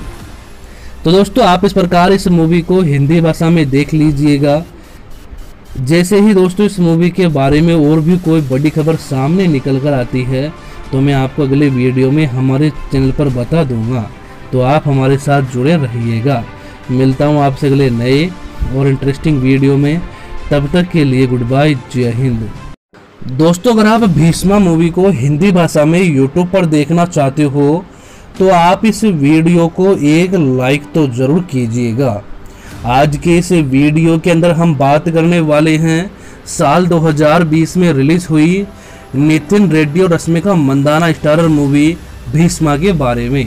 तो दोस्तों आप इस प्रकार इस मूवी को हिंदी भाषा में देख लीजिएगा। जैसे ही दोस्तों इस मूवी के बारे में और भी कोई बड़ी खबर सामने निकल कर आती है तो मैं आपको अगले वीडियो में हमारे चैनल पर बता दूंगा, तो आप हमारे साथ जुड़े रहिएगा। मिलता हूं आपसे अगले नए और इंटरेस्टिंग वीडियो में, तब तक के लिए गुड बाय, जय हिंद। दोस्तों अगर आप भीष्मा मूवी को हिंदी भाषा में यूट्यूब पर देखना चाहते हो तो आप इस वीडियो को एक लाइक तो ज़रूर कीजिएगा। आज के इस वीडियो के अंदर हम बात करने वाले हैं साल दो हज़ार बीस में रिलीज़ हुई नितिन रेड्डी और रश्मिका मंदाना स्टारर मूवी भीष्मा के बारे में।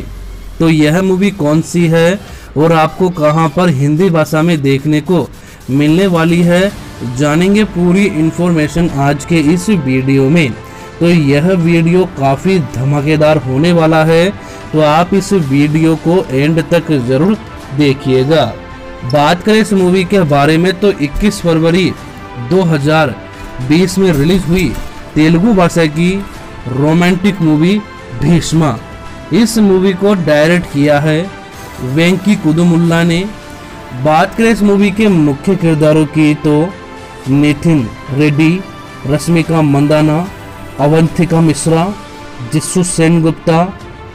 तो यह मूवी कौन सी है और आपको कहां पर हिंदी भाषा में देखने को मिलने वाली है, जानेंगे पूरी इन्फॉर्मेशन आज के इस वीडियो में। तो यह वीडियो काफ़ी धमाकेदार होने वाला है, तो आप इस वीडियो को एंड तक ज़रूर देखिएगा। बात करें इस मूवी के बारे में तो इक्कीस फरवरी दो हज़ार बीस में रिलीज हुई तेलुगु भाषा की रोमांटिक मूवी भीष्मा। इस मूवी को डायरेक्ट किया है वेंकी कुदुमुल्ला ने। बात करें इस मूवी के मुख्य किरदारों की तो नितिन रेड्डी, रश्मिका मंदाना, अवंतिका मिश्रा, जिशु सेनगुप्ता,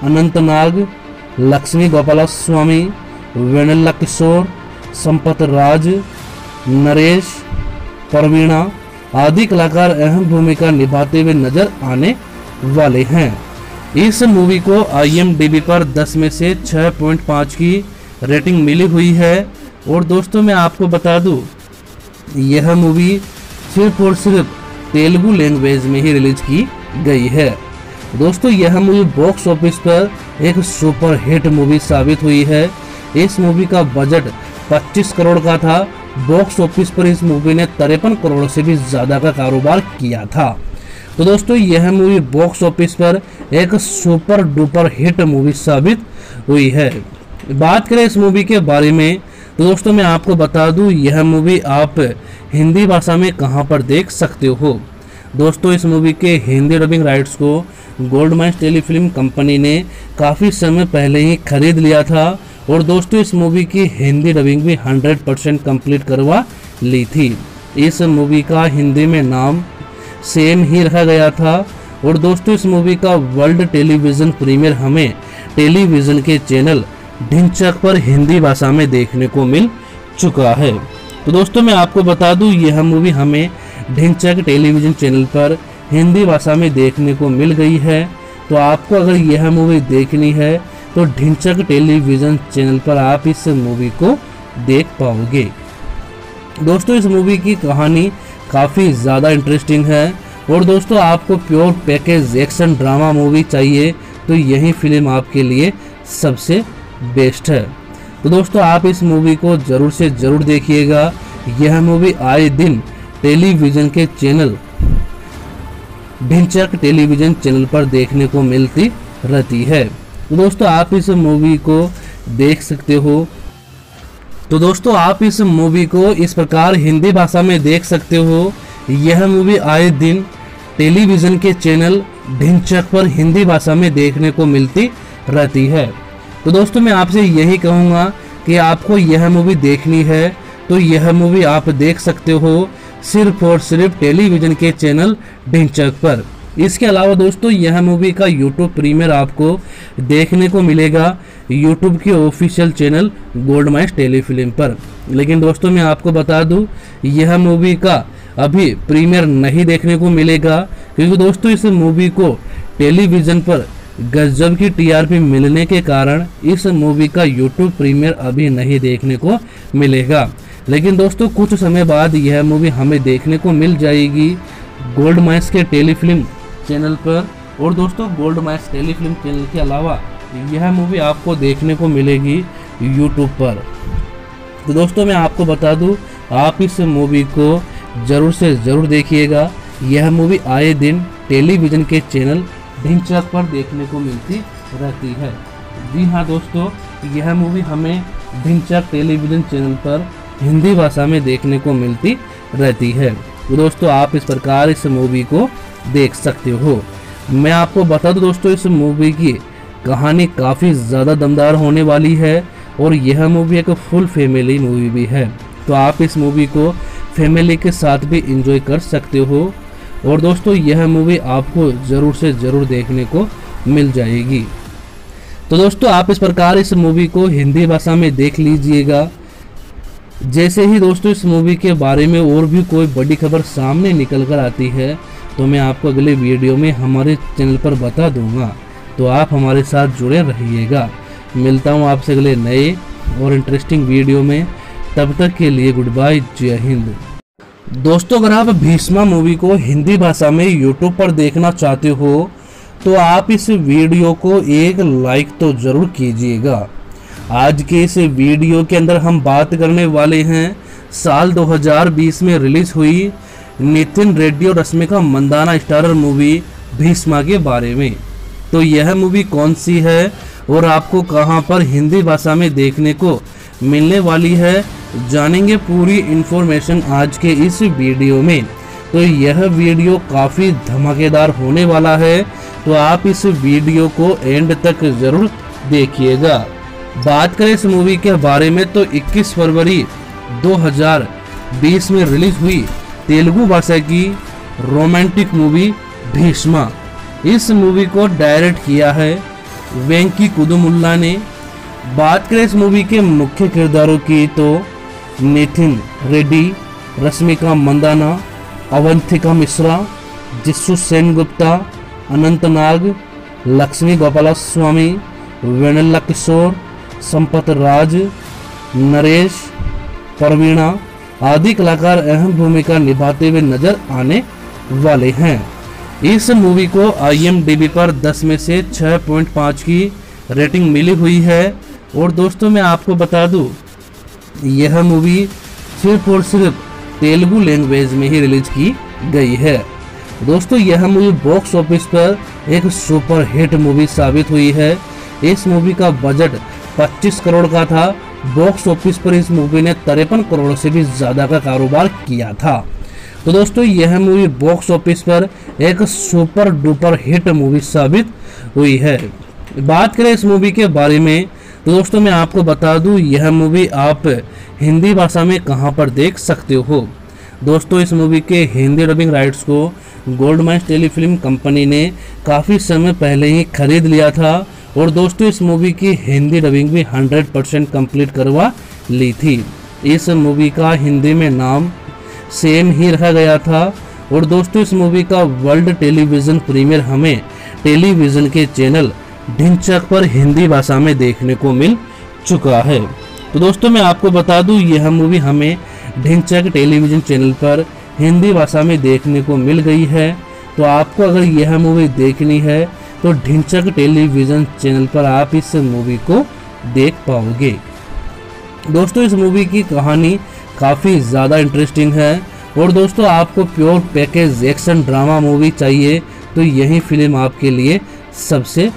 अनंत नाग, लक्ष्मी गोपालस्वामी, वेनेल्ला किशोर, संपत राज, नरेश, प्रवीणा आदि कलाकार अहम भूमिका निभाते हुए नजर आने वाले हैं। इस मूवी को आई एम डी बी पर दस में से छह पॉइंट पाँच की रेटिंग मिली हुई है। और दोस्तों मैं आपको बता दूं, यह मूवी सिर्फ और सिर्फ तेलुगु लैंग्वेज में ही रिलीज की गई है। दोस्तों यह मूवी बॉक्स ऑफिस पर एक सुपर हिट मूवी साबित हुई है। इस मूवी का बजट पच्चीस करोड़ का था। बॉक्स ऑफिस पर इस मूवी ने तिरपन करोड़ से भी ज़्यादा का कारोबार किया था। तो दोस्तों यह मूवी बॉक्स ऑफिस पर एक सुपर डुपर हिट मूवी साबित हुई है। बात करें इस मूवी के बारे में तो दोस्तों मैं आपको बता दूं, यह मूवी आप हिंदी भाषा में कहां पर देख सकते हो। दोस्तों इस मूवी के हिंदी डबिंग राइट्स को गोल्डमाइज टेलीफिल्म कंपनी ने काफ़ी समय पहले ही खरीद लिया था और दोस्तों इस मूवी की हिंदी डबिंग भी सौ परसेंट कंप्लीट करवा ली थी। इस मूवी का हिंदी में नाम सेम ही रखा गया था। और दोस्तों इस मूवी का वर्ल्ड टेलीविज़न प्रीमियर हमें टेलीविज़न के चैनल ढिंचक पर हिंदी भाषा में देखने को मिल चुका है। तो दोस्तों मैं आपको बता दूं, यह मूवी हमें ढिंचक टेलीविज़न चैनल पर हिंदी भाषा में देखने को मिल गई है। तो आपको अगर यह मूवी देखनी है तो ढिंचक टेलीविज़न चैनल पर आप इस मूवी को देख पाओगे। दोस्तों इस मूवी की कहानी काफ़ी ज़्यादा इंटरेस्टिंग है। और दोस्तों आपको pure package action drama movie चाहिए तो यही फिल्म आपके लिए सबसे बेस्ट है। तो दोस्तों आप इस मूवी को ज़रूर से ज़रूर देखिएगा। यह मूवी आए दिन टेलीविज़न के चैनल ढिंचक टेलीविज़न चैनल पर देखने को मिलती रहती है। तो दोस्तों आप इस मूवी को देख सकते हो। तो दोस्तों आप इस मूवी को इस प्रकार हिंदी भाषा में देख सकते हो। यह मूवी आए दिन टेलीविज़न के चैनल ढिंचक पर हिंदी भाषा में देखने को मिलती रहती है। तो दोस्तों मैं आपसे यही कहूँगा कि आपको यह मूवी देखनी है तो यह मूवी आप देख सकते हो सिर्फ और सिर्फ टेलीविज़न के चैनल ढिंचक पर। इसके अलावा दोस्तों यह मूवी का यूट्यूब प्रीमियर आपको देखने को मिलेगा यूट्यूब के ऑफिशियल चैनल गोल्डमाइज टेलीफिल्म पर। लेकिन दोस्तों मैं आपको बता दूं, यह मूवी का अभी प्रीमियर नहीं देखने को मिलेगा क्योंकि दोस्तों इस मूवी को टेलीविज़न पर गजब की टी आर पी मिलने के कारण इस मूवी का यूट्यूब प्रीमियर अभी नहीं देखने को मिलेगा। लेकिन दोस्तों कुछ समय बाद यह मूवी हमें देखने को मिल जाएगी गोल्डमाइज के टेलीफिल्म चैनल पर। और दोस्तों गोल्डमाइज टेलीफिल्म चैनल के अलावा यह मूवी आपको देखने को मिलेगी यूट्यूब पर। तो दोस्तों मैं आपको बता दूं, आप इस मूवी को ज़रूर से ज़रूर देखिएगा। यह मूवी आए दिन टेलीविज़न के चैनल ढिंचक पर देखने को मिलती रहती है। जी हाँ दोस्तों, यह मूवी हमें ढिंचक टेलीविजन चैनल पर हिंदी भाषा में देखने को मिलती रहती है। दोस्तों आप इस प्रकार इस मूवी को देख सकते हो। मैं आपको बता दूं दोस्तों, इस मूवी की कहानी काफ़ी ज़्यादा दमदार होने वाली है और यह मूवी एक फुल फैमिली मूवी भी है, तो आप इस मूवी को फैमिली के साथ भी एंजॉय कर सकते हो। और दोस्तों यह मूवी आपको ज़रूर से ज़रूर देखने को मिल जाएगी। तो दोस्तों आप इस प्रकार इस मूवी को हिंदी भाषा में देख लीजिएगा। जैसे ही दोस्तों इस मूवी के बारे में और भी कोई बड़ी खबर सामने निकल कर आती है तो मैं आपको अगले वीडियो में हमारे चैनल पर बता दूंगा, तो आप हमारे साथ जुड़े रहिएगा। मिलता हूं आपसे अगले नए और इंटरेस्टिंग वीडियो में, तब तक के लिए गुड बाय, जय हिंद। दोस्तों अगर आप भीष्मा मूवी को हिंदी भाषा में यूट्यूब पर देखना चाहते हो तो आप इस वीडियो को एक लाइक तो ज़रूर कीजिएगा। आज के इस वीडियो के अंदर हम बात करने वाले हैं साल दो हज़ार बीस में रिलीज़ हुई नितिन रेड्डी और रश्मिका मंदाना स्टारर मूवी भीष्मा के बारे में। तो यह मूवी कौन सी है और आपको कहां पर हिंदी भाषा में देखने को मिलने वाली है, जानेंगे पूरी इन्फॉर्मेशन आज के इस वीडियो में। तो यह वीडियो काफ़ी धमाकेदार होने वाला है, तो आप इस वीडियो को एंड तक ज़रूर देखिएगा। बात करें इस मूवी के बारे में तो इक्कीस फरवरी दो हज़ार बीस में रिलीज हुई तेलुगु भाषा की रोमांटिक मूवी भीष्मा। इस मूवी को डायरेक्ट किया है वेंकी कुदुमुल्ला ने। बात करें इस मूवी के मुख्य किरदारों की तो नितिन रेड्डी, रश्मिका मंदाना, अवंतिका मिश्रा, जिशु सेनगुप्ता, अनंत नाग, लक्ष्मी गोपालस्वामी, वेनेल्ला किशोर, संपत राज, नरेश, प्रवीणा आदि कलाकार अहम भूमिका निभाते हुए नजर आने वाले हैं। इस मूवी को आई एम डी बी पर दस में से छह पॉइंट पाँच की रेटिंग मिली हुई है। और दोस्तों मैं आपको बता दूं, यह मूवी सिर्फ और सिर्फ तेलुगु लैंग्वेज में ही रिलीज की गई है। दोस्तों यह मूवी बॉक्स ऑफिस पर एक सुपर हिट मूवी साबित हुई है। इस मूवी का बजट पच्चीस करोड़ का था। बॉक्स ऑफिस पर इस मूवी ने तिरपन करोड़ से भी ज़्यादा का कारोबार किया था। तो दोस्तों यह मूवी बॉक्स ऑफिस पर एक सुपर डुपर हिट मूवी साबित हुई है। बात करें इस मूवी के बारे में तो दोस्तों मैं आपको बता दूं, यह मूवी आप हिंदी भाषा में कहां पर देख सकते हो। दोस्तों इस मूवी के हिंदी डबिंग राइट्स को गोल्डमाइज टेलीफिल्म कंपनी ने काफ़ी समय पहले ही खरीद लिया था और दोस्तों इस मूवी की हिंदी डबिंग भी सौ परसेंट कंप्लीट करवा ली थी। इस मूवी का हिंदी में नाम सेम ही रखा गया था। और दोस्तों इस मूवी का वर्ल्ड टेलीविज़न प्रीमियर हमें टेलीविज़न के चैनल ढिंचक पर हिंदी भाषा में देखने को मिल चुका है। तो दोस्तों मैं आपको बता दूं, यह मूवी हमें ढिंचक टेलीविज़न चैनल पर हिंदी भाषा में देखने को मिल गई है। तो आपको अगर यह मूवी देखनी है तो ढिंचक टेलीविज़न चैनल पर आप इस मूवी को देख पाओगे। दोस्तों इस मूवी की कहानी काफ़ी ज़्यादा इंटरेस्टिंग है। और दोस्तों आपको pure package action drama movie चाहिए तो यही फिल्म आपके लिए सबसे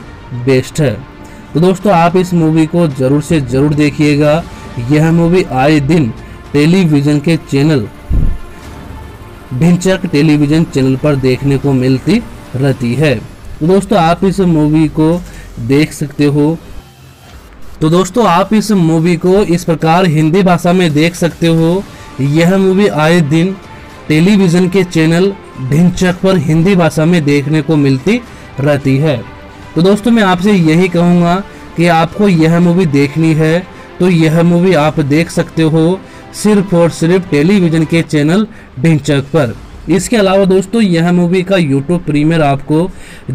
बेस्ट है। तो दोस्तों आप इस मूवी को ज़रूर से ज़रूर देखिएगा। यह मूवी आए दिन टेलीविज़न के चैनल ढिंचक टेलीविज़न चैनल पर देखने को मिलती रहती है। तो दोस्तों आप इस मूवी को देख सकते हो। तो दोस्तों आप इस मूवी को इस प्रकार हिंदी भाषा में देख सकते हो। यह मूवी आए दिन टेलीविज़न के चैनल ढिंचक पर हिंदी भाषा में देखने को मिलती रहती है। तो दोस्तों मैं आपसे यही कहूँगा कि आपको यह मूवी देखनी है तो यह मूवी आप देख सकते हो सिर्फ और सिर्फ टेलीविज़न के चैनल ढिंचक पर। इसके अलावा दोस्तों यह मूवी का यूट्यूब प्रीमियर आपको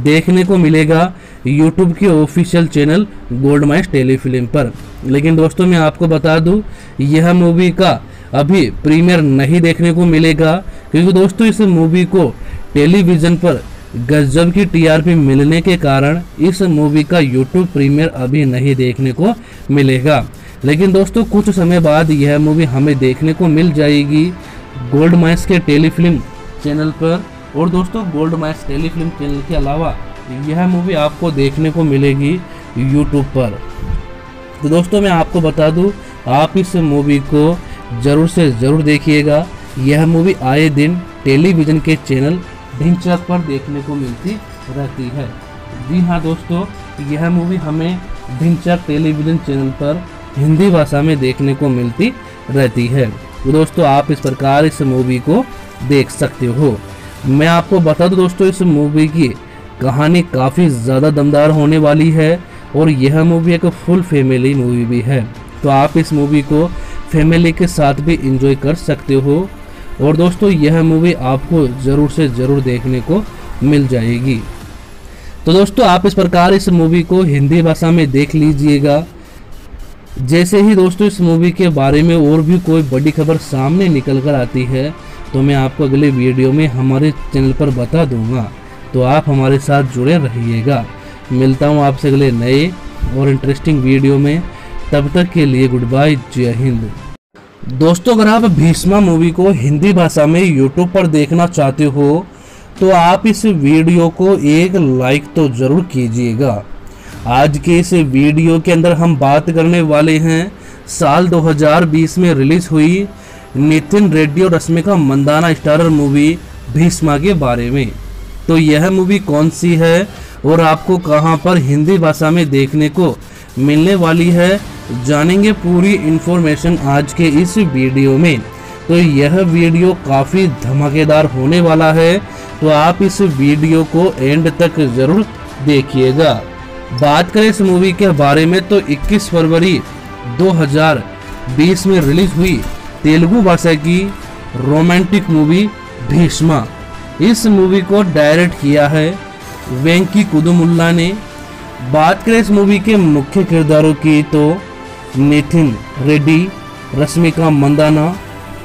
देखने को मिलेगा यूट्यूब के ऑफिशियल चैनल गोल्डमाइज टेलीफिल्म पर। लेकिन दोस्तों मैं आपको बता दूं, यह मूवी का अभी प्रीमियर नहीं देखने को मिलेगा क्योंकि दोस्तों इस मूवी को टेलीविज़न पर गजब की टी आर पी मिलने के कारण इस मूवी का यूट्यूब प्रीमियर अभी नहीं देखने को मिलेगा। लेकिन दोस्तों कुछ समय बाद यह मूवी हमें देखने को मिल जाएगी गोल्डमाइज के टेलीफिल्म चैनल पर। और दोस्तों गोल्डमाइज टेलीफिल्म चैनल के अलावा यह मूवी आपको देखने को मिलेगी यूट्यूब पर। तो दोस्तों मैं आपको बता दूं, आप इस मूवी को ज़रूर से ज़रूर देखिएगा। यह मूवी आए दिन टेलीविज़न के चैनल ढिंचक पर देखने को मिलती रहती है। जी हाँ दोस्तों, यह मूवी हमें ढिंचक टेलीविज़न चैनल पर हिंदी भाषा में देखने को मिलती रहती है। तो दोस्तों आप इस प्रकार इस मूवी को देख सकते हो। मैं आपको बता दूं दोस्तों, इस मूवी की कहानी काफ़ी ज़्यादा दमदार होने वाली है और यह मूवी एक फुल फैमिली मूवी भी है। तो आप इस मूवी को फैमिली के साथ भी एंजॉय कर सकते हो। और दोस्तों यह मूवी आपको ज़रूर से ज़रूर देखने को मिल जाएगी। तो दोस्तों आप इस प्रकार इस मूवी को हिंदी भाषा में देख लीजिएगा। जैसे ही दोस्तों इस मूवी के बारे में और भी कोई बड़ी खबर सामने निकल कर आती है तो मैं आपको अगले वीडियो में हमारे चैनल पर बता दूंगा। तो आप हमारे साथ जुड़े रहिएगा। मिलता हूँ आपसे अगले नए और इंटरेस्टिंग वीडियो में। तब तक के लिए गुड बाय, जय हिंद। दोस्तों अगर आप भीष्मा मूवी को हिंदी भाषा में यूट्यूब पर देखना चाहते हो तो आप इस वीडियो को एक लाइक तो ज़रूर कीजिएगा। आज के इस वीडियो के अंदर हम बात करने वाले हैं साल दो हज़ार बीस में रिलीज़ हुई नितिन रेड्डी और रश्मिका मंदाना स्टारर मूवी भीष्मा के बारे में। तो यह मूवी कौन सी है और आपको कहां पर हिंदी भाषा में देखने को मिलने वाली है, जानेंगे पूरी इन्फॉर्मेशन आज के इस वीडियो में। तो यह वीडियो काफ़ी धमाकेदार होने वाला है, तो आप इस वीडियो को एंड तक ज़रूर देखिएगा। बात करें इस मूवी के बारे में तो इक्कीस फरवरी दो हज़ार बीस में रिलीज हुई तेलुगु भाषा की रोमांटिक मूवी भीष्मा। इस मूवी को डायरेक्ट किया है वेंकी कुदुमुल्ला ने। बात करें इस मूवी के मुख्य किरदारों की तो नितिन रेड्डी, रश्मिका मंदाना,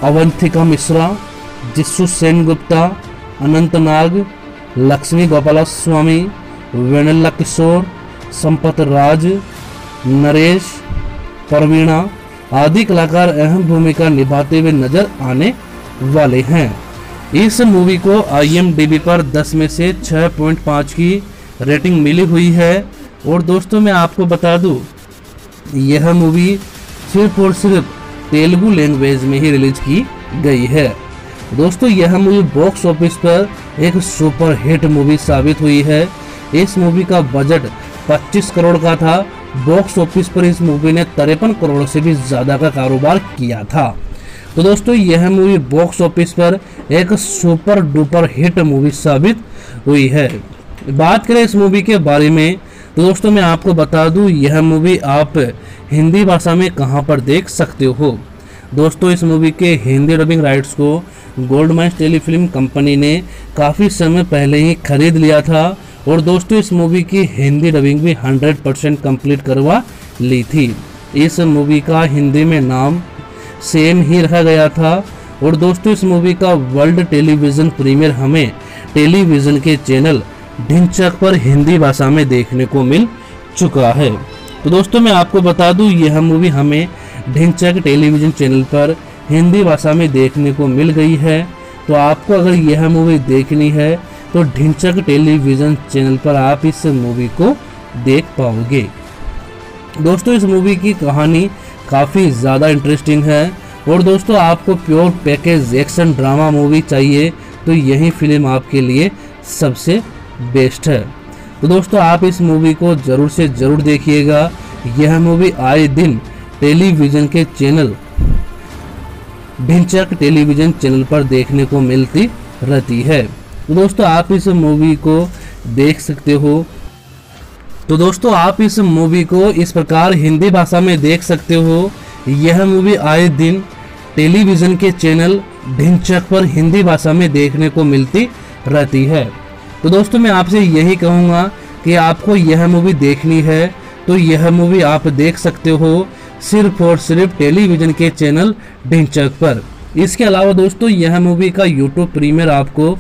अवंतिका मिश्रा, जिशु सेनगुप्ता, अनंत नाग, लक्ष्मी गोपालस्वामी, वेनेल्ला किशोर, संपत राज, नरेश, प्रवीणा आदि कलाकार अहम भूमिका निभाते हुए नजर आने वाले हैं। इस मूवी को आई एम डी बी पर दस में से छह पॉइंट पाँच की रेटिंग मिली हुई है। और दोस्तों मैं आपको बता दूं, यह मूवी सिर्फ और सिर्फ तेलुगु लैंग्वेज में ही रिलीज की गई है। दोस्तों यह मूवी बॉक्स ऑफिस पर एक सुपर हिट मूवी साबित हुई है। इस मूवी का बजट पच्चीस करोड़ का था। बॉक्स ऑफिस पर इस मूवी ने तिरपन करोड़ से भी ज़्यादा का कारोबार किया था। तो दोस्तों यह मूवी बॉक्स ऑफिस पर एक सुपर डुपर हिट मूवी साबित हुई है। बात करें इस मूवी के बारे में तो दोस्तों मैं आपको बता दूं, यह मूवी आप हिंदी भाषा में कहां पर देख सकते हो। दोस्तों इस मूवी के हिंदी डबिंग राइट्स को गोल्डमाइज टेलीफिल्म कंपनी ने काफ़ी समय पहले ही खरीद लिया था। और दोस्तों इस मूवी की हिंदी डबिंग भी सौ परसेंट कंप्लीट करवा ली थी। इस मूवी का हिंदी में नाम सेम ही रखा गया था। और दोस्तों इस मूवी का वर्ल्ड टेलीविज़न प्रीमियर हमें टेलीविज़न के चैनल ढिंचक पर हिंदी भाषा में देखने को मिल चुका है। तो दोस्तों मैं आपको बता दूं, यह मूवी हमें ढिंचक टेलीविज़न चैनल पर हिंदी भाषा में देखने को मिल गई है। तो आपको अगर यह मूवी देखनी है तो ढिंचक टेलीविज़न चैनल पर आप इस मूवी को देख पाओगे। दोस्तों इस मूवी की कहानी काफ़ी ज़्यादा इंटरेस्टिंग है। और दोस्तों आपको pure package action drama movie चाहिए तो यही फिल्म आपके लिए सबसे बेस्ट है। तो दोस्तों आप इस मूवी को ज़रूर से ज़रूर देखिएगा। यह मूवी आए दिन टेलीविज़न के चैनल ढिंचक टेलीविज़न चैनल पर देखने को मिलती रहती है। तो दोस्तों आप इस मूवी को देख सकते हो। तो दोस्तों आप इस मूवी को इस प्रकार हिंदी भाषा में देख सकते हो। यह मूवी आए दिन टेलीविज़न के चैनल ढिंचक पर हिंदी भाषा में देखने को मिलती रहती है। तो दोस्तों मैं आपसे यही कहूँगा कि आपको यह मूवी देखनी है तो यह मूवी आप देख सकते हो सिर्फ और सिर्फ टेलीविज़न के चैनल ढिंचक पर। इसके अलावा दोस्तों यह मूवी का यूट्यूब प्रीमियर आपको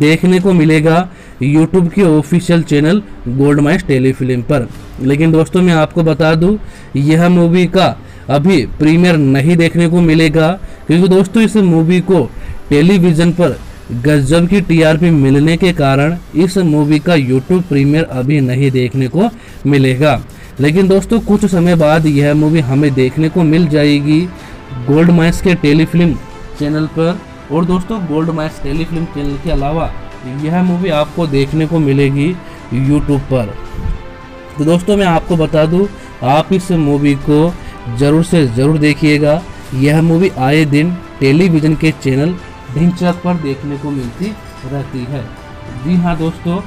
देखने को मिलेगा यूट्यूब के ऑफिशियल चैनल गोल्डमाइज टेलीफिल्म पर। लेकिन दोस्तों मैं आपको बता दूं, यह मूवी का अभी प्रीमियर नहीं देखने को मिलेगा क्योंकि दोस्तों इस मूवी को टेलीविज़न पर गजब की टीआरपी मिलने के कारण इस मूवी का यूट्यूब प्रीमियर अभी नहीं देखने को मिलेगा, लेकिन दोस्तों कुछ समय बाद यह मूवी हमें देखने को मिल जाएगी गोल्डमाइज के टेलीफिल्म चैनल पर। और दोस्तों गोल्डमाइज टेलीफिल्म चैनल के अलावा यह मूवी आपको देखने को मिलेगी यूट्यूब पर। तो दोस्तों मैं आपको बता दूं, आप इस मूवी को ज़रूर से ज़रूर देखिएगा। यह मूवी आए दिन टेलीविज़न के चैनल ढिंचक पर देखने को मिलती रहती है। जी हाँ दोस्तों,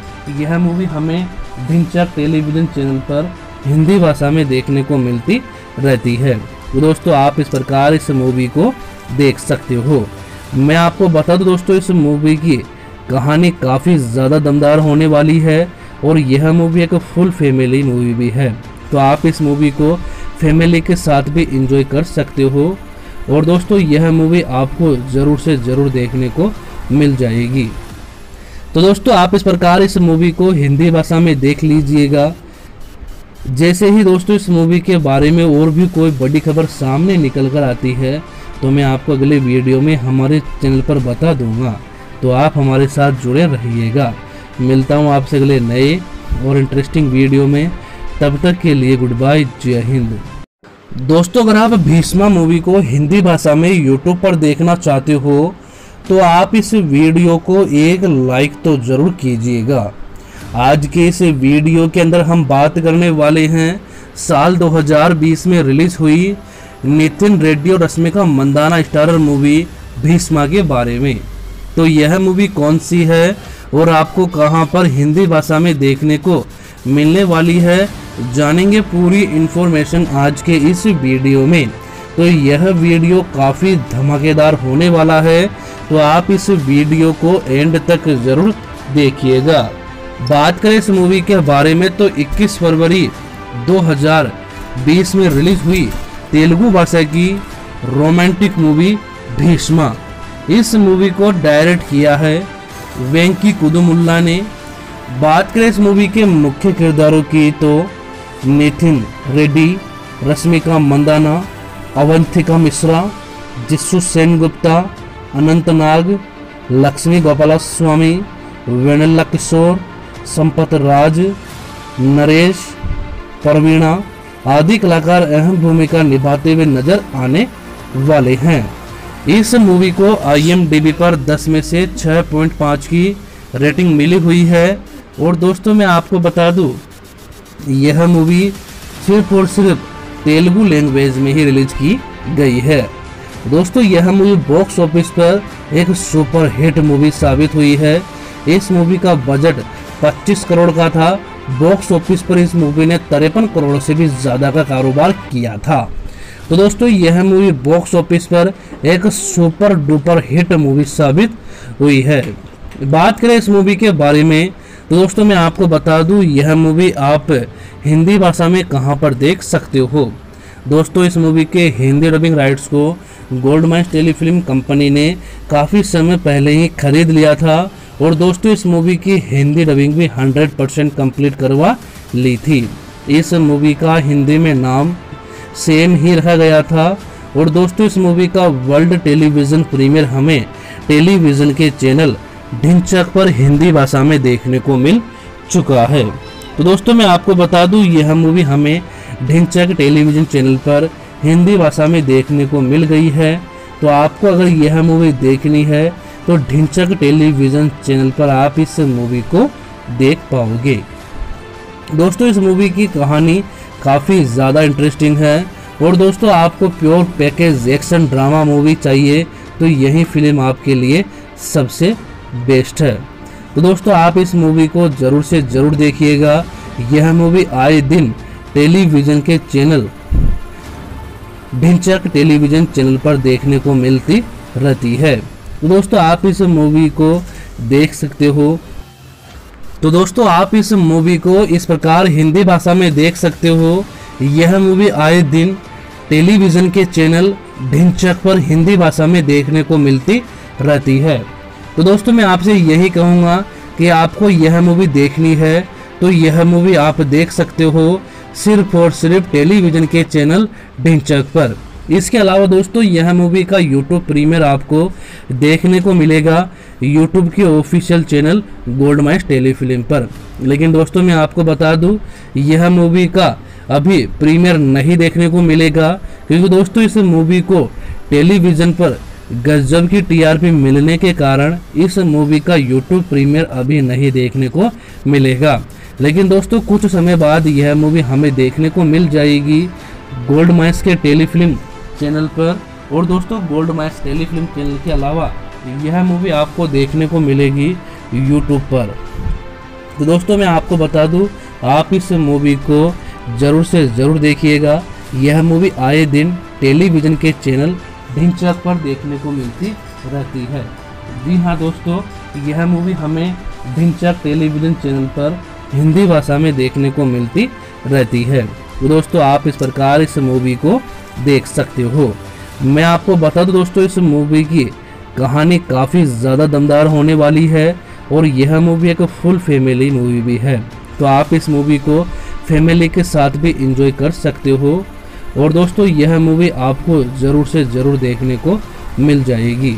यह मूवी हमें ढिंचक टेलीविज़न चैनल पर हिंदी भाषा में देखने को मिलती रहती है। तो दोस्तों आप इस प्रकार इस मूवी को देख सकते हो। मैं आपको बता दूं दोस्तों, इस मूवी की कहानी काफ़ी ज़्यादा दमदार होने वाली है और यह मूवी एक फुल फैमिली मूवी भी है, तो आप इस मूवी को फैमिली के साथ भी एंजॉय कर सकते हो। और दोस्तों यह मूवी आपको ज़रूर से ज़रूर देखने को मिल जाएगी। तो दोस्तों आप इस प्रकार इस मूवी को हिंदी भाषा में देख लीजिएगा। जैसे ही दोस्तों इस मूवी के बारे में और भी कोई बड़ी खबर सामने निकल कर आती है तो मैं आपको अगले वीडियो में हमारे चैनल पर बता दूंगा, तो आप हमारे साथ जुड़े रहिएगा। मिलता हूँ आपसे अगले नए और इंटरेस्टिंग वीडियो में, तब तक के लिए गुड बाय, जय हिंद। दोस्तों अगर आप भीष्मा मूवी को हिंदी भाषा में यूट्यूब पर देखना चाहते हो तो आप इस वीडियो को एक लाइक तो ज़रूर कीजिएगा। आज के इस वीडियो के अंदर हम बात करने वाले हैं साल दो हज़ार बीस में रिलीज़ हुई नितिन रेड्डी और रश्मिका मंदाना स्टारर मूवी भीष्मा के बारे में। तो यह मूवी कौन सी है और आपको कहां पर हिंदी भाषा में देखने को मिलने वाली है, जानेंगे पूरी इन्फॉर्मेशन आज के इस वीडियो में। तो यह वीडियो काफ़ी धमाकेदार होने वाला है, तो आप इस वीडियो को एंड तक ज़रूर देखिएगा। बात करें इस मूवी के बारे में तो इक्कीस फरवरी दो हज़ार बीस में रिलीज हुई तेलुगु भाषा की रोमांटिक मूवी भीष्मा। इस मूवी को डायरेक्ट किया है वेंकी कुदुमुल्ला ने। बात करें इस मूवी के मुख्य किरदारों की तो नितिन रेड्डी, रश्मिका मंदाना, अवंतिका मिश्रा, जिशु सेनगुप्ता, अनंत नाग, लक्ष्मी गोपालस्वामी, वेनेल्ला किशोर, संपत राज, नरेश, प्रवीणा आदि कलाकार अहम भूमिका निभाते हुए नजर आने वाले हैं। इस मूवी को आई एम डी बी पर दस में से छह पॉइंट पाँच की रेटिंग मिली हुई है। और दोस्तों मैं आपको बता दूं, यह मूवी सिर्फ और सिर्फ तेलुगु लैंग्वेज में ही रिलीज की गई है। दोस्तों यह मूवी बॉक्स ऑफिस पर एक सुपर हिट मूवी साबित हुई है। इस मूवी का बजट पच्चीस करोड़ का था। बॉक्स ऑफिस पर इस मूवी ने तिरपन करोड़ से भी ज़्यादा का कारोबार किया था। तो दोस्तों यह मूवी बॉक्स ऑफिस पर एक सुपर डुपर हिट मूवी साबित हुई है। बात करें इस मूवी के बारे में तो दोस्तों मैं आपको बता दूं, यह मूवी आप हिंदी भाषा में कहां पर देख सकते हो। दोस्तों इस मूवी के हिंदी डबिंग राइट्स को गोल्डमाइज टेलीफिल्म कंपनी ने काफ़ी समय पहले ही खरीद लिया था। और दोस्तों इस मूवी की हिंदी डबिंग भी सौ परसेंट कंप्लीट करवा ली थी। इस मूवी का हिंदी में नाम सेम ही रखा गया था। और दोस्तों इस मूवी का वर्ल्ड टेलीविज़न प्रीमियर हमें टेलीविज़न के चैनल ढिंचक पर हिंदी भाषा में देखने को मिल चुका है। तो दोस्तों मैं आपको बता दूं, यह मूवी हमें ढिंचक टेलीविज़न चैनल पर हिंदी भाषा में देखने को मिल गई है। तो आपको अगर यह मूवी देखनी है तो ढिंचक टेलीविज़न चैनल पर आप इस मूवी को देख पाओगे। दोस्तों इस मूवी की कहानी काफ़ी ज़्यादा इंटरेस्टिंग है। और दोस्तों आपको pure package action drama movie चाहिए तो यही फिल्म आपके लिए सबसे बेस्ट है। तो दोस्तों आप इस मूवी को ज़रूर से ज़रूर देखिएगा। यह मूवी आए दिन टेलीविज़न के चैनल ढिंचक टेलीविज़न चैनल पर देखने को मिलती रहती है। तो दोस्तों आप इस मूवी को देख सकते हो। तो दोस्तों आप इस मूवी को इस प्रकार हिंदी भाषा में देख सकते हो। यह मूवी आए दिन टेलीविज़न के चैनल ढिंचक पर हिंदी भाषा में देखने को मिलती रहती है। तो दोस्तों मैं आपसे यही कहूँगा कि आपको यह मूवी देखनी है तो यह मूवी आप देख सकते हो सिर्फ और सिर्फ टेलीविज़न के चैनल ढिंचक पर। इसके अलावा दोस्तों यह मूवी का यूट्यूब प्रीमियर आपको देखने को मिलेगा यूट्यूब के ऑफिशियल चैनल गोल्डमाइज टेलीफिल्म पर। लेकिन दोस्तों मैं आपको बता दूं यह मूवी का अभी प्रीमियर नहीं देखने को मिलेगा, क्योंकि दोस्तों इस मूवी को टेलीविज़न पर गजब की टीआरपी मिलने के कारण इस मूवी का यूट्यूब प्रीमियर अभी नहीं देखने को मिलेगा। लेकिन दोस्तों कुछ समय बाद यह मूवी हमें देखने को मिल जाएगी गोल्डमाइज के टेलीफिल्म चैनल पर। और दोस्तों गोल्डमाइज टेलीफिल्म चैनल के अलावा यह मूवी आपको देखने को मिलेगी यूट्यूब पर। तो दोस्तों मैं आपको बता दूं आप इस मूवी को ज़रूर से ज़रूर देखिएगा। यह मूवी आए दिन टेलीविज़न के चैनल ढिंचक पर देखने को मिलती रहती है। जी हाँ दोस्तों, यह मूवी हमें ढिंचक टेलीविज़न चैनल पर हिंदी भाषा में देखने को मिलती रहती है। तो दोस्तों आप इस प्रकार इस मूवी को देख सकते हो। मैं आपको बता दूं दोस्तों इस मूवी की कहानी काफ़ी ज़्यादा दमदार होने वाली है और यह मूवी एक फुल फैमिली मूवी भी है, तो आप इस मूवी को फैमिली के साथ भी एंजॉय कर सकते हो। और दोस्तों यह मूवी आपको ज़रूर से ज़रूर देखने को मिल जाएगी।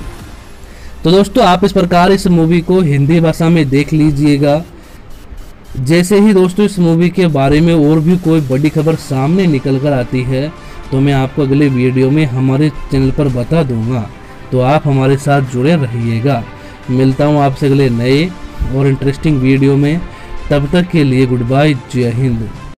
तो दोस्तों आप इस प्रकार इस मूवी को हिंदी भाषा में देख लीजिएगा। जैसे ही दोस्तों इस मूवी के बारे में और भी कोई बड़ी खबर सामने निकल कर आती है तो मैं आपको अगले वीडियो में हमारे चैनल पर बता दूंगा, तो आप हमारे साथ जुड़े रहिएगा। मिलता हूं आपसे अगले नए और इंटरेस्टिंग वीडियो में, तब तक के लिए गुड बाय, जय हिंद।